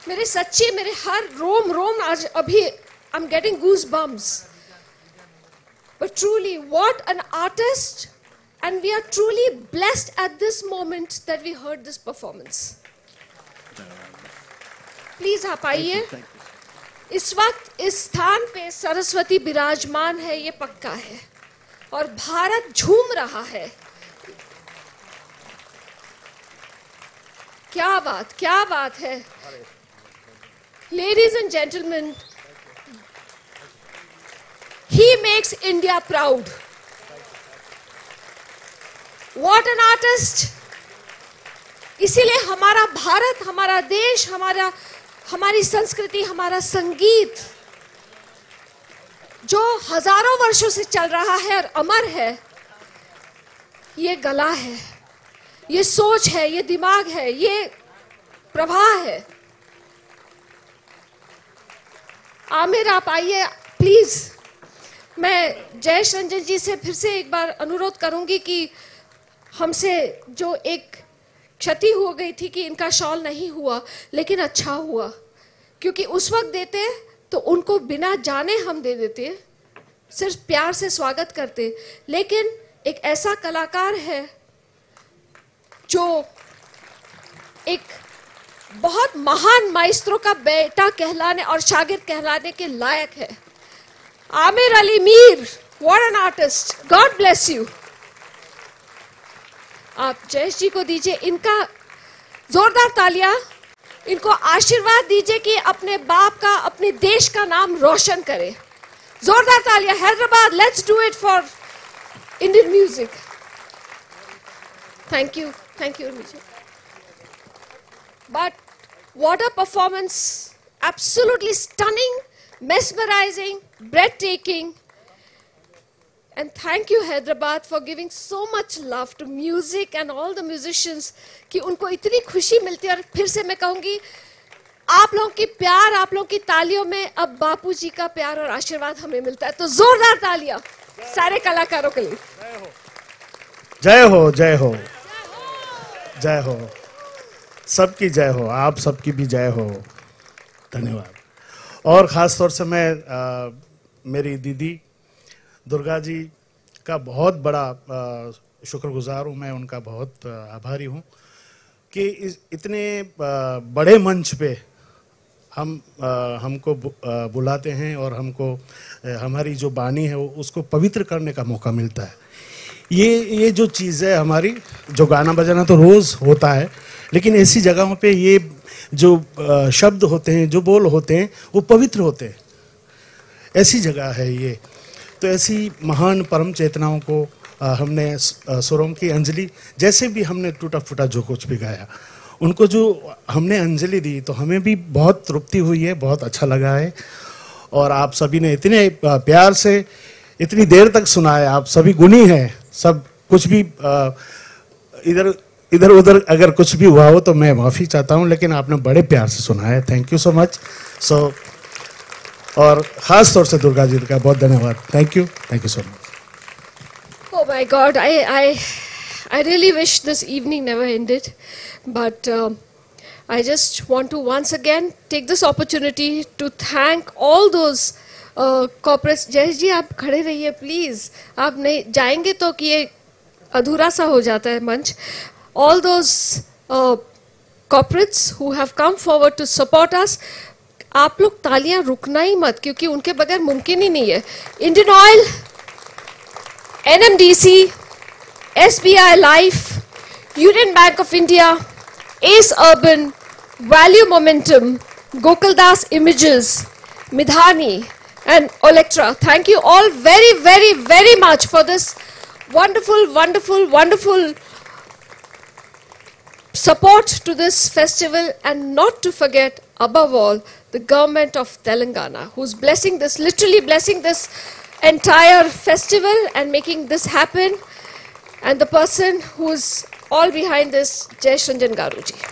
मेरे सच्ची मेरे हर रोम रोम आज अभी I'm getting goosebumps, but truly what an artist, and we are truly blessed at this moment that we heard this performance. Please आप आइए, इस वक्त इस स्थान पे सरस्वती विराजमान है ये पक्का है, और भारत झूम रहा है। क्या बात, क्या बात है। Ladies and gentlemen, he makes India proud. What an artist! इसीलिए हमारा भारत, हमारा देश, हमारा हमारी संस्कृति, हमारा संगीत जो हजारों वर्षों से चल रहा है और अमर है, ये गला है, ये सोच है, ये दिमाग है, ये प्रवाह है। आमिर आप आइए प्लीज। मैं जयेश रंजन जी से फिर से एक बार अनुरोध करूंगी कि हमसे जो एक क्षति हो गई थी कि इनका शॉल नहीं हुआ, लेकिन अच्छा हुआ, क्योंकि उस वक्त देते तो उनको बिना जाने हम दे देते, सिर्फ प्यार से स्वागत करते। लेकिन एक ऐसा कलाकार है जो एक बहुत महान माइस्ट्रो का बेटा कहलाने और शागिर्द कहलाने के लायक है। Amir Ali Mir, what an artist! God bless you. आप जयेश जी को दीजिए इनका जोरदार तालियां, इनको आशीर्वाद दीजिए कि अपने बाप का, अपने देश का नाम रोशन करें। जोरदार तालियां Hyderabad, let's do it for Indian music. Thank you, thank you. But what a performance, absolutely stunning, mesmerizing, breathtaking, And thank you Hyderabad for giving so much love to music and all the musicians कि उनको इतनी खुशी मिलती है. और फिर से मैं कहूँगी आप लोगों की प्यार, आप लोगों की तालियों में अब बापू जी का प्यार और आशीर्वाद हमें मिलता है. तो जोरदार तालियां सारे कलाकारों के लिए. जय हो, जय हो, जय हो, सबकी जय हो, आप सबकी भी जय हो. धन्यवाद. और ख़ास तौर से मैं आ, मेरी दीदी दुर्गा जी का बहुत बड़ा शुक्रगुजार हूँ. मैं उनका बहुत आभारी हूँ कि इस इतने बड़े मंच पे हम हमको बुलाते हैं और हमको हमारी जो बानी है वो उसको पवित्र करने का मौका मिलता है. ये ये जो चीज़ है हमारी, जो गाना बजाना तो रोज़ होता है, लेकिन ऐसी जगहों पे ये जो शब्द होते हैं, जो बोल होते हैं, वो पवित्र होते हैं. ऐसी जगह है ये. तो ऐसी महान परम चेतनाओं को हमने सुरों की अंजलि, जैसे भी हमने टूटा फूटा जो कुछ भी गाया, उनको जो हमने अंजलि दी, तो हमें भी बहुत तृप्ति हुई है, बहुत अच्छा लगा है. और आप सभी ने इतने प्यार से इतनी देर तक सुना है. आप सभी गुणी हैं, सब कुछ भी इधर इधर उधर अगर कुछ भी हुआ हो तो मैं माफ़ी चाहता हूं, लेकिन आपने बड़े प्यार से सुना है. Thank you so much. So और ख़ास तौर से दुर्गा जी का बहुत धन्यवाद. Thank you, thank you so much. Oh my God, I I I really wish this evening never ended, but uh, I just want to once again take this opportunity to thank all those uh, corporates. Jayesh ji, आप खड़े रहिए please. आप नहीं जाएंगे तो कि ये अधूरा सा हो जाता है मंच. All those uh, corporates who have come forward to support us. आप लोग तालियां रुकना ही मत, क्योंकि उनके बगैर मुमकिन ही नहीं है. Indian Oil, N M D C, S B I Life, Union Bank of India, Ace Urban, Value Momentum, Gokaldas Images, Midhani and Olectra. Thank you all very, very, very much for this wonderful, wonderful, wonderful support to this festival, and not to forget, above all, the government of Telangana, who's blessing this, literally blessing this entire festival and making this happen, and the person who's all behind this, Jai Ranjan Garu ji. He's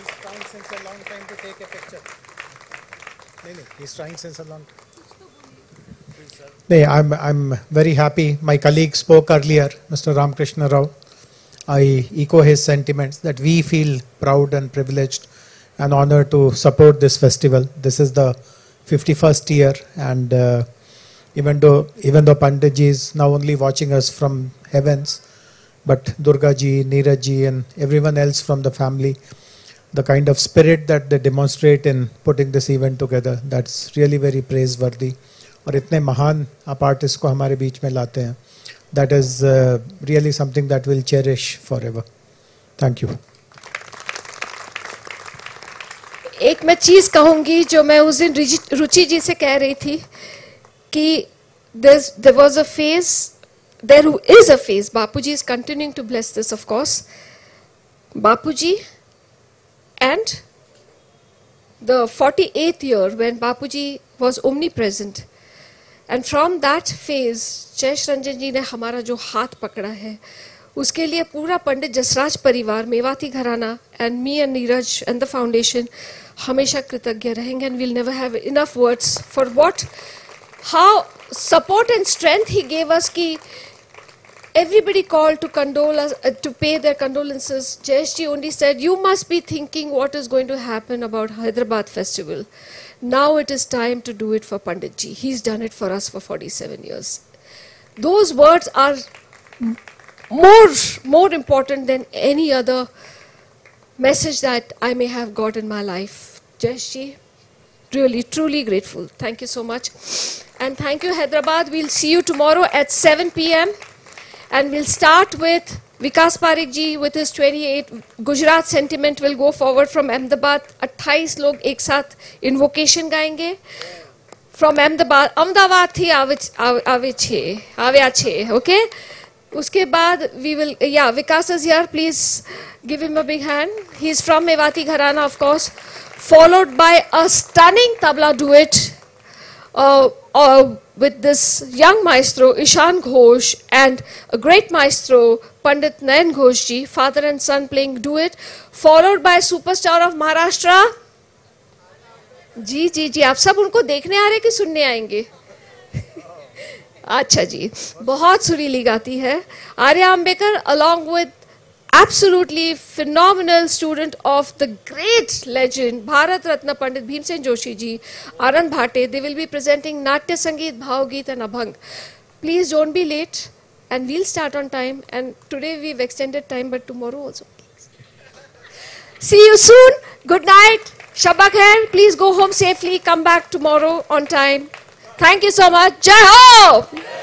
trying since a long time to take a picture. No, no, he's trying since a long time. No, I'm I'm very happy. My colleague spoke earlier, Mister Ramakrishna Rao. I echo his sentiments that we feel proud and privileged and honoured to support this festival. This is the fifty-first year, and uh, even though even though Pandit ji is now only watching us from heavens, but Durga ji, Neeraj ji and everyone else from the family, the kind of spirit that they demonstrate in putting this event together, that's really very praiseworthy. और इतने महान आप artist को हमारे बीच में लाते हैं, that is uh, really something that we'll cherish forever. Thank you. एक मैं चीज़ कहूँगी जो मैं उस दिन रुचि जी से कह रही थी कि there was a phase, there is a phase. Bapuji is continuing to bless this, of course. Bapuji and the forty-eighth year when Bapuji was omnipresent, and from that phase, Jaish Ranjan ji ने हमारा जो हाथ पकड़ा है, उसके लिए पूरा पंडित जसराज परिवार, मेवाती घराना and me and Neeraj and the foundation हमेशा कृतज्ञ रहेंगे. And we'll never have enough words for what, how support and strength he gave us. कि everybody called to condole us, uh, to pay their condolences. Jayesh ji only said, "You must be thinking what is going to happen about Hyderabad festival. Now it is time to do it for Pandit ji. He's done it for us for forty-seven years." Those words are more more important than any other message that I may have got in my life. Jayesh ji, really, truly grateful. Thank you so much. And thank you, Hyderabad. We'll see you tomorrow at seven P M And we'll start with Vikas Parik ji with his twenty-eight. Gujarat sentiment will go forward from Ahmedabad. अट्ठाईस लोग एक साथ invocation गाएंगे. From Ahmedabad, Ahmedabad thi aave che, aave che, okay? उसके बाद we will, yeah, Vikas is here. Please give him a big hand. He is from Mewati Gharana, of course, followed by a stunning tabla duet uh, uh, with this young maestro Ishan Ghosh and a great maestro Pandit Nayan Ghosh ji, father and son playing duet, followed by superstar of Maharashtra. जी जी जी, आप सब उनको देखने आ रहे कि सुनने आएंगे? अच्छा जी, बहुत सुरीली गाती है Arya Ambekar along with absolutely phenomenal student of the great legend Bharat Ratna Pandit Bhimsen Joshi ji, Anand Bhate. They will be presenting Natya Sangeet, Bhavgeet and Abhang. Please don't be late and we'll start on time, and today we've extended time but tomorrow also. See you soon. Good night. Shabba khair. Please go home safely, come back tomorrow on time. Thank you so much. Jai Ho.